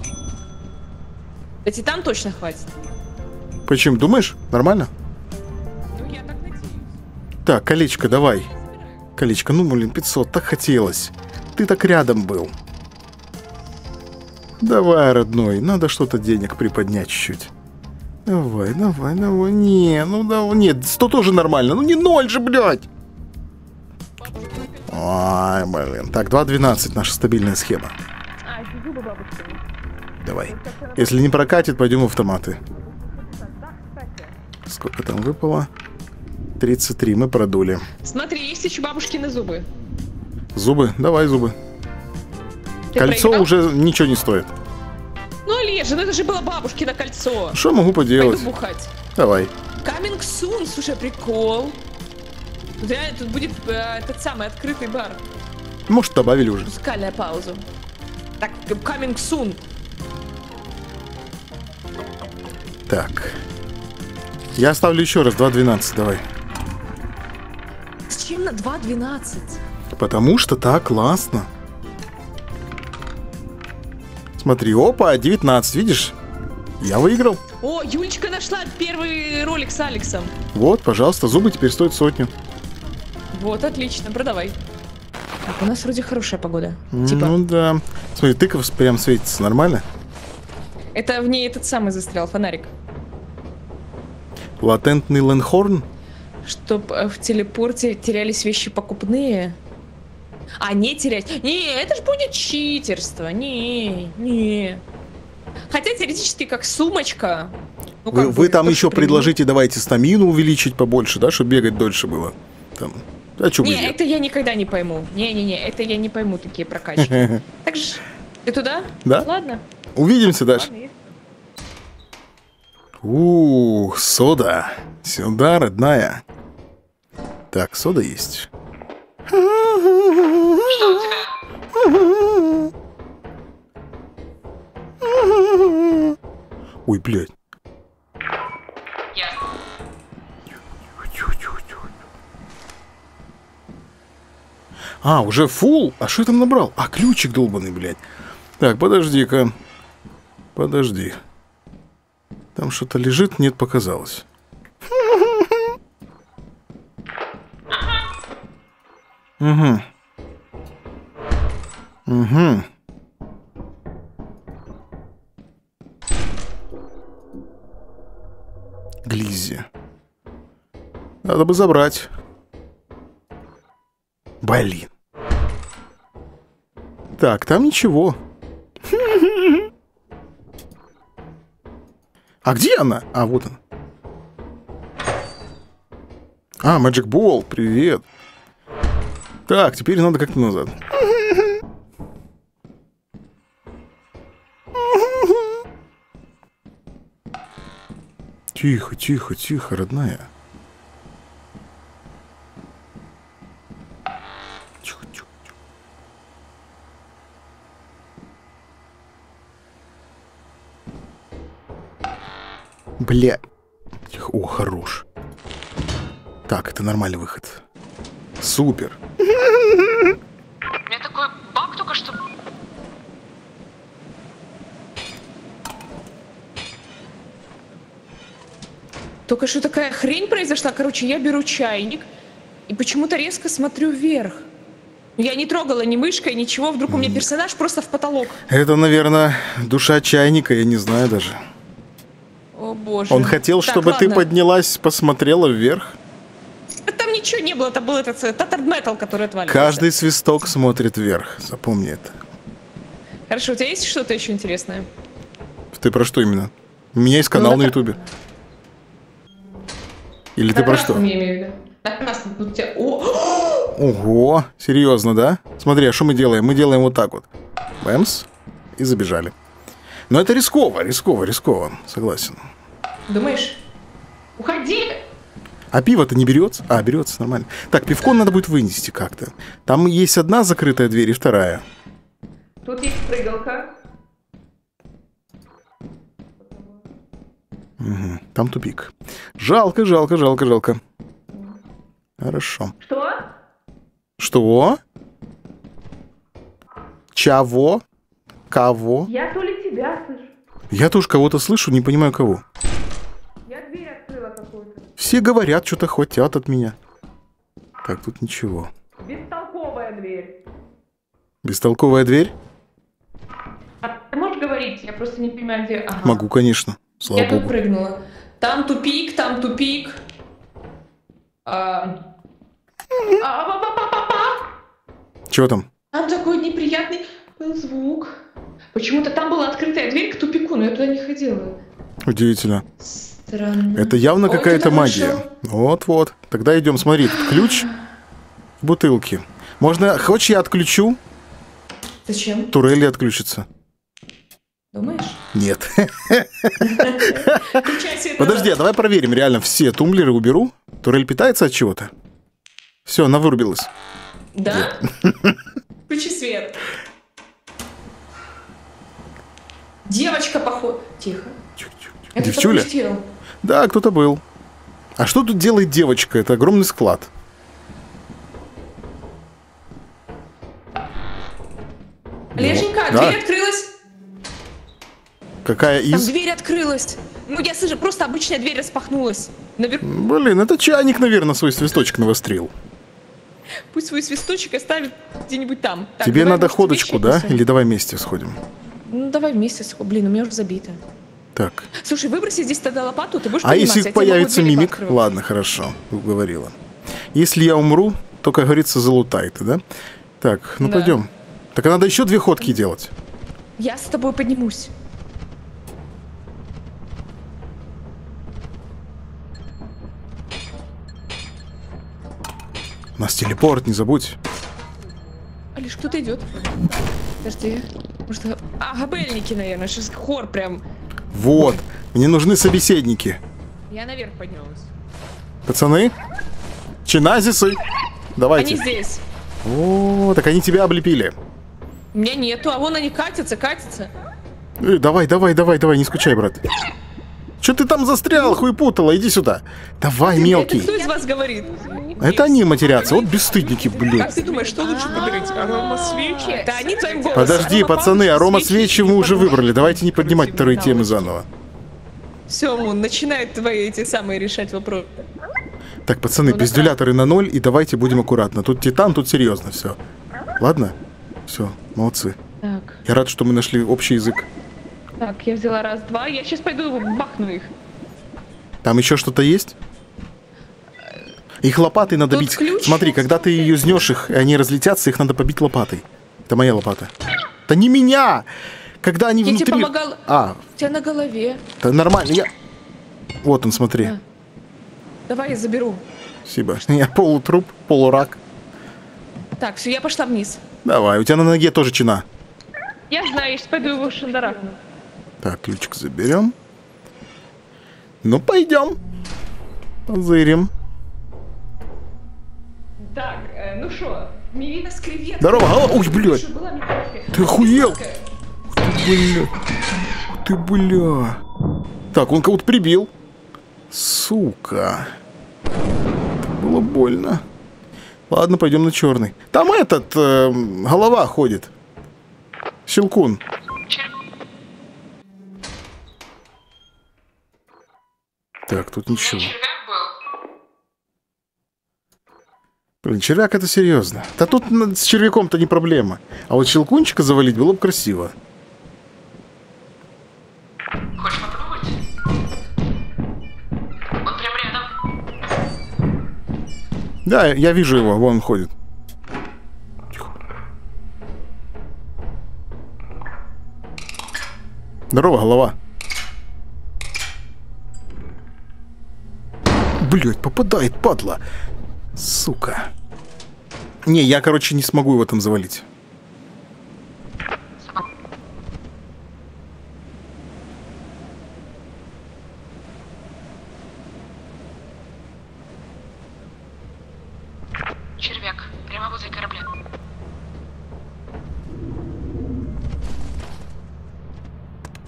Да Титан точно хватит. Почему? Думаешь? Нормально? Ну, я так надеюсь. Так, колечко давай. Колечко, ну блин, 500, так хотелось. Ты так рядом был. Давай, родной, надо что-то денег приподнять чуть-чуть. Давай, давай, давай. Не, ну давай. Нет, 100 тоже нормально. Ну не 0 же, блядь. Ой, блин. Так, 2.12 наша стабильная схема. Давай. Если не прокатит, пойдем в автоматы. Сколько там выпало? 33, мы продули. Смотри, есть еще бабушкины зубы. Зубы? Давай зубы. Ты кольцо проиграл? Уже ничего не стоит. Ну, Олежа, ну это же было бабушкино кольцо. Что могу поделать? Пойду бухать. Давай. Coming soon, слушай, прикол. Реально, тут будет этот самый открытый бар. Может, добавили уже. Музыкальная пауза. Так, coming soon. Так. Я оставлю еще раз 2.12, давай. Зачем на 2.12? Потому что так классно. Смотри, опа, 19, видишь? Я выиграл. О, Юлечка нашла первый ролик с Алексом. Вот, пожалуйста, зубы теперь стоят 100. Вот, отлично, продавай. Так, у нас вроде хорошая погода. Типа. Ну да. Смотри, тыква прям светится, нормально? Это в ней этот самый застрял, фонарик. Латентный Ленхорн? Чтоб в телепорте терялись вещи покупные. А, не терять. Не, это же будет читерство. Не. Хотя теоретически как сумочка. Ну, как вы там еще предложите, давайте стамину увеличить побольше, да, чтобы бегать дольше было. Там. А чё не, это я никогда не пойму. Не, это я не пойму такие прокачки. Так же, ты туда? Да. Ладно. Увидимся дальше. Ух, сода. Сюда, родная. Так, сода есть. Что у тебя? Ой, блядь. Я. А, уже фул? А что я там набрал? А, ключик долбанный, блядь. Так, подожди-ка. Подожди. Там что-то лежит, нет, показалось. Угу. Угу. Глизи. Надо бы забрать. Блин. Так, там ничего. А где она? А, вот она. А, Magic Ball, привет. Так, теперь надо как-то назад. Тихо, родная. Бля. О, хорош. Так, это нормальный выход. Супер. У меня такой баг только что... Только что такая хрень произошла. Короче, я беру чайник и почему-то резко смотрю вверх. Я не трогала ни мышкой, ничего. Вдруг у меня персонаж просто в потолок. Это, наверное, душа чайника, я не знаю даже. О, боже. Он хотел, так, чтобы ладно. Ты поднялась, посмотрела вверх. Там ничего не было, там был этот Tattered Metal, который отвалился. Каждый свисток смотрит вверх, запомни это. Хорошо, у тебя есть что-то еще интересное? Ты про что именно? У меня есть канал, ну, на Ютубе. Или ты про что? Ого, серьезно, да? Смотри, а что мы делаем? Мы делаем вот так вот. Бэмс. И забежали. Но это рисково, рисково, рисково. Согласен. Думаешь? Уходи! А пиво-то не берется? А, берется, нормально. Так, пивко надо будет вынести как-то. Там есть одна закрытая дверь и вторая. Тут есть прыгалка. Угу, там тупик. Жалко, жалко, жалко, жалко. Хорошо. Что? Что? Чего? Кого? Я то ли тебя слышу. Я тоже кого-то слышу, не понимаю кого. Я дверь открыла какую-то. Все говорят, что-то хотят от меня. Так, тут ничего. Бестолковая дверь. Бестолковая дверь? А ты можешь говорить? Я просто не понимаю, где... Ага. Могу, конечно. Слава богу. Я тут прыгнула. Там тупик, там тупик. Чего там? Там такой неприятный был звук. Почему-то там была открытая дверь к тупику, но я туда не ходила. Удивительно. Странно. Это явно какая-то магия. Вот-вот. Тогда идем, смотри, тут ключ в бутылке. Можно, хочешь, я отключу? Зачем? Турели отключится. Думаешь? Нет. Подожди, давай проверим. Реально все тумблеры уберу. Турель питается от чего-то. Все, она вырубилась. Да? Включи свет. Девочка, похоже... Тихо. Девчуля? Да, кто-то был. А что тут делает девочка? Это огромный склад. Олеженька, дверь открылась. Какая из... Там дверь открылась. Ну, я слышу, просто обычная дверь распахнулась. Блин, это чайник, наверное, свой свисточек навострил. Пусть свой свисточек оставит где-нибудь там. Так, тебе давай, надо ходочку, да? Или давай вместе сходим? Ну, давай вместе сходим. Блин, у меня уже забито. Так. Слушай, выброси здесь тогда лопату, ты будешь понимать. А если появится мимик? Ладно, хорошо, уговорила. Если я умру, то, как говорится, залутай ты, да? Так, ну да. Пойдем. Так, надо еще две ходки делать. Я с тобой поднимусь. У нас телепорт, не забудь. Алиш, кто-то идет. Подожди. Может, габельники, наверное. Сейчас хор прям. Вот. Мне нужны собеседники. Я наверх поднялась. Пацаны? Чиназисы. Давайте. Они здесь. О, так они тебя облепили. Меня нету, а вон они катятся, катятся. Давай, давай, давай, давай, не скучай, брат. Че ты там застрял, хуй путала? Иди сюда. Давай, мелкий. Это кто из вас говорит? Это они матерятся, вот бесстыдники, блин. Как ты думаешь, что лучше подарить? Арома свечи? Да они твоим голосом. Подожди, пацаны, арома свечи мы уже выбрали. Давайте не поднимать вторые темы заново. Все, он начинает твои эти самые решать вопросы. Так, пацаны, пиздюляторы на 0, и давайте будем аккуратно. Тут Титан, тут серьезно все. Ладно? Все, молодцы. Так. Я рад, что мы нашли общий язык. Так, я взяла раз, два, я сейчас пойду бахну их. Там еще что-то есть? Их лопатой надо бить. Смотри, когда ты юзнешь их, и они разлетятся, их надо побить лопатой. Это моя лопата. Да не меня! Когда они внутри... Я тебе помогал... А. У тебя на голове. Да нормально, я... Вот он, смотри. А. Давай я заберу. Спасибо. Я полутруп, полурак. Так, все, я пошла вниз. Давай, у тебя на ноге тоже чина. Я знаю, я сейчас пойду его шандарахну. Так, ключик заберем. Ну, пойдем. Позырим. Так, ну шо, Мивина с креветкой. Здорово, голова. Ой, блядь. Ты охуел? Ты, бля. Ты, бля. Так, он кого-то прибил. Сука. Это было больно. Ладно, пойдем на черный. Там этот голова ходит. Щелкун. Так, тут ничего. Блин, червяк это серьезно. Да тут с червяком-то не проблема. А вот щелкунчика завалить было бы красиво. Хочешь попробовать? Он прям рядом. Да, я вижу его, вон он ходит. Тихо. Здорово, голова. Блять, попадает, падла. Сука. Не, я, короче, не смогу его там завалить. Червяк, прямо возле корабля.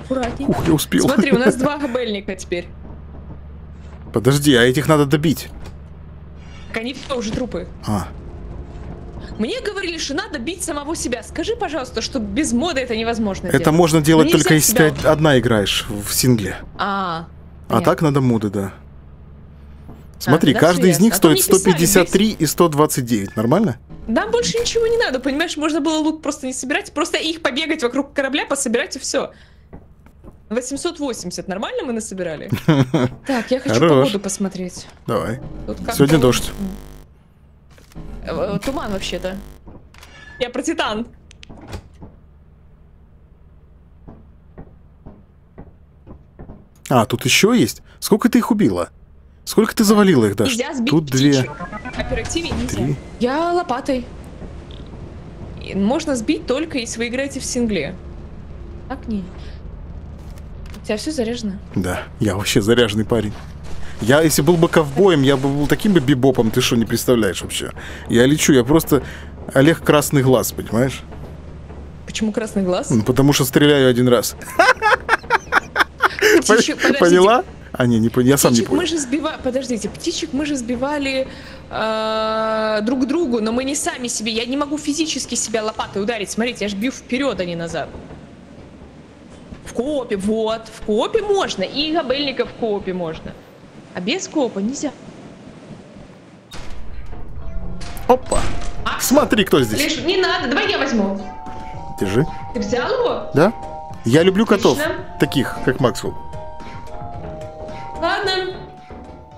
Аккуратненько. Ух, я успел. Смотри, у нас два габельника теперь. Подожди, а этих надо добить. Они все уже трупы. А. Мне говорили, что надо бить самого себя. Скажи, пожалуйста, что без моды это невозможно. Это делать. Можно делать только если ты одна играешь в сингле. А так надо моды, да. Смотри, каждый из них стоит 153 и 129. Нормально? Нам больше ничего не надо, понимаешь? Можно было лук просто не собирать. Просто их побегать вокруг корабля, пособирать и все. 880. Нормально мы насобирали? Так, я хочу погоду посмотреть. Давай. Сегодня дождь. Туман вообще-то. Я про Титан. А, тут еще есть? Сколько ты их убила? Сколько ты завалила их, Даша? Тут две. Я лопатой. Можно сбить только, если вы играете в сингле. Так не... У тебя все заряжено? Да, я вообще заряженный парень. Я, если был бы ковбоем, я бы был таким бы бибопом, ты что, не представляешь вообще. Я лечу, я просто Олег Красный Глаз, понимаешь? Почему Красный Глаз? Ну, потому что стреляю один раз. Поняла? А, не поняла, я сам не понял. Подождите, птичек мы же сбивали друг другу, но мы не сами себе. Я не могу физически себя лопатой ударить. Смотрите, я ж бью вперед, а не назад. В коопе, вот, в коопе можно, и габельника в коопе можно. А без коопа нельзя. Опа! А? Смотри, кто здесь. Леш, не надо, давай я возьму. Держи. Ты взял его? Да. Я люблю котов, таких, как Максвелл. Ладно.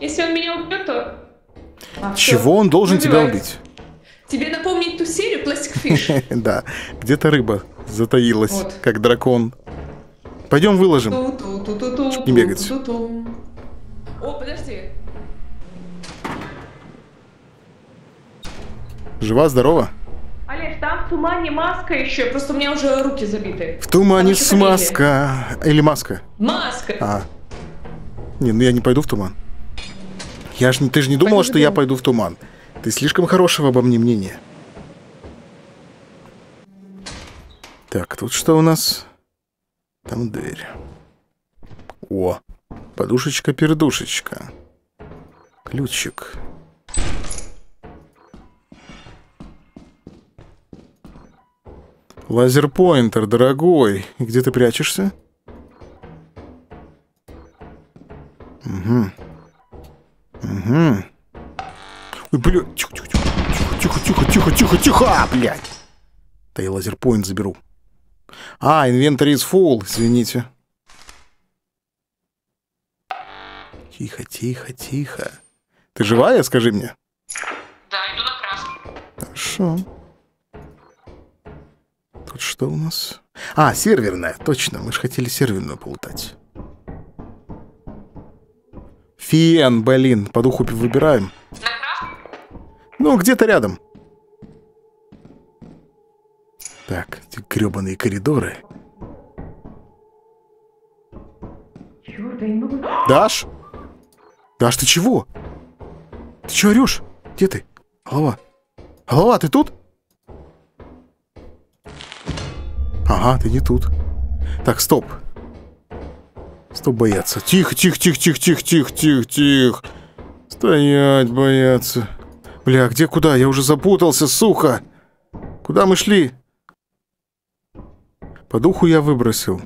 Если он меня убьет, то... Чего он должен тебя убить? Тебе напомнить ту серию Plastic Fish? Да, где-то рыба затаилась, как дракон. Пойдем выложим. Не бегать. О, подожди. Жива, здорова. Олег, там в тумане маска еще. Просто у меня уже руки забиты. В тумане смазка. Или маска. Маска. Не, ну я не пойду в туман. Ты же не думала, что я пойду в туман. Ты слишком хорошего обо мне мнения. Так, тут что у нас? Там дверь. О, подушечка-пердушечка. Ключик. Лазер-поинтер, дорогой. Где ты прячешься? Угу. Угу. Ой, блядь. Тихо-тихо-тихо-тихо-тихо-тихо. А, блядь. Да я лазер-поинт заберу. А, инвентарь is full, извините. Тихо. Ты живая, скажи мне? Да, иду на красный. Хорошо. Тут что у нас? А, серверная, точно, мы же хотели серверную полутать. Фен, блин, по духу выбираем. На красный? Ну, где-то рядом. Так, эти гребаные коридоры. Черт, я не могу... Даш? Даш, ты чего? Ты чего орешь? Где ты? Голова. Голова, ты тут? Ага, ты не тут. Так, стоп. Что бояться? Тихо. Стоять бояться. Бля, где куда? Я уже запутался, сука. Куда мы шли? По духу я выбросил.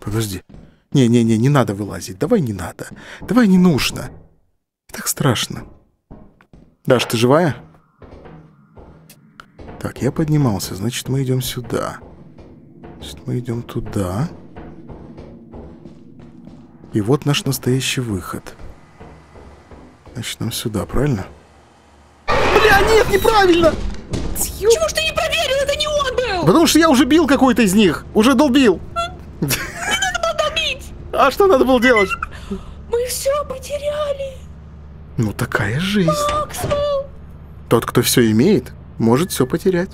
Подожди. Не-не-не, не надо вылазить. Давай не надо. Давай не нужно. Так страшно. Даш, ты живая? Так, я поднимался. Значит, мы идем сюда. Значит, мы идем туда. И вот наш настоящий выход. Значит, нам сюда, правильно? Бля, нет, неправильно! Чего ж ты не проверил? Это не он был! Потому что я уже бил какой-то из них. Уже долбил. Не надо было долбить! А что надо было делать? Мы все потеряли. Ну, такая жизнь. Максвелл. Тот, кто все имеет, может все потерять.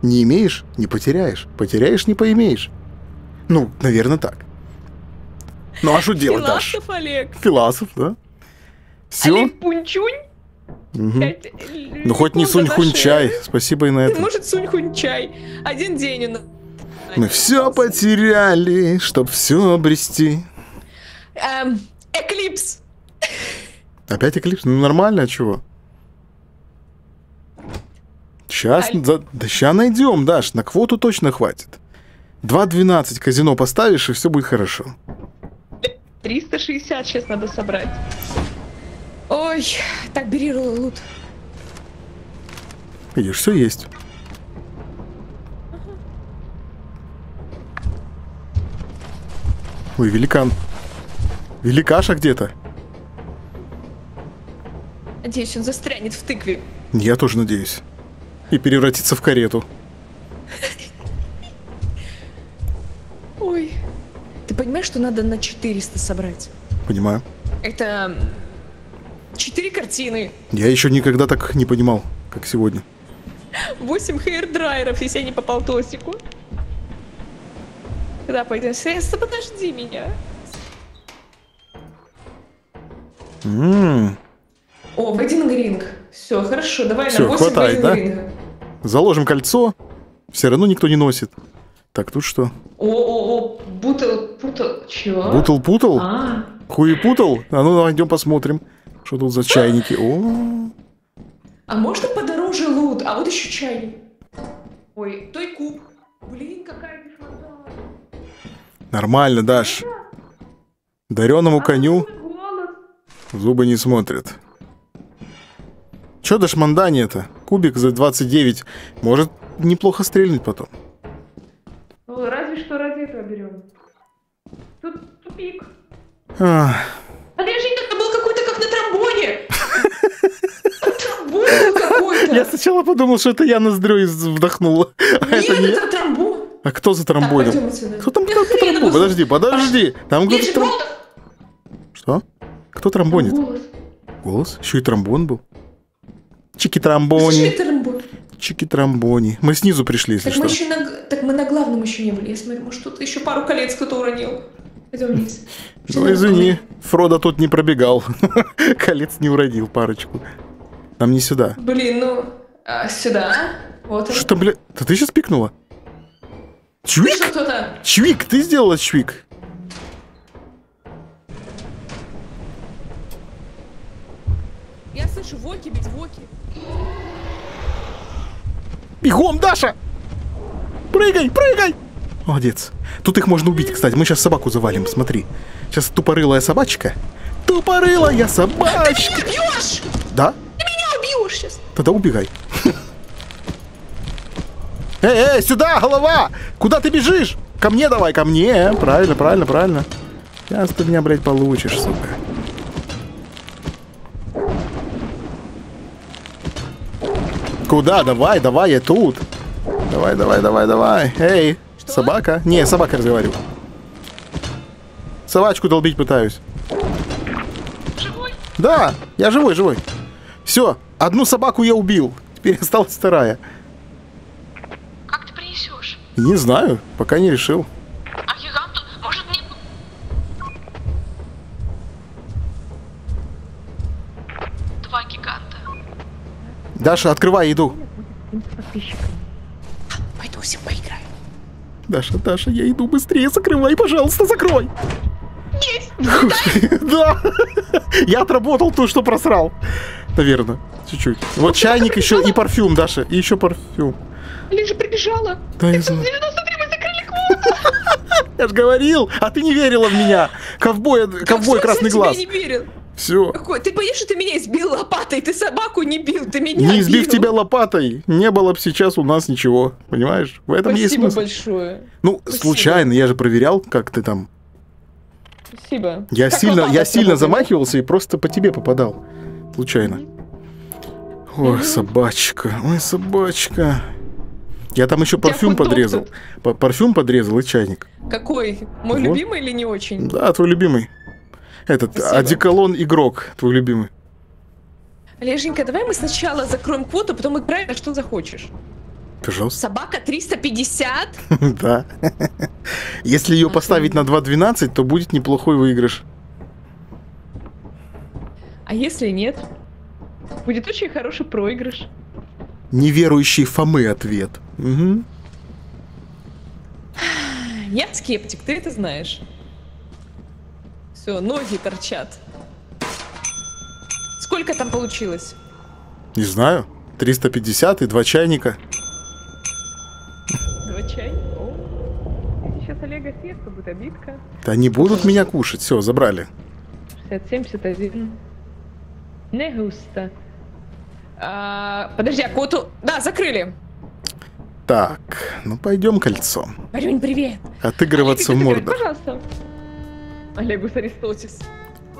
Не имеешь – не потеряешь. Потеряешь – не поимеешь. Ну, наверное, так. Ну, а что делать, Даш? Философ, Олег. Философ, да. Все. Угу. Ну, хоть не сунь-хунь-чай. Спасибо и на это. Может, сунь-хунь-чай. Один день у нас. Мы все потеряли, чтоб все обрести. Эклипс. Опять эклипс? Ну, нормально, а чего? Сейчас, да, сейчас найдем, Даш. На квоту точно хватит. 2.12 казино поставишь, и все будет хорошо. 360 сейчас надо собрать. Ой, так, бери лут. Видишь, все есть. Ой, великан. Великаша где-то. Надеюсь, он застрянет в тыкве. Я тоже надеюсь. И превратится в карету. Ой. Ты понимаешь, что надо на 400 собрать? Понимаю. Это 4 картины. Я еще никогда так не понимал, как сегодня. 8 хейрдрайеров, если я не попал толстику. Когда пойдем? Средства, подожди меня. О, в один ринг. Все, хорошо, давай все, на 8 хватает, да? Ринга. Заложим кольцо. Все равно никто не носит. Так, тут что? О-о-о, бутл-путал. Чего? Бутл-путал? Хуи-путал? А ну, давай, идем посмотрим. Что тут за чайники? О-о-о. А можно подороже лут? А вот еще чайник. Ой, той куб. Блин, какая дешевая. Нормально, Даш. Дареному коню зубы не смотрят. Че дашмандание-то? Кубик за 29. Может, неплохо стрельнуть потом. Ну, разве что ради этого берем. Тут тупик. А лежит, это был какой-то как на тромбоне. Тромбон какой-то. Я сначала подумал, что это я ноздрю вдохнула. Нет, это тромбон. А кто за тромбонил? Кто там по тромбону? Подожди. Там кто-то... Что? Кто тромбонит? Голос? Еще и тромбон был. Чики-тромбони. Чики-тромбони. Мы снизу пришли, если так что. Так мы на главном еще не были. Я смотрю, может, тут еще пару колец кто-то уронил. Пойдем вниз. Ну, извини. Фродо тут не пробегал. Колец не уродил парочку. Нам не сюда. Блин, ну... Сюда. Вот. Что, блин? Да ты сейчас пикнула? Чвик? Чвик, ты сделала чвик? Я слышу воки, бить воки. Бегом, Даша! Прыгай! Молодец. Тут их можно убить, кстати. Мы сейчас собаку завалим, смотри. Сейчас тупорылая собачка. Тупорылая собачка! Ты меня убьешь! Да? Ты меня убьешь сейчас! Тогда убегай. Эй, сюда, голова! Куда ты бежишь? Ко мне давай, ко мне. Правильно. Сейчас ты меня, блядь, получишь, сука. Куда? Давай, я тут. Давай. Эй, что? Собака? Не, собака разговаривает. Собачку долбить пытаюсь. Живой? Да, я живой. Все, одну собаку я убил. Теперь осталась вторая. Не знаю, пока не решил. А гиганту, может, не... Два гиганта. Даша, открывай, иду. Пойду всем поиграю. Даша, Даша, я иду, быстрее закрывай, пожалуйста, закрой. Есть! Да! Я отработал то, что просрал. Наверное, чуть-чуть. Вот чайник еще и парфюм, Даша, и еще парфюм. Лиза же прибежала. Да, я знаю. 93 мы закрыли квоту. Я же говорил, а ты не верила в меня. Ковбой, ковбой красный глаз. Я не верил. Все. Ты понимаешь, что ты меня избил лопатой, ты собаку не бил, ты меня не избив тебя лопатой, не было бы сейчас у нас ничего, понимаешь? В этом есть смысл. Спасибо большое. Ну, случайно, я же проверял, как ты там. Спасибо. Я сильно замахивался и просто по тебе попадал. Случайно. Ой, собачка, ой, собачка. Я там еще парфюм подрезал. Парфюм подрезал и чайник. Какой? Мой любимый или не очень? Да, твой любимый. Этот одеколон игрок, твой любимый. Олеженька, давай мы сначала закроем квоту, потом играем, а что захочешь. Пожалуйста. Собака 350. Да. Если ее поставить на 2.12, то будет неплохой выигрыш. А если нет? Будет очень хороший проигрыш. Неверующий Фомы ответ. Угу. Я скептик, ты это знаешь. Все, ноги торчат. Сколько там получилось? Не знаю. 350 и 2 чайника. 2 чайника? Сейчас Олега съест, то будет обидка. Да они будут меня кушать. Все, забрали. 60-71. Не густо. Подожди, а коту... Да, закрыли. Так, ну пойдем кольцом. Варюнь, привет. Отыгрываться в морду. Пожалуйста. Олегус Аристотис.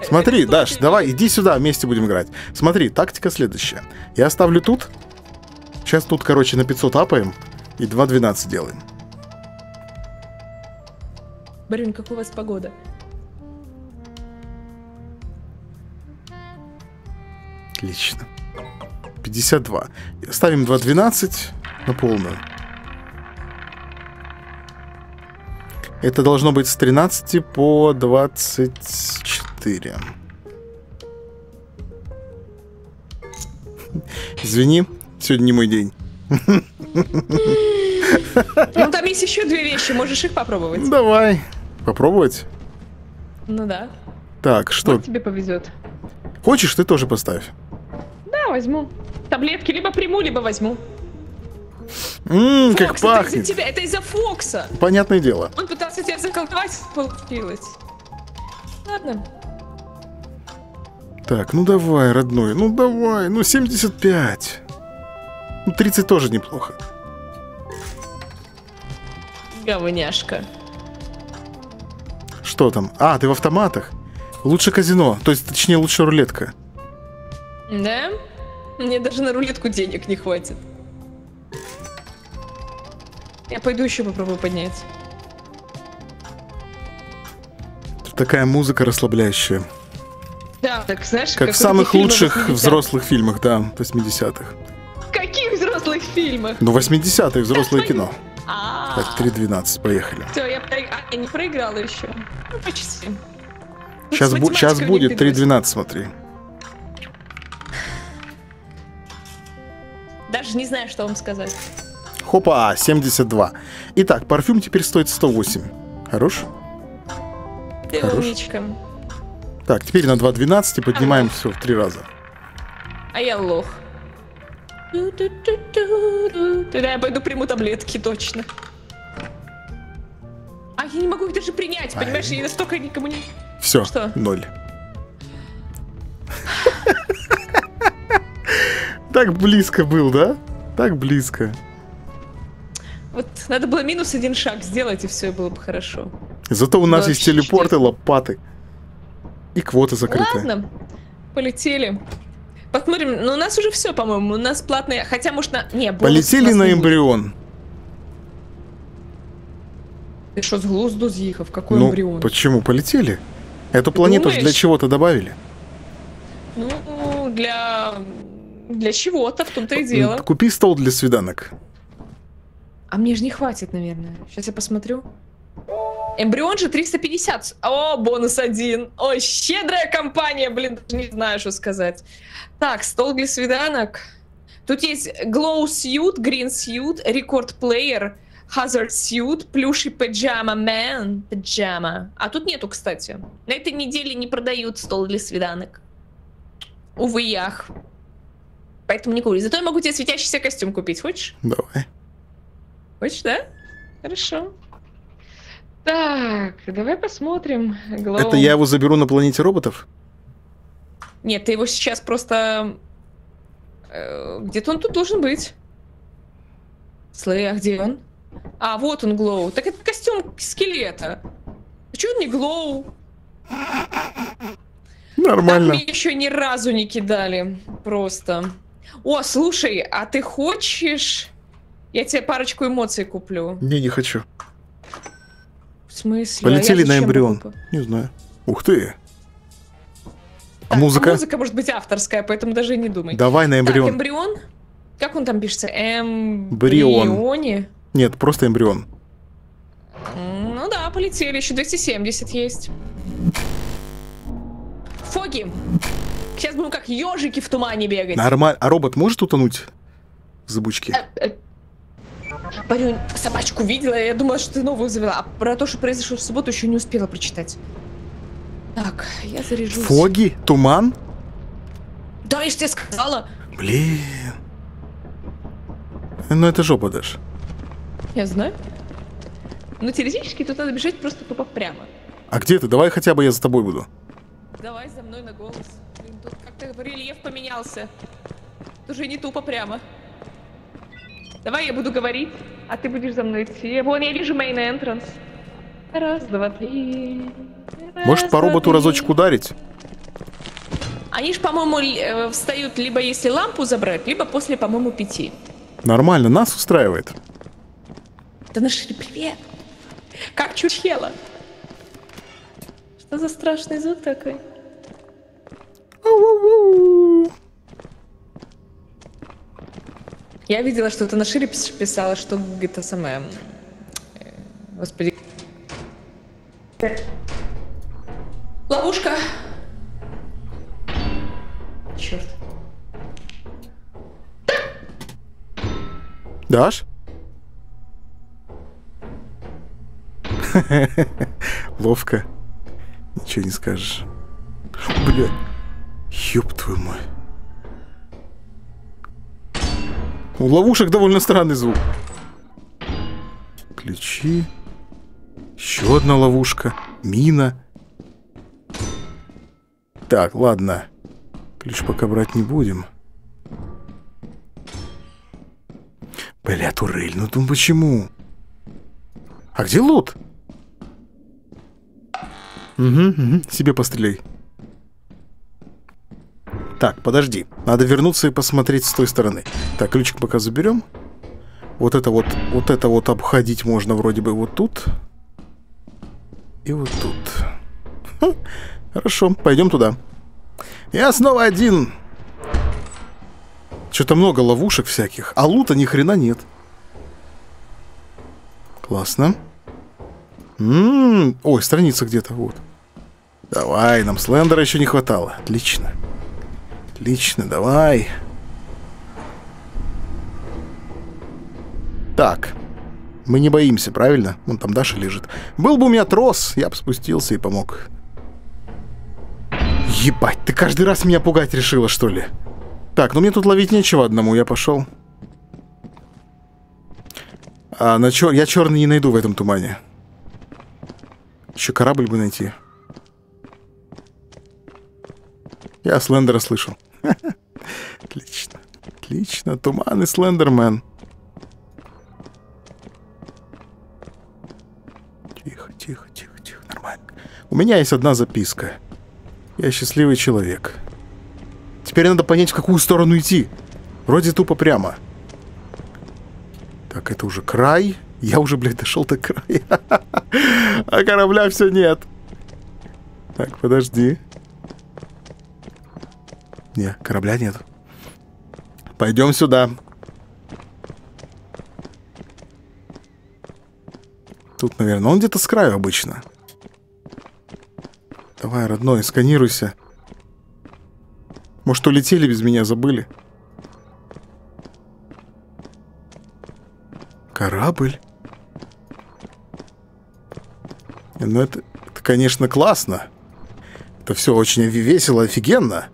Смотри, Аристотис. Даш, давай, иди сюда, вместе будем играть. Смотри, тактика следующая. Я ставлю тут. Сейчас тут, короче, на 500 апаем. И 2.12 делаем. Барин, как у вас погода? Отлично. 52. Ставим 2.12 на полную. Это должно быть с 13 по 24. Извини, сегодня не мой день. Ну там есть еще 2 вещи, можешь их попробовать. Давай. Попробовать? Ну да. Так, что? Вот тебе повезет. Хочешь, ты тоже поставь. Да, возьму. Таблетки либо приму, либо возьму. Фокс, как пахнет. Это из-за Фокса. Понятное дело. Он пытался тебя заколдовать, получилось. Ладно. Так, ну давай, родной, ну давай, ну 75. Ну 30 тоже неплохо. Говняшка. Что там? А, ты в автоматах? Лучше казино, то есть, точнее, лучше рулетка. Да? Мне даже на рулетку денег не хватит. Я пойду еще попробую поднять. Такая музыка расслабляющая. Да, так знаешь, как в самых лучших взрослых фильмах, да, 80-х. Каких взрослых фильмах? Ну, 80-х, взрослое кино. Так, 3.12, поехали. Все, я не проиграла еще. Ну, почти. Сейчас будет 3.12, смотри. Даже не знаю, что вам сказать. Хопа, 72. Итак, парфюм теперь стоит 108. Хорош? Ты умничка. Так, теперь на 2.12 поднимаем все в 3 раза. А я лох. Тогда я пойду приму таблетки, точно. А я не могу их даже принять, понимаешь? Я настолько никому не... Все, 0. Так близко был, да? Так близко. Вот надо было минус 1 шаг сделать, и все было бы хорошо. Зато у нас есть телепорты, лопаты. И квоты закрыты. Ладно, полетели. Посмотрим, но у нас уже все, по-моему. У нас платные, хотя может на... Не, полетели на эмбрион. Ты что, с глузду съехал? Какой эмбрион? Почему? Полетели. Эту планету для чего-то добавили. Ну, для чего-то, в том-то и дело. Купи стол для свиданок. А мне же не хватит, наверное. Сейчас я посмотрю. Эмбрион же 350. О, бонус 1. Ой, щедрая компания, блин, даже не знаю, что сказать. Так, стол для свиданок. Тут есть Glow Suit, Green Suit, Record Player, Hazard Suit, плюши Паджама Мэн. Паджама. А тут нету, кстати. На этой неделе не продают стол для свиданок. Увы, ях. Поэтому не курю. Зато я могу тебе светящийся костюм купить. Хочешь? Давай. Хочешь, да? Хорошо. Так, давай посмотрим. Глоу. Это я его заберу на планете роботов? Нет, ты его сейчас просто... Где-то он тут должен быть. Слэй, а где он? А, вот он, Глоу. Так это костюм скелета. Почему он не Глоу? Нормально. Так мне еще ни разу не кидали. Просто. О, слушай, а ты хочешь... Я тебе парочку эмоций куплю. Не, не хочу. В смысле? Полетели на Эмбрион. Не знаю. Ух ты. А музыка? Музыка может быть авторская, поэтому даже и не думай. Давай на Эмбрион. Так, Эмбрион? Как он там пишется? Эмбрионе? Нет, просто Эмбрион. Ну да, полетели. Еще 270 есть. Фоги. Сейчас будем как ежики в тумане бегать. Нормально. А робот может утонуть в забучке? Парень, собачку видела, я думала, что ты новую завела. А про то, что произошло в субботу, еще не успела прочитать. Так, я заряжусь. Фоги? Туман? Да, я же тебе сказала. Блин. Ну это жопа, Даш. Я знаю. Но теоретически тут надо бежать просто тупо прямо. А где ты? Давай хотя бы я за тобой буду. Давай за мной на голос. Блин, тут как-то рельеф поменялся. Тут уже не тупо прямо. Давай я буду говорить, а ты будешь за мной идти. Вон, я вижу main entrance. Раз, два, три. Может, по роботу разочек ударить? Они же, по-моему, встают либо если лампу забрать, либо после, по-моему, 5. Нормально, нас устраивает. Да нашли, привет. Как чучхела. Что за страшный звук такой? Я видела, что ты на шире писала, что это самое... Господи. Ловушка. Черт. Даш? Ловко. Ничего не скажешь. Бля. Ёб твою мать. У ловушек довольно странный звук. Ключи. Еще одна ловушка. Мина. Так, ладно. Ключ пока брать не будем. Бля, турель, ну там почему? А где лут? Угу, угу, себе постреляй. Так, подожди. Надо вернуться и посмотреть с той стороны. Так, ключик пока заберем. Вот это вот обходить можно вроде бы вот тут. И вот тут. Ха, хорошо, пойдем туда. Я снова один. Что-то много ловушек всяких. А лута ни хрена нет. Классно. Ой, страница где-то, вот. Давай, нам Слендера еще не хватало. Отлично. Отлично, давай. Так. Мы не боимся, правильно? Вон там Даша лежит. Был бы у меня трос, я бы спустился и помог. Ебать, ты каждый раз меня пугать решила, что ли? Так, ну мне тут ловить нечего одному, я пошел. А, я черный не найду в этом тумане. Еще корабль бы найти. Я Слендера слышал. Отлично. Отлично. Туман и Слендермен. Тихо, тихо, тихо, тихо. Нормально. У меня есть одна записка. Я счастливый человек. Теперь надо понять, в какую сторону идти. Вроде тупо прямо. Так, это уже край. Я уже, блядь, дошел до края. А корабля все нет. Так, подожди. Не, корабля нет. Пойдем сюда. Тут, наверное, он где-то с краю обычно. Давай, родной, сканируйся. Может, улетели без меня, забыли? Корабль? Ну, это, конечно, классно. Это все очень весело, офигенно.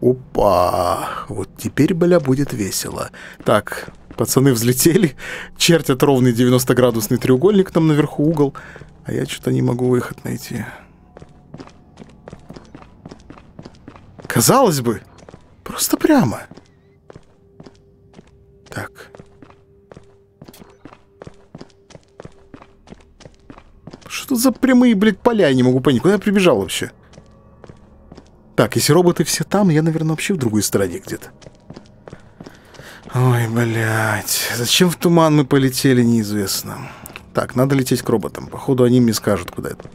Опа. Вот теперь, бля, будет весело. Так, пацаны взлетели. Чертят ровный 90-градусный треугольник там наверху угол. А я что-то не могу выход найти. Казалось бы, просто прямо. Так. Что тут за прямые, блядь, поля? Я не могу понять. Куда я прибежал вообще? Так, если роботы все там, я, наверное, вообще в другой стороне где-то. Ой, блядь. Зачем в туман мы полетели, неизвестно. Так, надо лететь к роботам. Походу, они мне скажут, куда это.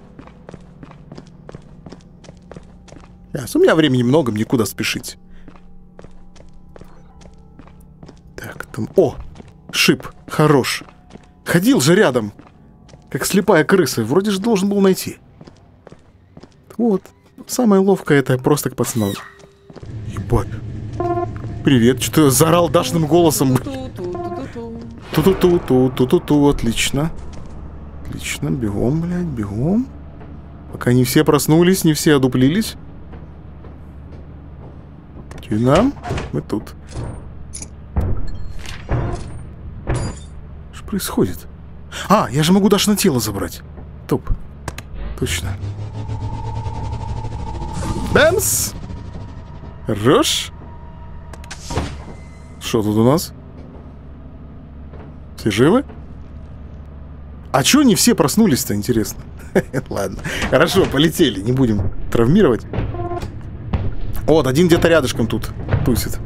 Сейчас, у меня времени много, мне куда спешить. Так, там... О! Шип. Хорош. Ходил же рядом. Как слепая крыса. Вроде же должен был найти. Вот. Самое ловкое — это просто к пацану. Ебать. Привет. Что-то я заорал Дашным голосом. Ту-ту-ту-ту-ту-ту-ту. Отлично. Отлично. Бегом, блядь, бегом. Пока не все проснулись, не все одуплились. Тюна. Мы тут. Что происходит? А, я же могу Дашу на тело забрать. Топ. Точно. Бэмс! Хорош! Что тут у нас? Все живы? А чё не все проснулись-то, интересно? Ладно. Хорошо, полетели. Не будем травмировать. Вот, один где-то рядышком тут тусит.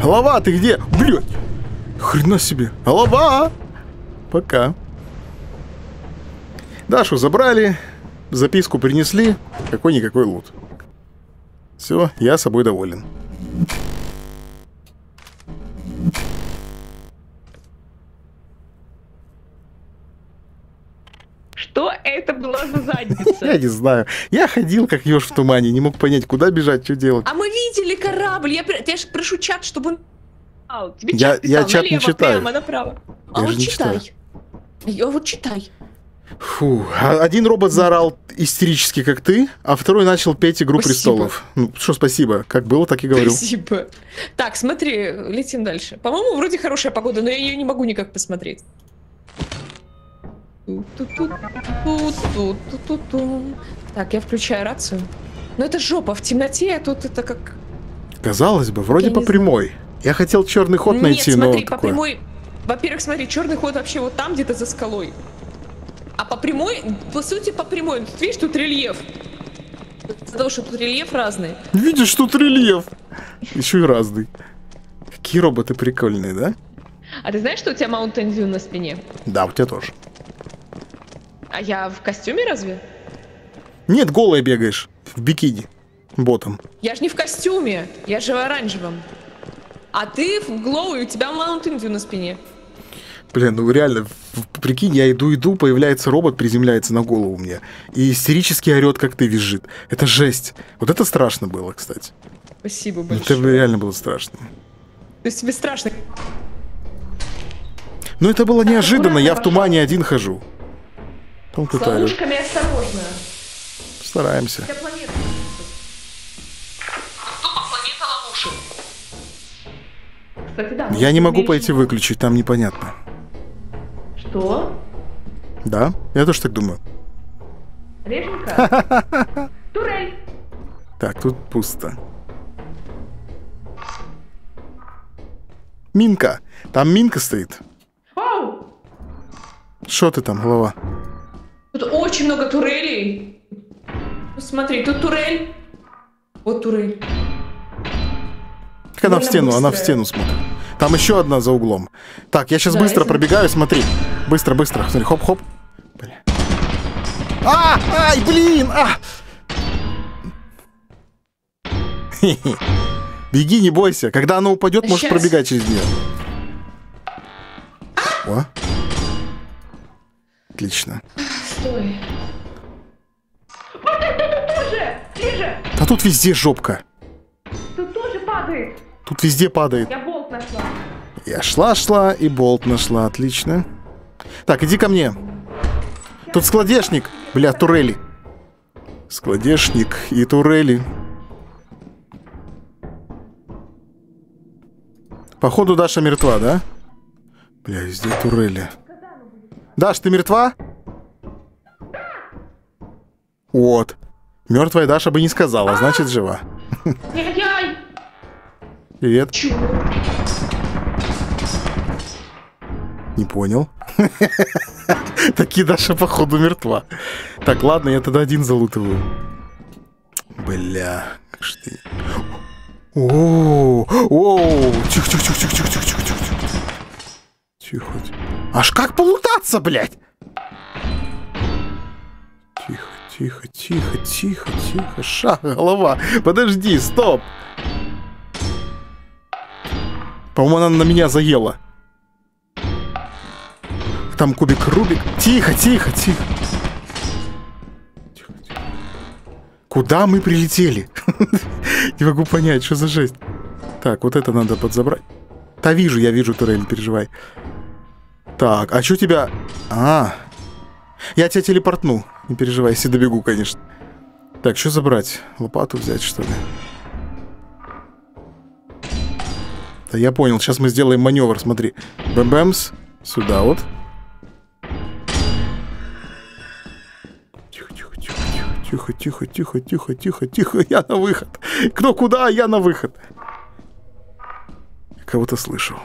Голова, ты где? Блядь! Хрена себе. Голова! Пока. Дашу забрали. Записку принесли. Какой-никакой лут. Все, я собой доволен. Что это была за задница? Я не знаю. Я ходил как еж в тумане. Не мог понять, куда бежать, что делать. А мы видели корабль. Я же прошу чат, чтобы он... Я чат не читаю. А вот читай. Фу, один робот заорал истерически, как ты, а второй начал петь «Игру престолов». Ну, что спасибо, как было, так и говорю. Спасибо. Так, смотри, летим дальше. По-моему, вроде хорошая погода, но я ее не могу никак посмотреть. Так, я включаю рацию. Но это жопа, в темноте, а тут это как... Казалось бы, вроде по прямой. Я хотел черный ход найти, но... Нет, смотри, по прямой... Во-первых, смотри, черный ход вообще вот там, где-то за скалой. А по прямой, по сути, по прямой. Тут, видишь, тут рельеф. Из-за того, что тут рельеф разный. Видишь, тут рельеф. Еще и разный. Какие роботы прикольные, да? А ты знаешь, что у тебя Mountain Dew на спине? Да, у тебя тоже. А я в костюме разве? Нет, голая бегаешь. В бикини. Ботом. Я же не в костюме. Я же в оранжевом. А ты в глоу, и у тебя Mountain Dew на спине. Блин, ну реально, прикинь, я иду-иду, появляется робот, приземляется на голову мне. И истерически орет, как ты, визжит. Это жесть. Вот это страшно было, кстати. Спасибо большое. Это реально было страшно. То есть тебе страшно? Ну это было неожиданно, ура, я в тумане один хожу. Там с ловушками осторожно. Стараемся. Вся планета. Кто-то планета ловушек. Кстати, да. Я не могу пойти выключить, там непонятно. Что? Да, я тоже так думаю. Реженька? Турель! Так, тут пусто. Минка! Там Минка стоит. Оу! Что ты там, голова? Тут очень много турелей. Смотри, тут турель. Вот турель. Она в стену, быстрая. Она в стену смотрит. Там еще одна за углом. Так, я сейчас да, быстро пробегаю, смотри. Быстро. Смотри, хоп-хоп. А! Ай, блин! А! Беги, не бойся. Когда она упадет, а можешь сейчас пробегать через нее. О. Отлично. Стой. Вот это тоже! Ближе! А тут везде жопка. Тут тоже падает. Тут везде падает. Я болт нашла. Я шла-шла и болт нашла. Отлично. Так, иди ко мне. Тут складешник. Бля, турели. Складешник и турели. Походу, Даша мертва, да? Бля, везде турели. Даш, ты мертва? Вот. Мертвая Даша бы не сказала, значит, жива. Привет. Не понял. Таки Даша, походу, мертва. Так, ладно, я тогда один залутываю. Бля, как же ты... Оу, тихо. Аж как полутаться, блядь? Тихо. Ша, голова. Подожди, стоп. По-моему, она на меня заела. Там кубик Рубик. Тихо. Куда мы прилетели? Не могу понять, что за жесть. Так, вот это надо подзабрать. Да вижу, я вижу, турель, не переживай. Так, а что тебя... А, я тебя телепортну. Не переживай, если добегу, конечно. Так, что забрать? Лопату взять, что ли? Да я понял, сейчас мы сделаем маневр, смотри. Бэм-бэмс. Сюда вот. Тихо. Я на выход. Кто куда, я на выход. Я кого-то слышал.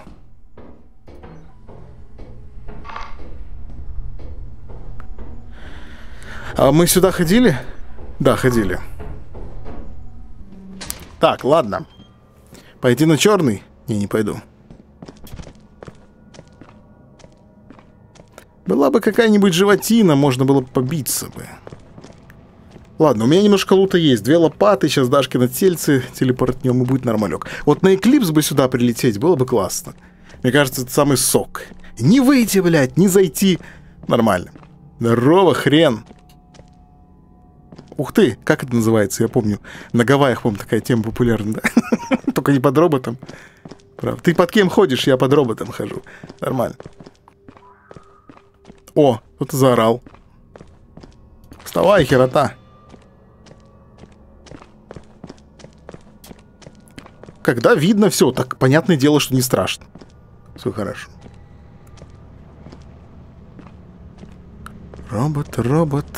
А мы сюда ходили? Да, ходили. Так, ладно. Пойти на черный? Не пойду. Была бы какая-нибудь животина, можно было бы побиться бы. Ладно, у меня немножко лута есть. Две лопаты, сейчас Дашкино тельце телепортнем, и будет нормалек. Вот на Эклипс бы сюда прилететь, было бы классно. Мне кажется, это самый сок. Не выйти, блядь, не зайти. Нормально. Здорово, хрен. Ух ты, как это называется, я помню. На Гавайях, по-моему, такая тема популярна, да? Только не под роботом. Правда. Ты под кем ходишь, я под роботом хожу. Нормально. О, кто-то заорал. Вставай, херота. Когда видно все, так понятное дело, что не страшно. Все хорошо. Робот.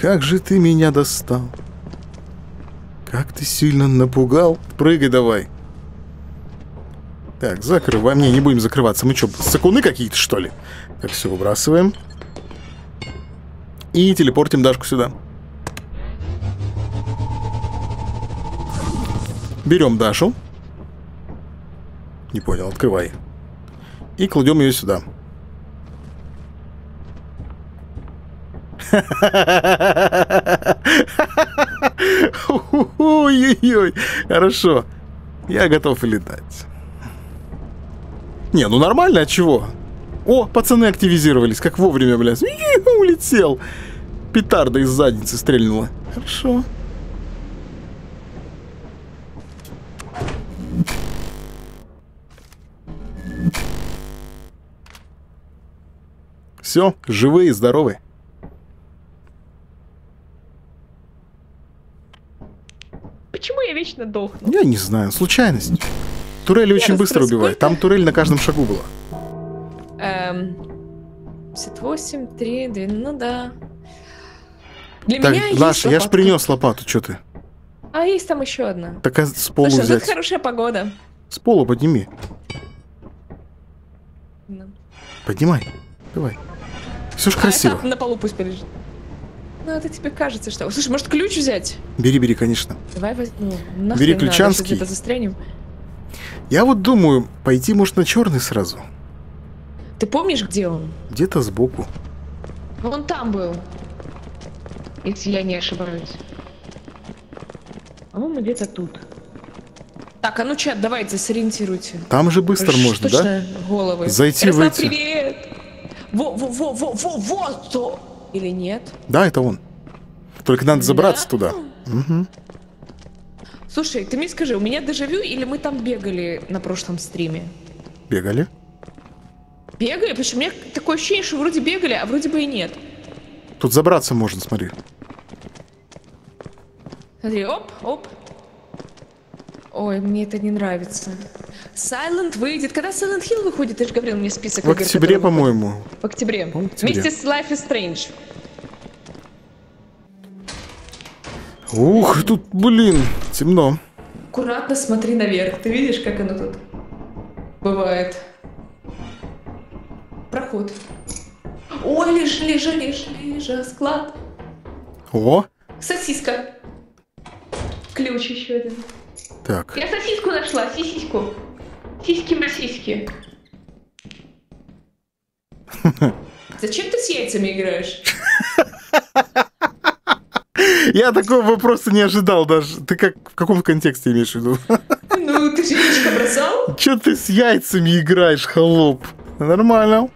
Как же ты меня достал? Как ты сильно напугал? Прыгай давай. Так, закрывай. Мне не будем закрываться. Мы что, сакуны какие-то, что ли? Так, все выбрасываем. И телепортим Дашку сюда. Берем Дашу. Не понял, открывай. И кладем ее сюда. Ой-ой-ой. Хорошо. Я готов летать. Не, ну нормально, а чего? О, пацаны активизировались. Как вовремя, блядь. Улетел. Петарда из задницы стрельнула. Хорошо. Все, живые и здоровые. Почему я вечно дохну? Я не знаю, случайность. Турели очень быстро убивают. Там турель на каждом шагу была. 58, 3, 2, ну да. Для так, меня Даша, я ж принес лопату, что ты? А есть там еще одна. Так, а с пола взять. Слушай, тут хорошая погода. С пола подними. No. Поднимай, давай. Все ж красиво. На полу пусть полежит. Ну, это тебе кажется, что... Слушай, может, ключ взять? Бери, конечно. Давай возьму. Ну, бери ключанский. Надо, застрянем. Я вот думаю, пойти, может, на черный сразу. Ты помнишь, где он? Где-то сбоку. Он там был. Если я не ошибаюсь. По-моему, где-то тут. Так, а ну, чат, давайте, сориентируйте. Там же быстро можно, да? Головы. Зайти, выйти. Привет! Во-во-во-во-во-во! Или нет? Да, это он. Только надо забраться туда. Угу. Слушай, ты мне скажи, у меня дежавю или мы там бегали на прошлом стриме? Бегали. Бегали? Почему? У меня такое ощущение, что вроде бегали, а вроде бы и нет. Тут забраться можно, смотри. Смотри, оп, оп. Ой, мне это не нравится. Silent выйдет. Когда Silent Hill выходит, ты же говорил мне список. В октябре, по-моему. В октябре. Вместе с Life is Strange. Ух, тут, блин, темно. Аккуратно смотри наверх. Ты видишь, как оно тут бывает? Проход. Ой, лежа, склад. О! Сосиска. Ключ еще один. Так. Я сосиску нашла, сисиську. Сиськи-масиськи. Зачем ты с яйцами играешь? Я такого вопроса не ожидал даже. Ты как в каком контексте имеешь в виду? Ну, ты же яичко бросал. Че ты с яйцами играешь, холоп? Нормально.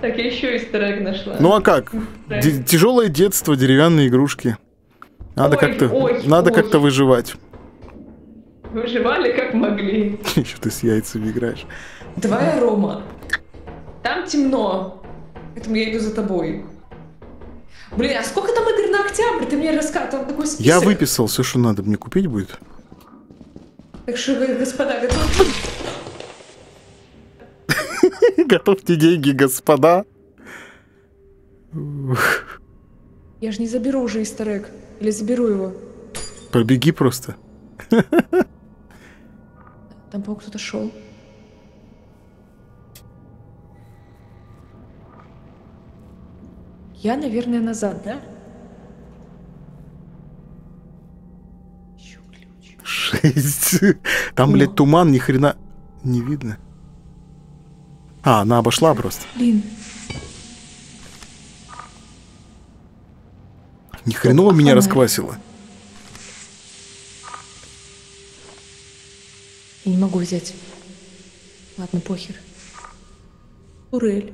Так, я еще и старик нашла. Ну а как? Тяжелое детство, деревянные игрушки. Надо как-то выживать. Выживали как могли. Еще ты с яйцами играешь. Давай, Рома. Там темно. Поэтому я иду за тобой. Блин, а сколько там игр на октябрь? Ты мне рассказывал такой список. Я выписал все, что надо мне купить будет. Так что вы, господа, готовьте. Готовьте деньги, господа. Я же не заберу уже истерек. Или заберу его. Пробеги просто. Там, по-моему, кто-то шел. Я, наверное, назад, да? Еще ключ. 6. Там, блядь, туман, ни хрена не видно. А, она обошла просто. Блин. Ни хреново меня расквасило. Я не могу взять. Ладно, похер. Турель.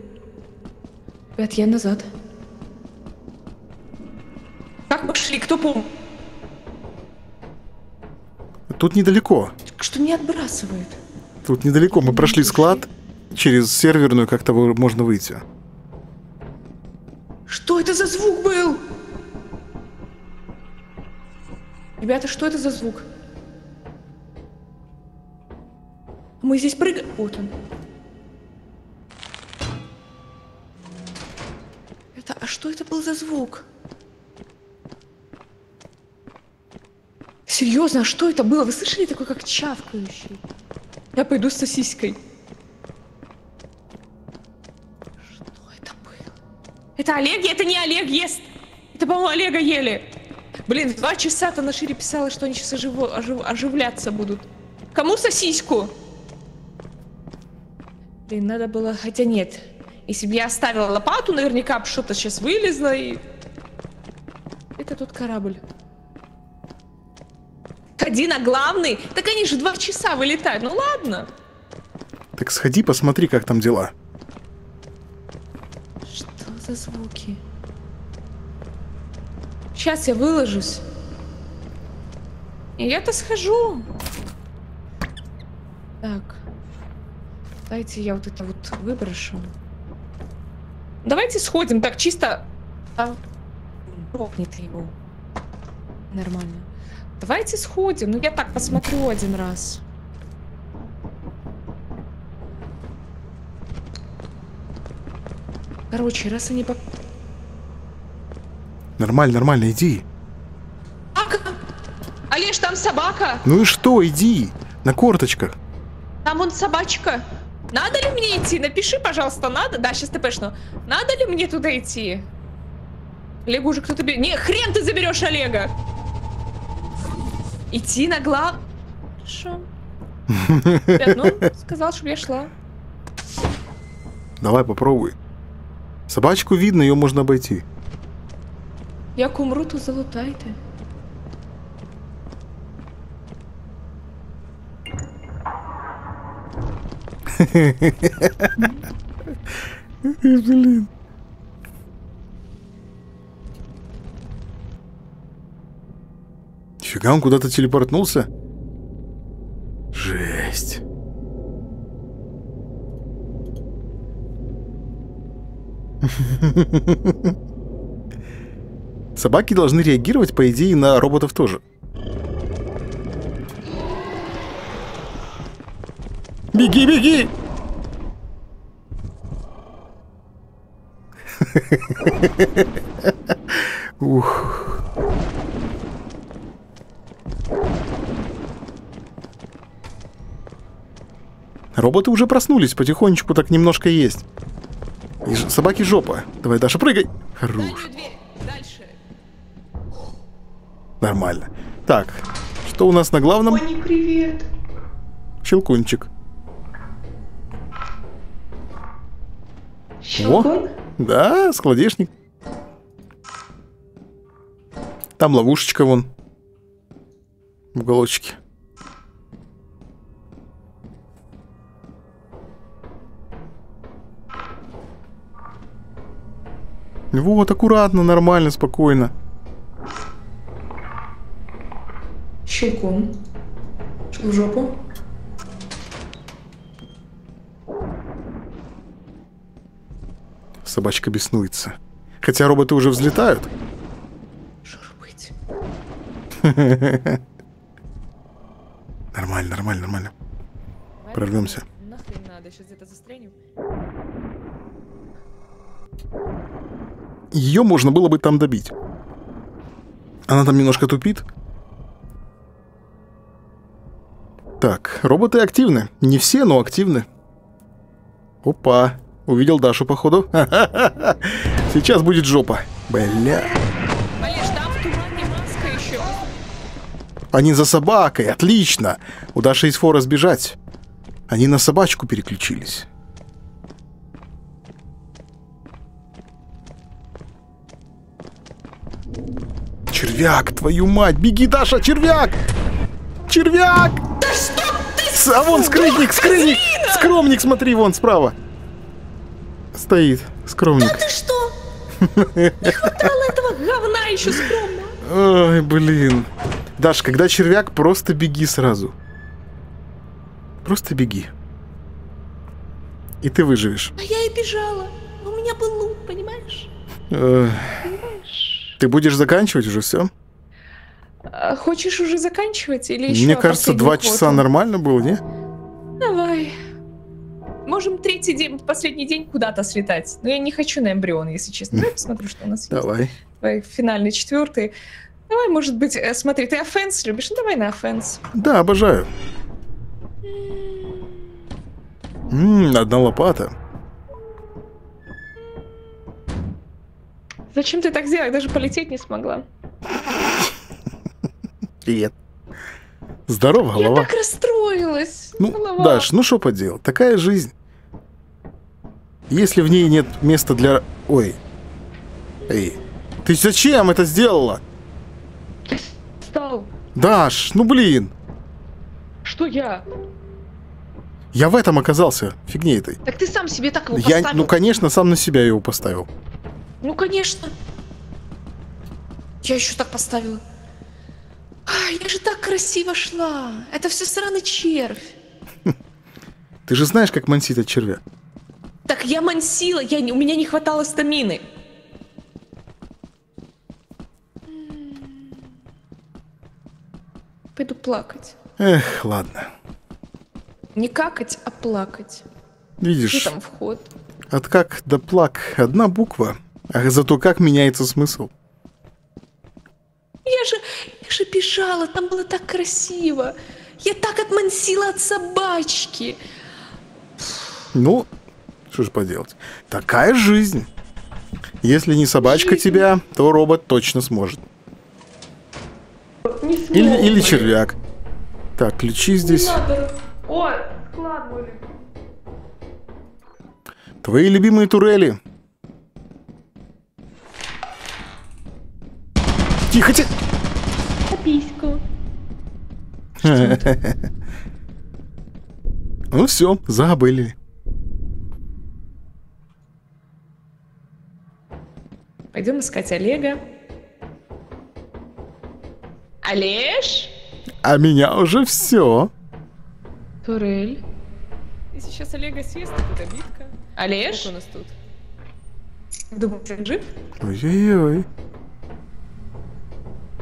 Ребят, я назад. Как мы шли? Кто помнит? Тут недалеко. Что меня отбрасывает? Тут недалеко. Мы прошли склад. Через серверную как-то можно выйти. Что это за звук был? Ребята, что это за звук? Мы здесь прыгаем. Вот он. Это... А что это был за звук? Серьезно, а что это было? Вы слышали такой, как чавкающий? Я пойду с сосиской. Что это было? Это Олег? Это не Олег ест! Это, по-моему, Олега ели. Блин, в 2 часа-то на шире писала, что они сейчас оживляться будут. Кому сосиску? Блин, надо было... Хотя нет. Если бы я оставила лопату, наверняка бы что-то сейчас вылезло и... Это тут корабль. Один, а главный? Так они же 2 часа вылетают, ну ладно. Так сходи, посмотри, как там дела. Что за звуки? Сейчас я выложусь. И я-то схожу. Так. Давайте я вот это вот выброшу. Давайте сходим так чисто. Рокнет его. Нормально. Давайте сходим. Ну я так посмотрю один раз. Короче, раз они по... Нормально, нормально, иди. Алиш, там собака. Ну и что, иди. На корточках. Там вон собачка. Надо ли мне идти? Напиши, пожалуйста, надо. Да, сейчас тпшну. Надо ли мне туда идти? Олега уже кто-то берет. Не, хрен ты заберешь Олега. Идти на глав... Хорошо. Ребят, ну, сказал, чтобы я шла. Давай, попробуй. Собачку видно, ее можно обойти. Як умру, то залутайте. Блин. Фига, он куда-то телепортнулся? Жесть. Собаки должны реагировать, по идее, на роботов тоже. Беги, беги! Ух. Роботы уже проснулись, потихонечку так немножко есть. И собаки жопа. Давай, Даша, прыгай. Хорош. Нормально. Так, что у нас на главном? Ой, привет. Щелкунчик. Щелкун? О, да, складешник. Там ловушечка вон. В уголочке. Вот, аккуратно, нормально, спокойно. Щелкун. В жопу. Собачка беснуется. Хотя роботы уже взлетают. Шурбыть. Нормально, нормально, нормально. Прорвемся. Нахрен надо, сейчас где-то застрянем. Ее можно было бы там добить. Она там немножко тупит. Так, роботы активны. Не все, но активны. Опа. Увидел Дашу, походу. Сейчас будет жопа. Бля. Они за собакой. Отлично. У Даши из фора сбежать. Они на собачку переключились. Червяк, твою мать! Беги, Даша, червяк! Червяк! Да что ты? А вон скрытник, скрытник! Скромник, смотри, вон справа. Стоит, скромник. Да ты что? Не хватало этого говна еще скромно. Ой, блин. Даш, когда червяк, просто беги сразу. Просто беги. И ты выживешь. А я и бежала. У меня был лут, понимаешь? Ты будешь заканчивать уже все? Хочешь уже заканчивать или еще? Мне кажется, 2 часа нормально было, не? Давай. Можем третий день, последний день куда-то слетать. Но я не хочу на эмбрион, если честно. Давай посмотрю, что у нас есть. Давай. Давай финальный, четвертый. Давай, может быть, смотри, ты офенс любишь? Ну давай на офенс. Да, обожаю. Одна лопата. Зачем ты так сделал? Даже полететь не смогла. Привет. Здорово, голова. Я так расстроилась. Ну, голова. Даш, ну что поделать? Такая жизнь. Если в ней нет места для... Ой. Эй. Ты зачем это сделала? Встал. Даш, ну блин. Что я? Я в этом оказался. Фигней этой. Так ты сам себе так его поставил. Я, ну, конечно, сам на себя его поставил. Ну, конечно. Я еще так поставила. А, я же так красиво шла. Это все сраный червь. Ты же знаешь, как мансит от червя. Так я мансила, у меня не хватало стамины. Пойду плакать. Эх, ладно. Не какать, а плакать. Видишь? Где там вход? От как до плак одна буква. А зато как меняется смысл. Я же бежала, там было так красиво. Я так отмансила от собачки. Ну, что же поделать. Такая жизнь. Если не собачка тебя, то робот точно сможет. Или червяк. Так, ключи здесь. Ой, складывали. Твои любимые турели. Тихо, тихо. Письку. Ну все, забыли. Пойдем искать Олега. Алиш? А меня уже все. Турель. И сейчас Олега съест, эта битка. Алиш? Что у нас тут? Думаю, ты жив? Ой-ой-ой.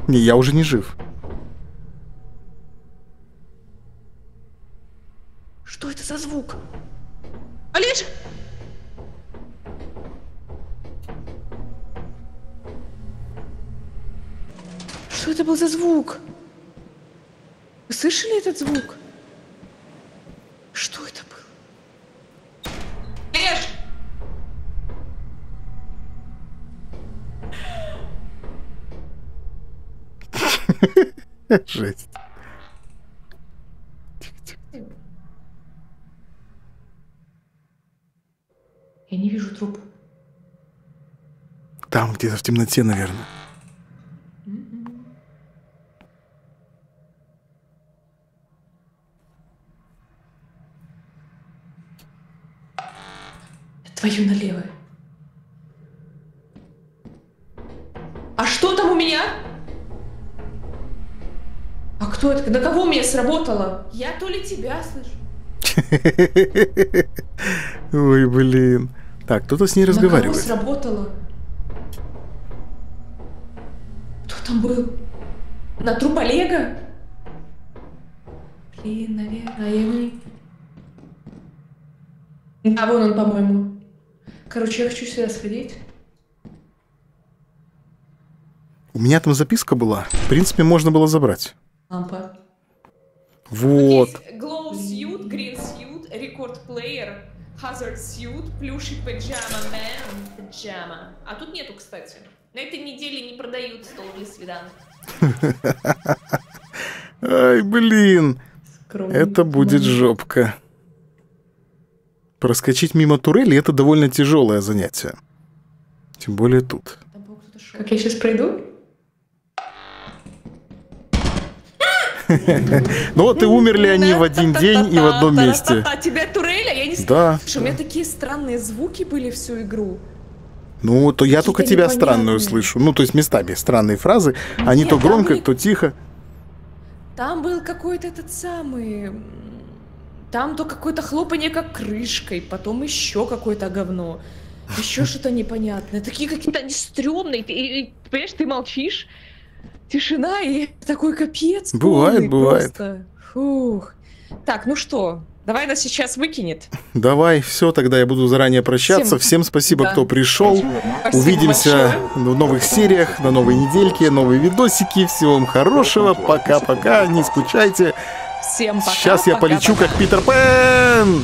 Не, я уже не жив. Что это за звук? Алиш! Что это был за звук? Вы слышали этот звук? Что это было? Алиш! Жесть. Я не вижу труп. Там где-то в темноте, наверное. Твою налево. А что там у меня? А кто это? На кого у меня сработало? Я то ли тебя слышу. Ой, блин. Так, кто-то с ней разговаривает. На кого сработало? Кто там был? На труп Олега? Блин, наверное, я не... А вон он, по-моему. Короче, я хочу сюда сходить. У меня там записка была. В принципе, можно было забрать. Лампа. Вот. Glow suit, green suit, record player, hazard suit, плюши паджама, man, паджама. А тут нету, кстати. На этой неделе не продают стол для свиданок. Ай, блин. Это будет жопка. Проскочить мимо турели – это довольно тяжелое занятие. Тем более тут. Как я сейчас пройду? Ну вот и умерли они в один день и в одном месте. А тебя турель, а я не знаю. У меня такие странные звуки были всю игру. Ну, то я только тебя странную слышу. Ну, то есть местами странные фразы. Они то громко, то тихо. Там был какой-то этот самый... Там то какое-то хлопанье как крышкой, потом еще какое-то говно, еще что-то непонятное. Такие какие-то они стрёмные, ты понимаешь, ты молчишь, тишина и такой капец. Бывает, бывает. Просто. Фух. Так, ну что, давай нас сейчас выкинет. Давай, все, тогда я буду заранее прощаться. Всем спасибо, да. Кто пришел. Спасибо. Увидимся большое. В новых сериях, на новой недельке, новые видосики. Всего вам хорошего, пока-пока, не скучайте. Всем пока. Сейчас я полечу как Питер Пэн!